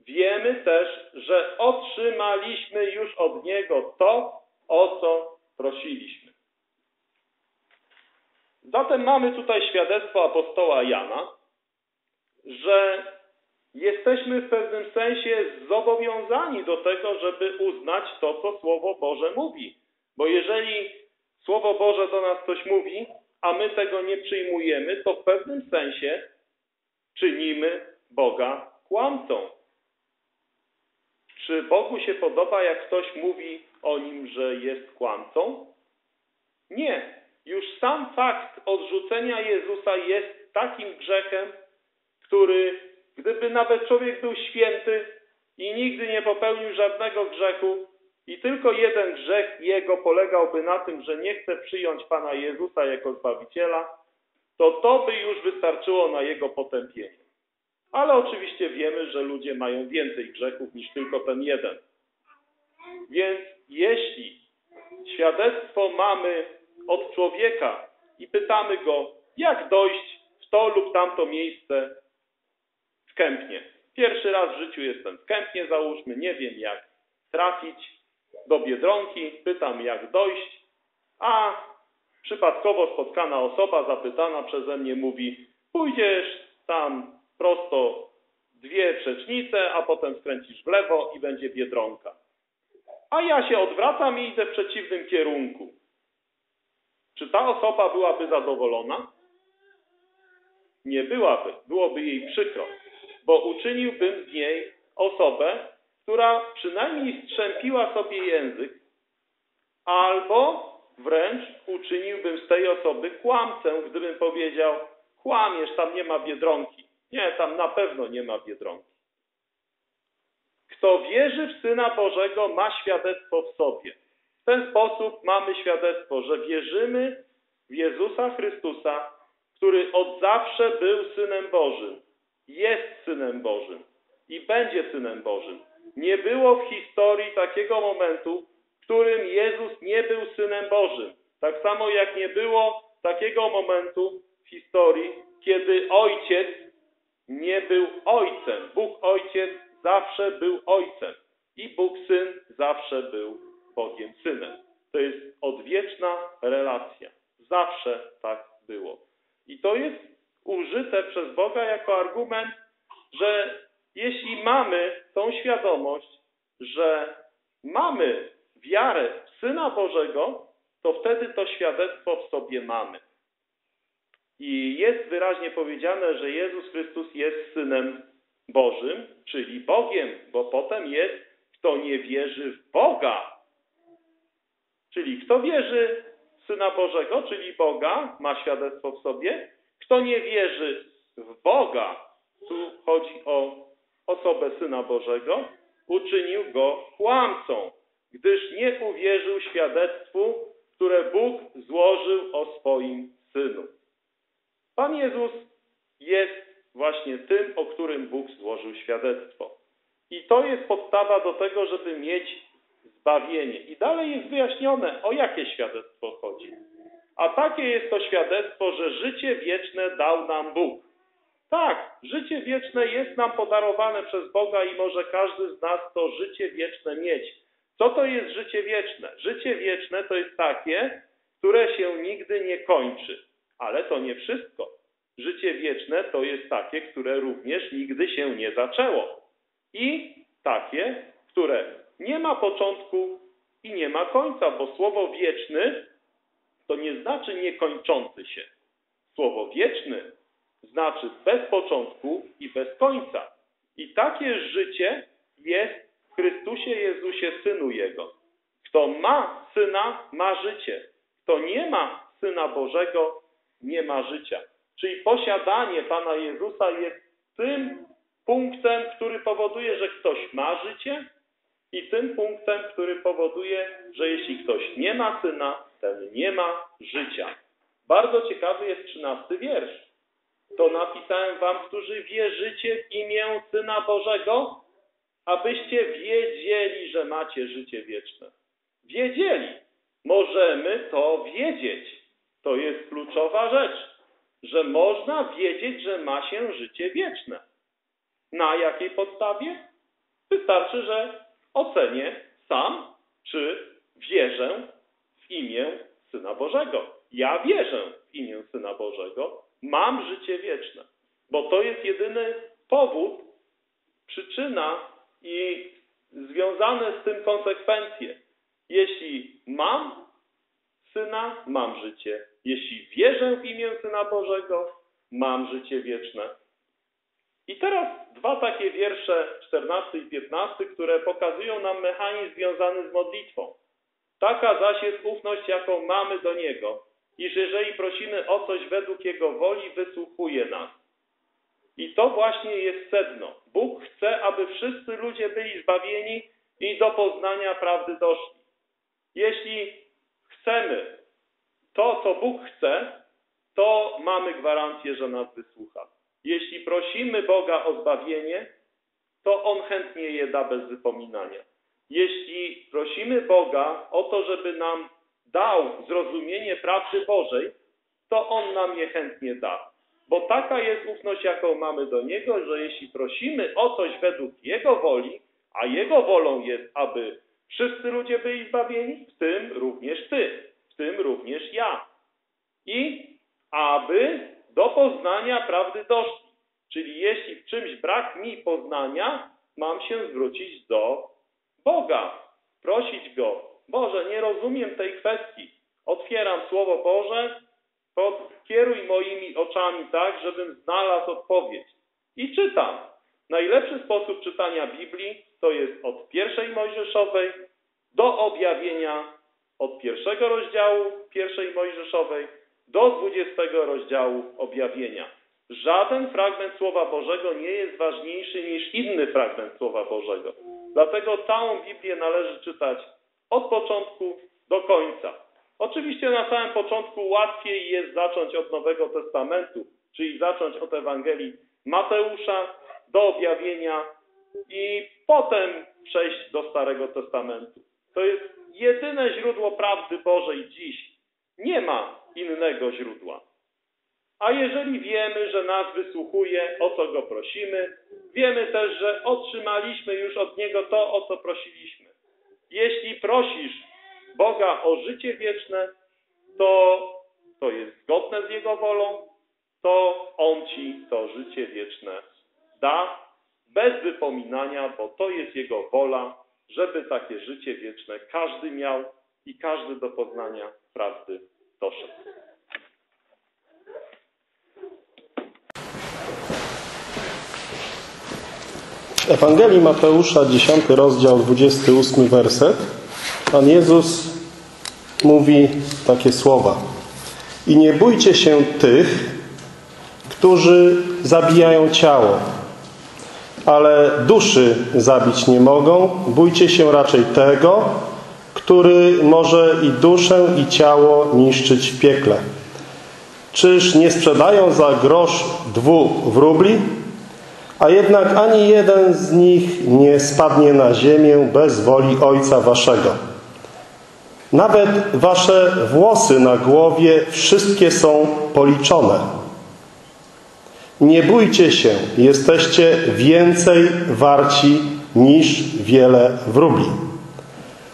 wiemy też, że otrzymaliśmy już od Niego to, o co prosiliśmy. Zatem mamy tutaj świadectwo apostoła Jana, że jesteśmy w pewnym sensie zobowiązani do tego, żeby uznać to, co Słowo Boże mówi. Bo jeżeli Słowo Boże do nas coś mówi, a my tego nie przyjmujemy, to w pewnym sensie czynimy Boga kłamcą. Czy Bogu się podoba, jak ktoś mówi o Nim, że jest kłamcą? Nie. Już sam fakt odrzucenia Jezusa jest takim grzechem, który gdyby nawet człowiek był święty i nigdy nie popełnił żadnego grzechu, i tylko jeden grzech jego polegałby na tym, że nie chce przyjąć Pana Jezusa jako Zbawiciela, to to by już wystarczyło na jego potępienie. Ale oczywiście wiemy, że ludzie mają więcej grzechów niż tylko ten jeden. Więc jeśli świadectwo mamy od człowieka i pytamy go, jak dojść w to lub tamto miejsce w Kępnie. Pierwszy raz w życiu jestem w Kępnie, załóżmy, nie wiem jak trafić do Biedronki, pytam jak dojść, a przypadkowo spotkana osoba zapytana przeze mnie mówi, pójdziesz tam prosto dwie przecznice, a potem skręcisz w lewo i będzie Biedronka. A ja się odwracam i idę w przeciwnym kierunku. Czy ta osoba byłaby zadowolona? Nie byłaby, byłoby jej przykro, bo uczyniłbym z niej osobę, która przynajmniej strzępiła sobie język, albo wręcz uczyniłbym z tej osoby kłamcę, gdybym powiedział, kłamiesz, tam nie ma Biedronki. Nie, tam na pewno nie ma Biedronki. Kto wierzy w Syna Bożego, ma świadectwo w sobie. W ten sposób mamy świadectwo, że wierzymy w Jezusa Chrystusa, który od zawsze był Synem Bożym, jest Synem Bożym i będzie Synem Bożym. Nie było w historii takiego momentu, w którym Jezus nie był Synem Bożym. Tak samo jak nie było takiego momentu w historii, kiedy Ojciec nie był Ojcem. Bóg Ojciec zawsze był Ojcem i Bóg Syn zawsze był Bogiem Synem. To jest odwieczna relacja. Zawsze tak było. I to jest użyte przez Boga jako argument, że jeśli mamy tą świadomość, że mamy wiarę w Syna Bożego, to wtedy to świadectwo w sobie mamy. I jest wyraźnie powiedziane, że Jezus Chrystus jest Synem Bożym, czyli Bogiem, bo potem jest, kto nie wierzy w Boga. Czyli kto wierzy w Syna Bożego, czyli Boga, ma świadectwo w sobie. Kto nie wierzy w Boga, tu chodzi o osobę Syna Bożego, uczynił go kłamcą, gdyż nie uwierzył świadectwu, które Bóg złożył o swoim Synu. Pan Jezus jest właśnie tym, o którym Bóg złożył świadectwo. I to jest podstawa do tego, żeby mieć zbawienie. I dalej jest wyjaśnione, o jakie świadectwo chodzi. A takie jest to świadectwo, że życie wieczne dał nam Bóg. Tak, życie wieczne jest nam podarowane przez Boga i może każdy z nas to życie wieczne mieć. Co to jest życie wieczne? Życie wieczne to jest takie, które się nigdy nie kończy. Ale to nie wszystko. Życie wieczne to jest takie, które również nigdy się nie zaczęło. I takie, które nie ma początku i nie ma końca, bo słowo wieczny to nie znaczy niekończący się. Słowo wieczny znaczy bez początku i bez końca. I takie życie jest w Chrystusie Jezusie, Synu Jego. Kto ma Syna, ma życie. Kto nie ma Syna Bożego, nie ma życia. Czyli posiadanie Pana Jezusa jest tym punktem, który powoduje, że ktoś ma życie, i tym punktem, który powoduje, że jeśli ktoś nie ma Syna, ten nie ma życia. Bardzo ciekawy jest trzynasty wiersz. To napisałem wam, którzy wierzycie w imię Syna Bożego, abyście wiedzieli, że macie życie wieczne. Wiedzieli. Możemy to wiedzieć. To jest kluczowa rzecz, że można wiedzieć, że ma się życie wieczne. Na jakiej podstawie? Wystarczy, że ocenię sam, czy wierzę w imię Syna Bożego. Ja wierzę w imię Syna Bożego, mam życie wieczne, bo to jest jedyny powód, przyczyna i związane z tym konsekwencje. Jeśli mam Syna, mam życie. Jeśli wierzę w imię Syna Bożego, mam życie wieczne. I teraz dwa takie wiersze, czternasty i piętnasty, które pokazują nam mechanizm związany z modlitwą. Taka zaś jest ufność, jaką mamy do Niego, iż jeżeli prosimy o coś według Jego woli, wysłuchuje nas. I to właśnie jest sedno. Bóg chce, aby wszyscy ludzie byli zbawieni i do poznania prawdy doszli. Jeśli chcemy to, co Bóg chce, to mamy gwarancję, że nas wysłucha. Jeśli prosimy Boga o zbawienie, to On chętnie je da bez wypominania. Jeśli prosimy Boga o to, żeby nam dał zrozumienie prawdy Bożej, to On nam je chętnie da. Bo taka jest ufność, jaką mamy do Niego, że jeśli prosimy o coś według Jego woli, a Jego wolą jest, aby wszyscy ludzie byli zbawieni, w tym również Ty, w tym również ja. I aby do poznania prawdy doszli. Czyli jeśli w czymś brak mi poznania, mam się zwrócić do Boga, prosić Go. Boże, nie rozumiem tej kwestii. Otwieram Słowo Boże, kieruj moimi oczami tak, żebym znalazł odpowiedź. I czytam. Najlepszy sposób czytania Biblii to jest od pierwszej Mojżeszowej do objawienia, od pierwszego rozdziału pierwszej Mojżeszowej do dwudziestego rozdziału objawienia. Żaden fragment Słowa Bożego nie jest ważniejszy niż inny fragment Słowa Bożego. Dlatego całą Biblię należy czytać od początku do końca. Oczywiście na samym początku łatwiej jest zacząć od Nowego Testamentu, czyli zacząć od Ewangelii Mateusza do Objawienia i potem przejść do Starego Testamentu. To jest jedyne źródło prawdy Bożej dziś. Nie ma innego źródła. A jeżeli wiemy, że nas wysłuchuje, o co Go prosimy, wiemy też, że otrzymaliśmy już od Niego to, o co prosiliśmy. Jeśli prosisz Boga o życie wieczne, to to jest zgodne z Jego wolą, to On ci to życie wieczne da bez wypominania, bo to jest Jego wola, żeby takie życie wieczne każdy miał i każdy do poznania prawdy doszedł. W Ewangelii Mateusza, dziesiąty rozdział, dwudziesty ósmy werset, Pan Jezus mówi takie słowa: i nie bójcie się tych, którzy zabijają ciało, ale duszy zabić nie mogą. Bójcie się raczej tego, który może i duszę, i ciało niszczyć w piekle. Czyż nie sprzedają za grosz dwu wróbli? A jednak ani jeden z nich nie spadnie na ziemię bez woli Ojca waszego. Nawet wasze włosy na głowie wszystkie są policzone. Nie bójcie się, jesteście więcej warci niż wiele wróbli.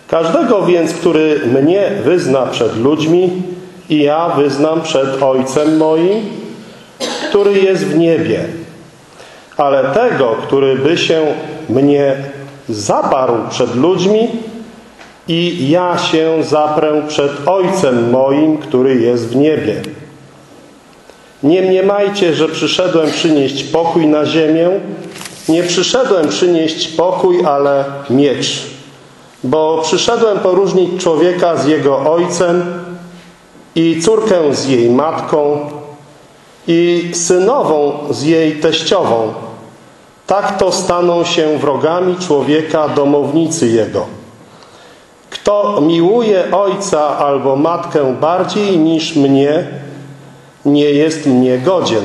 Każdego więc, który mnie wyzna przed ludźmi, i ja wyznam przed Ojcem moim, który jest w niebie. Ale tego, który by się mnie zaparł przed ludźmi, i ja się zaprę przed Ojcem moim, który jest w niebie. Nie mniemajcie, że przyszedłem przynieść pokój na ziemię. Nie przyszedłem przynieść pokój, ale miecz. Bo przyszedłem poróżnić człowieka z jego ojcem i córkę z jej matką i synową z jej teściową. Tak to staną się wrogami człowieka domownicy jego. Kto miłuje ojca albo matkę bardziej niż mnie, nie jest mnie godzien.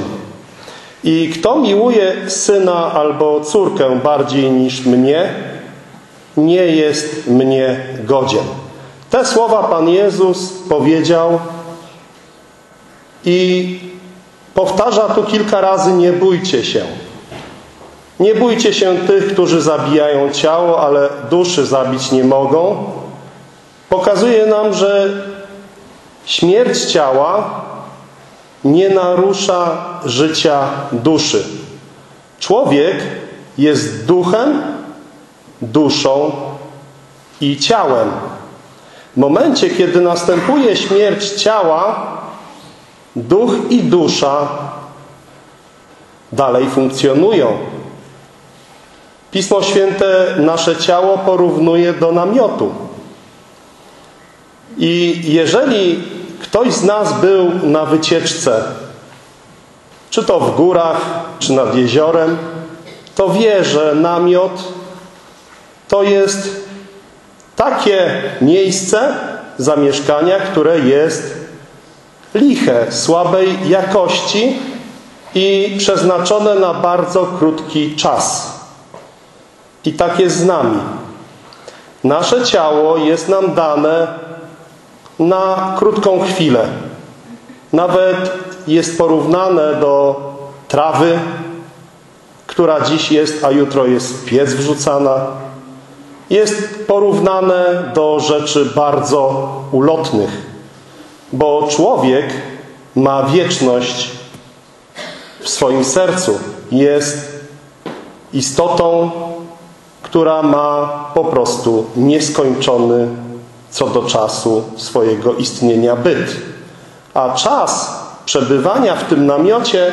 I kto miłuje syna albo córkę bardziej niż mnie, nie jest mnie godzien. Te słowa Pan Jezus powiedział i powtarza tu kilka razy: nie bójcie się. Nie bójcie się tych, którzy zabijają ciało, ale duszy zabić nie mogą. Pokazuje nam, że śmierć ciała nie narusza życia duszy. Człowiek jest duchem, duszą i ciałem. W momencie, kiedy następuje śmierć ciała, duch i dusza dalej funkcjonują. Pismo Święte nasze ciało porównuje do namiotu. I jeżeli ktoś z nas był na wycieczce, czy to w górach, czy nad jeziorem, to wie, że namiot to jest takie miejsce zamieszkania, które jest liche, słabej jakości i przeznaczone na bardzo krótki czas. I tak jest z nami. Nasze ciało jest nam dane na krótką chwilę. Nawet jest porównane do trawy, która dziś jest, a jutro jest w piec wrzucana. Jest porównane do rzeczy bardzo ulotnych, bo człowiek ma wieczność w swoim sercu. Jest istotą, która ma po prostu nieskończony co do czasu swojego istnienia byt. A czas przebywania w tym namiocie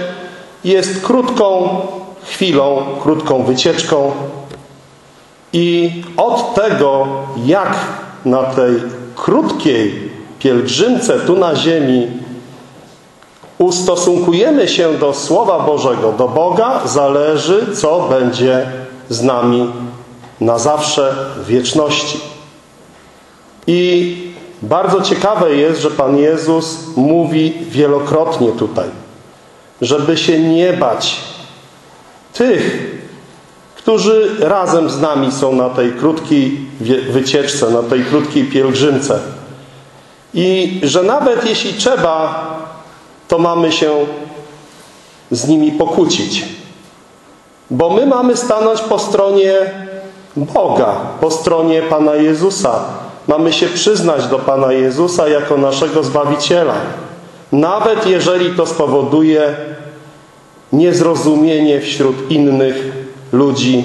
jest krótką chwilą, krótką wycieczką. I od tego, jak na tej krótkiej pielgrzymce tu na ziemi ustosunkujemy się do Słowa Bożego, do Boga, zależy, co będzie z nami na zawsze w wieczności. I Bardzo ciekawe jest, że Pan Jezus mówi wielokrotnie tutaj, żeby się nie bać tych, którzy razem z nami są na tej krótkiej wycieczce, na tej krótkiej pielgrzymce. I że nawet jeśli trzeba, to mamy się z nimi pokłócić. Bo my mamy stanąć po stronie Boga, po stronie Pana Jezusa. Mamy się przyznać do Pana Jezusa jako naszego Zbawiciela. Nawet jeżeli to spowoduje niezrozumienie wśród innych ludzi,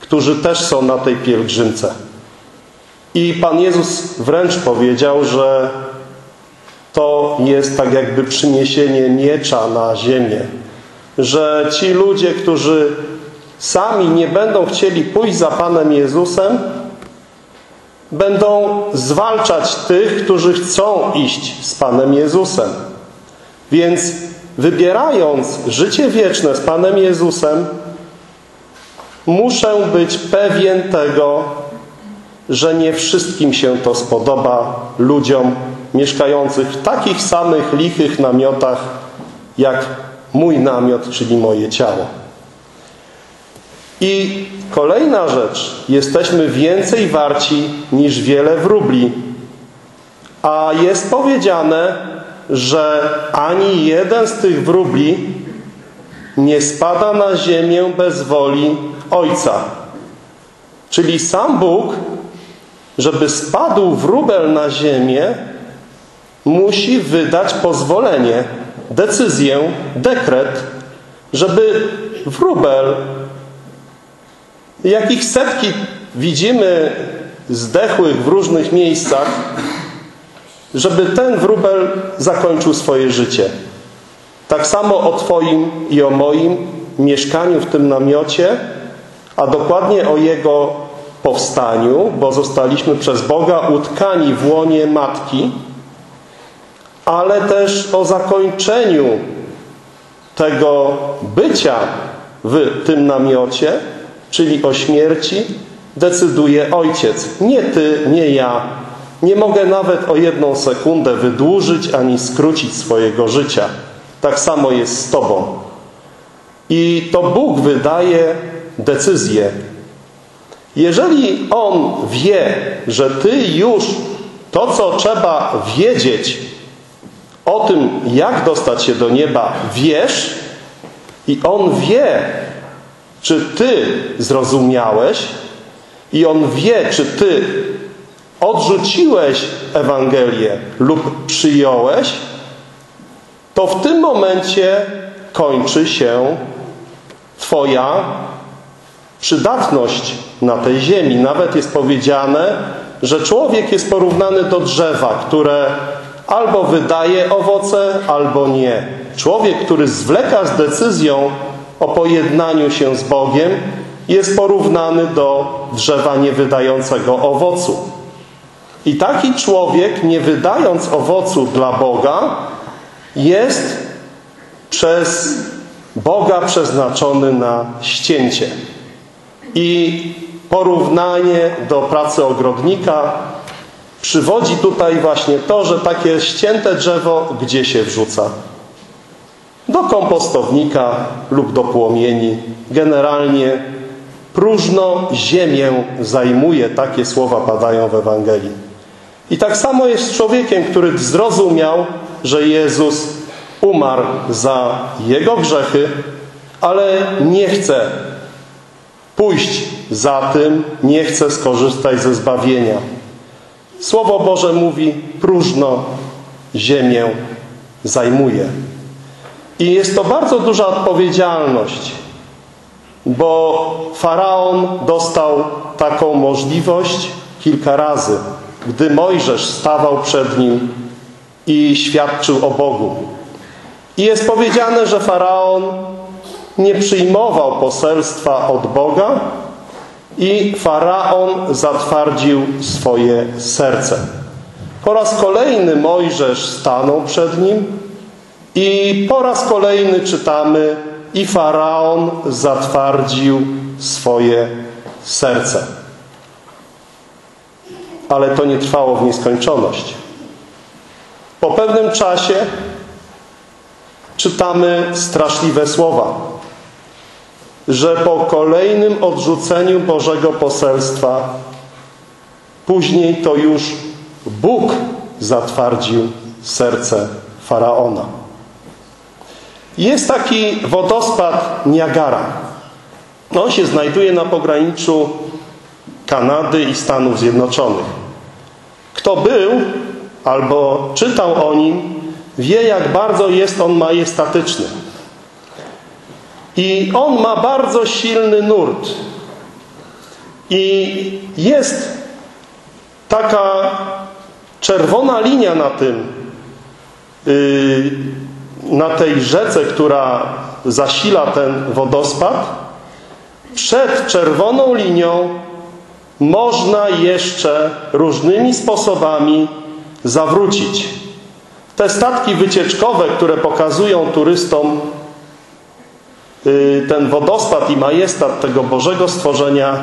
którzy też są na tej pielgrzymce. I Pan Jezus wręcz powiedział, że to jest tak jakby przyniesienie miecza na ziemię. Że ci ludzie, którzy sami nie będą chcieli pójść za Panem Jezusem, będą zwalczać tych, którzy chcą iść z Panem Jezusem. Więc wybierając życie wieczne z Panem Jezusem, muszę być pewien tego, że nie wszystkim się to spodoba, ludziom mieszkających w takich samych lichych namiotach, jak mój namiot, czyli moje ciało. I kolejna rzecz. Jesteśmy więcej warci niż wiele wróbli. A jest powiedziane, że ani jeden z tych wróbli nie spada na ziemię bez woli Ojca. Czyli sam Bóg, żeby spadł wróbel na ziemię, musi wydać pozwolenie, decyzję, dekret, żeby wróbel, jakich setki widzimy zdechłych w różnych miejscach, żeby ten wróbel zakończył swoje życie. Tak samo o Twoim i o moim mieszkaniu w tym namiocie, a dokładnie o jego powstaniu, bo zostaliśmy przez Boga utkani w łonie Matki, ale też o zakończeniu tego bycia w tym namiocie, czyli o śmierci, decyduje Ojciec. Nie Ty, nie ja. Nie mogę nawet o jedną sekundę wydłużyć ani skrócić swojego życia. Tak samo jest z Tobą. I to Bóg wydaje decyzję. Jeżeli On wie, że Ty już to, co trzeba wiedzieć o tym, jak dostać się do nieba, wiesz i On wie, czy Ty zrozumiałeś i On wie, czy Ty odrzuciłeś Ewangelię lub przyjąłeś, to w tym momencie kończy się Twoja przydatność na tej ziemi. Nawet jest powiedziane, że człowiek jest porównany do drzewa, które albo wydaje owoce, albo nie. Człowiek, który zwleka z decyzją o pojednaniu się z Bogiem, jest porównany do drzewa niewydającego owocu. I taki człowiek, nie wydając owocu dla Boga, jest przez Boga przeznaczony na ścięcie. I porównanie do pracy ogrodnika przywodzi tutaj właśnie to, że takie ścięte drzewo gdzie się wrzuca? Do kompostownika lub do płomieni. Generalnie próżno ziemię zajmuje. Takie słowa padają w Ewangelii. I tak samo jest z człowiekiem, który zrozumiał, że Jezus umarł za jego grzechy, ale nie chce pójść za tym, nie chce skorzystać ze zbawienia. Słowo Boże mówi, próżno ziemię zajmuje. I jest to bardzo duża odpowiedzialność, bo faraon dostał taką możliwość kilka razy, gdy Mojżesz stawał przed nim i świadczył o Bogu. I jest powiedziane, że faraon nie przyjmował poselstwa od Boga i faraon zatwardził swoje serce. Po raz kolejny Mojżesz stanął przed nim i po raz kolejny czytamy, i faraon zatwardził swoje serce. Ale to nie trwało w nieskończoność. Po pewnym czasie czytamy straszliwe słowa, że po kolejnym odrzuceniu Bożego poselstwa później to już Bóg zatwardził serce Faraona. Jest taki wodospad Niagara. On się znajduje na pograniczu Kanady i Stanów Zjednoczonych. Kto był albo czytał o nim, wie, jak bardzo jest on majestatyczny. I on ma bardzo silny nurt. I jest taka czerwona linia na tym, na tej rzece, która zasila ten wodospad. Przed czerwoną linią można jeszcze różnymi sposobami zawrócić. Te statki wycieczkowe, które pokazują turystom ten wodospad i majestat tego Bożego stworzenia,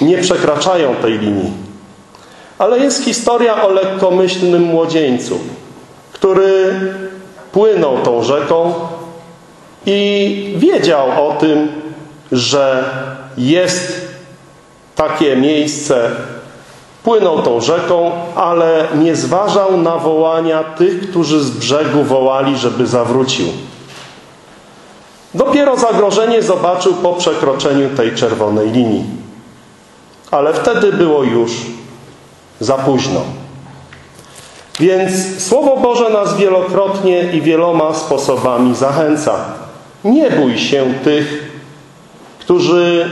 nie przekraczają tej linii. Ale jest historia o lekkomyślnym młodzieńcu, który płynął tą rzeką i wiedział o tym, że jest takie miejsce. Płynął tą rzeką, ale nie zważał na wołania tych, którzy z brzegu wołali, żeby zawrócił. Dopiero zagrożenie zobaczył po przekroczeniu tej czerwonej linii. Ale wtedy było już za późno. Więc Słowo Boże nas wielokrotnie i wieloma sposobami zachęca. Nie bój się tych, którzy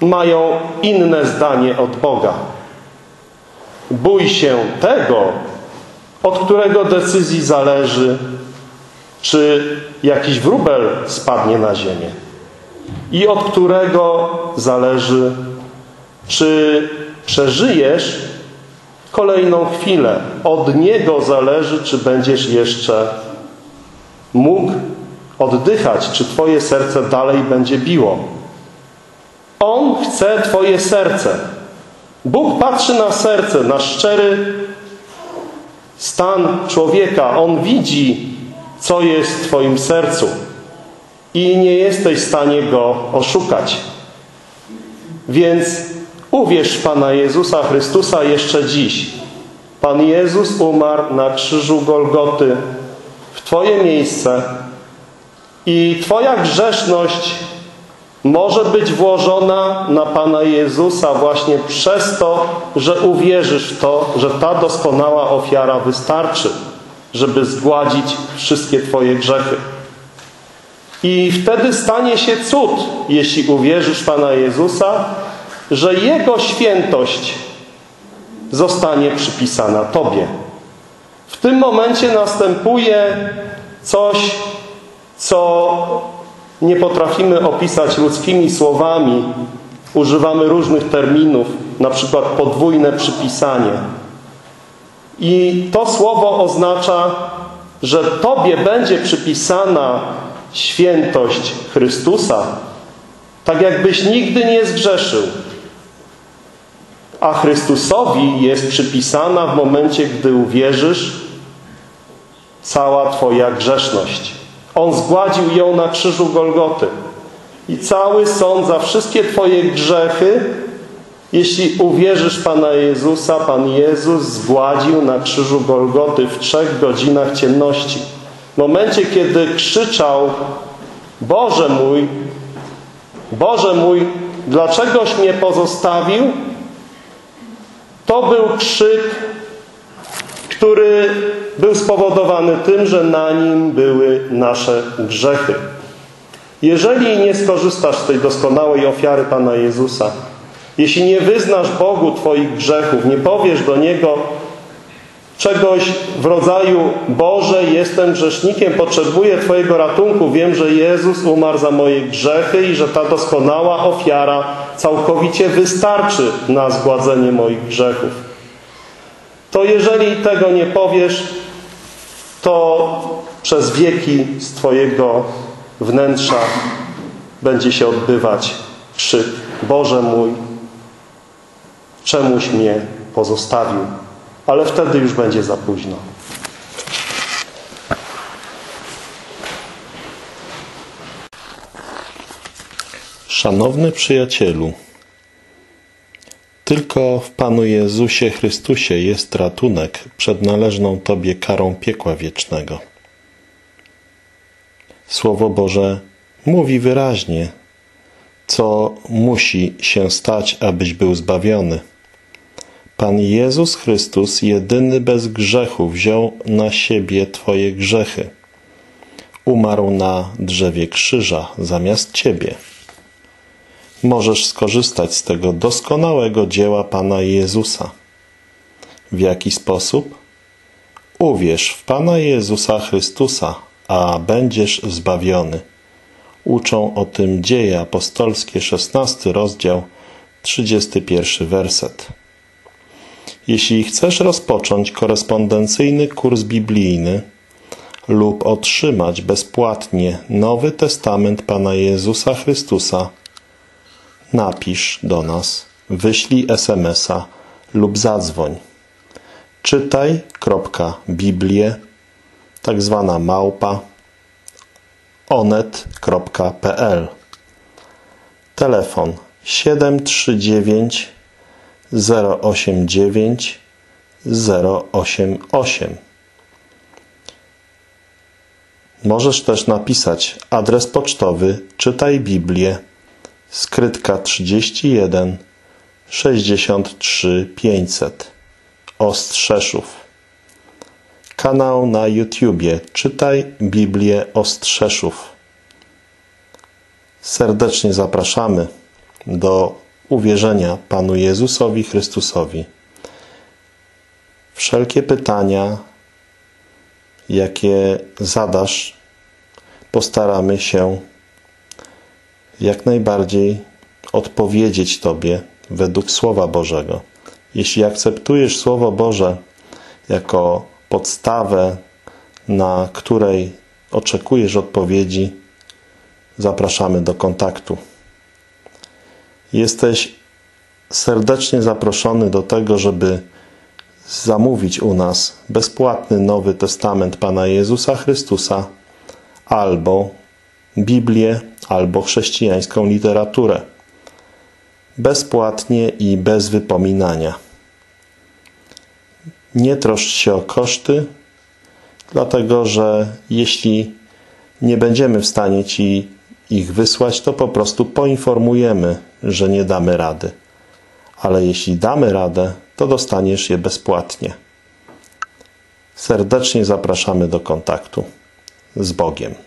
mają inne zdanie od Boga. Bój się tego, od którego decyzji zależy, czy jakiś wróbel spadnie na ziemię. I od którego zależy, czy przeżyjesz kolejną chwilę. Od niego zależy, czy będziesz jeszcze mógł oddychać, czy twoje serce dalej będzie biło. On chce twoje serce. Bóg patrzy na serce, na szczery stan człowieka. On widzi, co jest w twoim sercu i nie jesteś w stanie go oszukać. Więc uwierz w Pana Jezusa Chrystusa jeszcze dziś. Pan Jezus umarł na krzyżu Golgoty w twoje miejsce i twoja grzeszność może być włożona na Pana Jezusa właśnie przez to, że uwierzysz w to, że ta doskonała ofiara wystarczy, żeby zgładzić wszystkie twoje grzechy. I wtedy stanie się cud, jeśli uwierzysz w Pana Jezusa, że Jego świętość zostanie przypisana tobie. W tym momencie następuje coś, co nie potrafimy opisać ludzkimi słowami. Używamy różnych terminów, na przykład podwójne przypisanie. I to słowo oznacza, że tobie będzie przypisana świętość Chrystusa, tak jakbyś nigdy nie zgrzeszył. A Chrystusowi jest przypisana w momencie, gdy uwierzysz, cała twoja grzeszność. On zgładził ją na krzyżu Golgoty. I cały sąd za wszystkie twoje grzechy, jeśli uwierzysz Pana Jezusa, Pan Jezus zgładził na krzyżu Golgoty w trzech godzinach ciemności. W momencie, kiedy krzyczał: Boże mój, Boże mój, dlaczegoś mnie pozostawił? To był krzyk, który był spowodowany tym, że na nim były nasze grzechy. Jeżeli nie skorzystasz z tej doskonałej ofiary Pana Jezusa, jeśli nie wyznasz Bogu twoich grzechów, nie powiesz do Niego czegoś w rodzaju: Boże, jestem grzesznikiem, potrzebuję twojego ratunku, wiem, że Jezus umarł za moje grzechy i że ta doskonała ofiara całkowicie wystarczy na zgładzenie moich grzechów. To jeżeli tego nie powiesz, to przez wieki z twojego wnętrza będzie się odbywać krzyk: Boże mój, czemuś mnie pozostawił? Ale wtedy już będzie za późno. Szanowny przyjacielu, tylko w Panu Jezusie Chrystusie jest ratunek przed należną Tobie karą piekła wiecznego. Słowo Boże mówi wyraźnie, co musi się stać, abyś był zbawiony. Pan Jezus Chrystus, jedyny bez grzechu, wziął na siebie Twoje grzechy. Umarł na drzewie krzyża zamiast Ciebie. Możesz skorzystać z tego doskonałego dzieła Pana Jezusa. W jaki sposób? Uwierz w Pana Jezusa Chrystusa, a będziesz zbawiony. Uczą o tym Dzieje Apostolskie, szesnasty rozdział, trzydziesty pierwszy werset. Jeśli chcesz rozpocząć korespondencyjny kurs biblijny lub otrzymać bezpłatnie Nowy Testament Pana Jezusa Chrystusa, napisz do nas, wyślij es em es a lub zadzwoń. Czytaj.Biblie, tak zwana małpa, onet kropka pe el. Telefon siedem trzy dziewięć zero osiem dziewięć zero osiem osiem. Możesz też napisać adres pocztowy Czytaj Biblię, skrytka trzydzieści jeden sześćdziesiąt trzy pięćset, Ostrzeszów. Kanał na YouTubie Czytaj Biblię Ostrzeszów. Serdecznie zapraszamy do uwierzenia Panu Jezusowi Chrystusowi. Wszelkie pytania, jakie zadasz, postaramy się jak najbardziej odpowiedzieć Tobie według Słowa Bożego. Jeśli akceptujesz Słowo Boże jako podstawę, na której oczekujesz odpowiedzi, zapraszamy do kontaktu. Jesteś serdecznie zaproszony do tego, żeby zamówić u nas bezpłatny Nowy Testament Pana Jezusa Chrystusa albo Biblię, albo chrześcijańską literaturę. Bezpłatnie i bez wypominania. Nie troszcz się o koszty, dlatego że jeśli nie będziemy w stanie Ci ich wysłać, to po prostu poinformujemy, że nie damy rady. Ale jeśli damy radę, to dostaniesz je bezpłatnie. Serdecznie zapraszamy do kontaktu. Z Bogiem.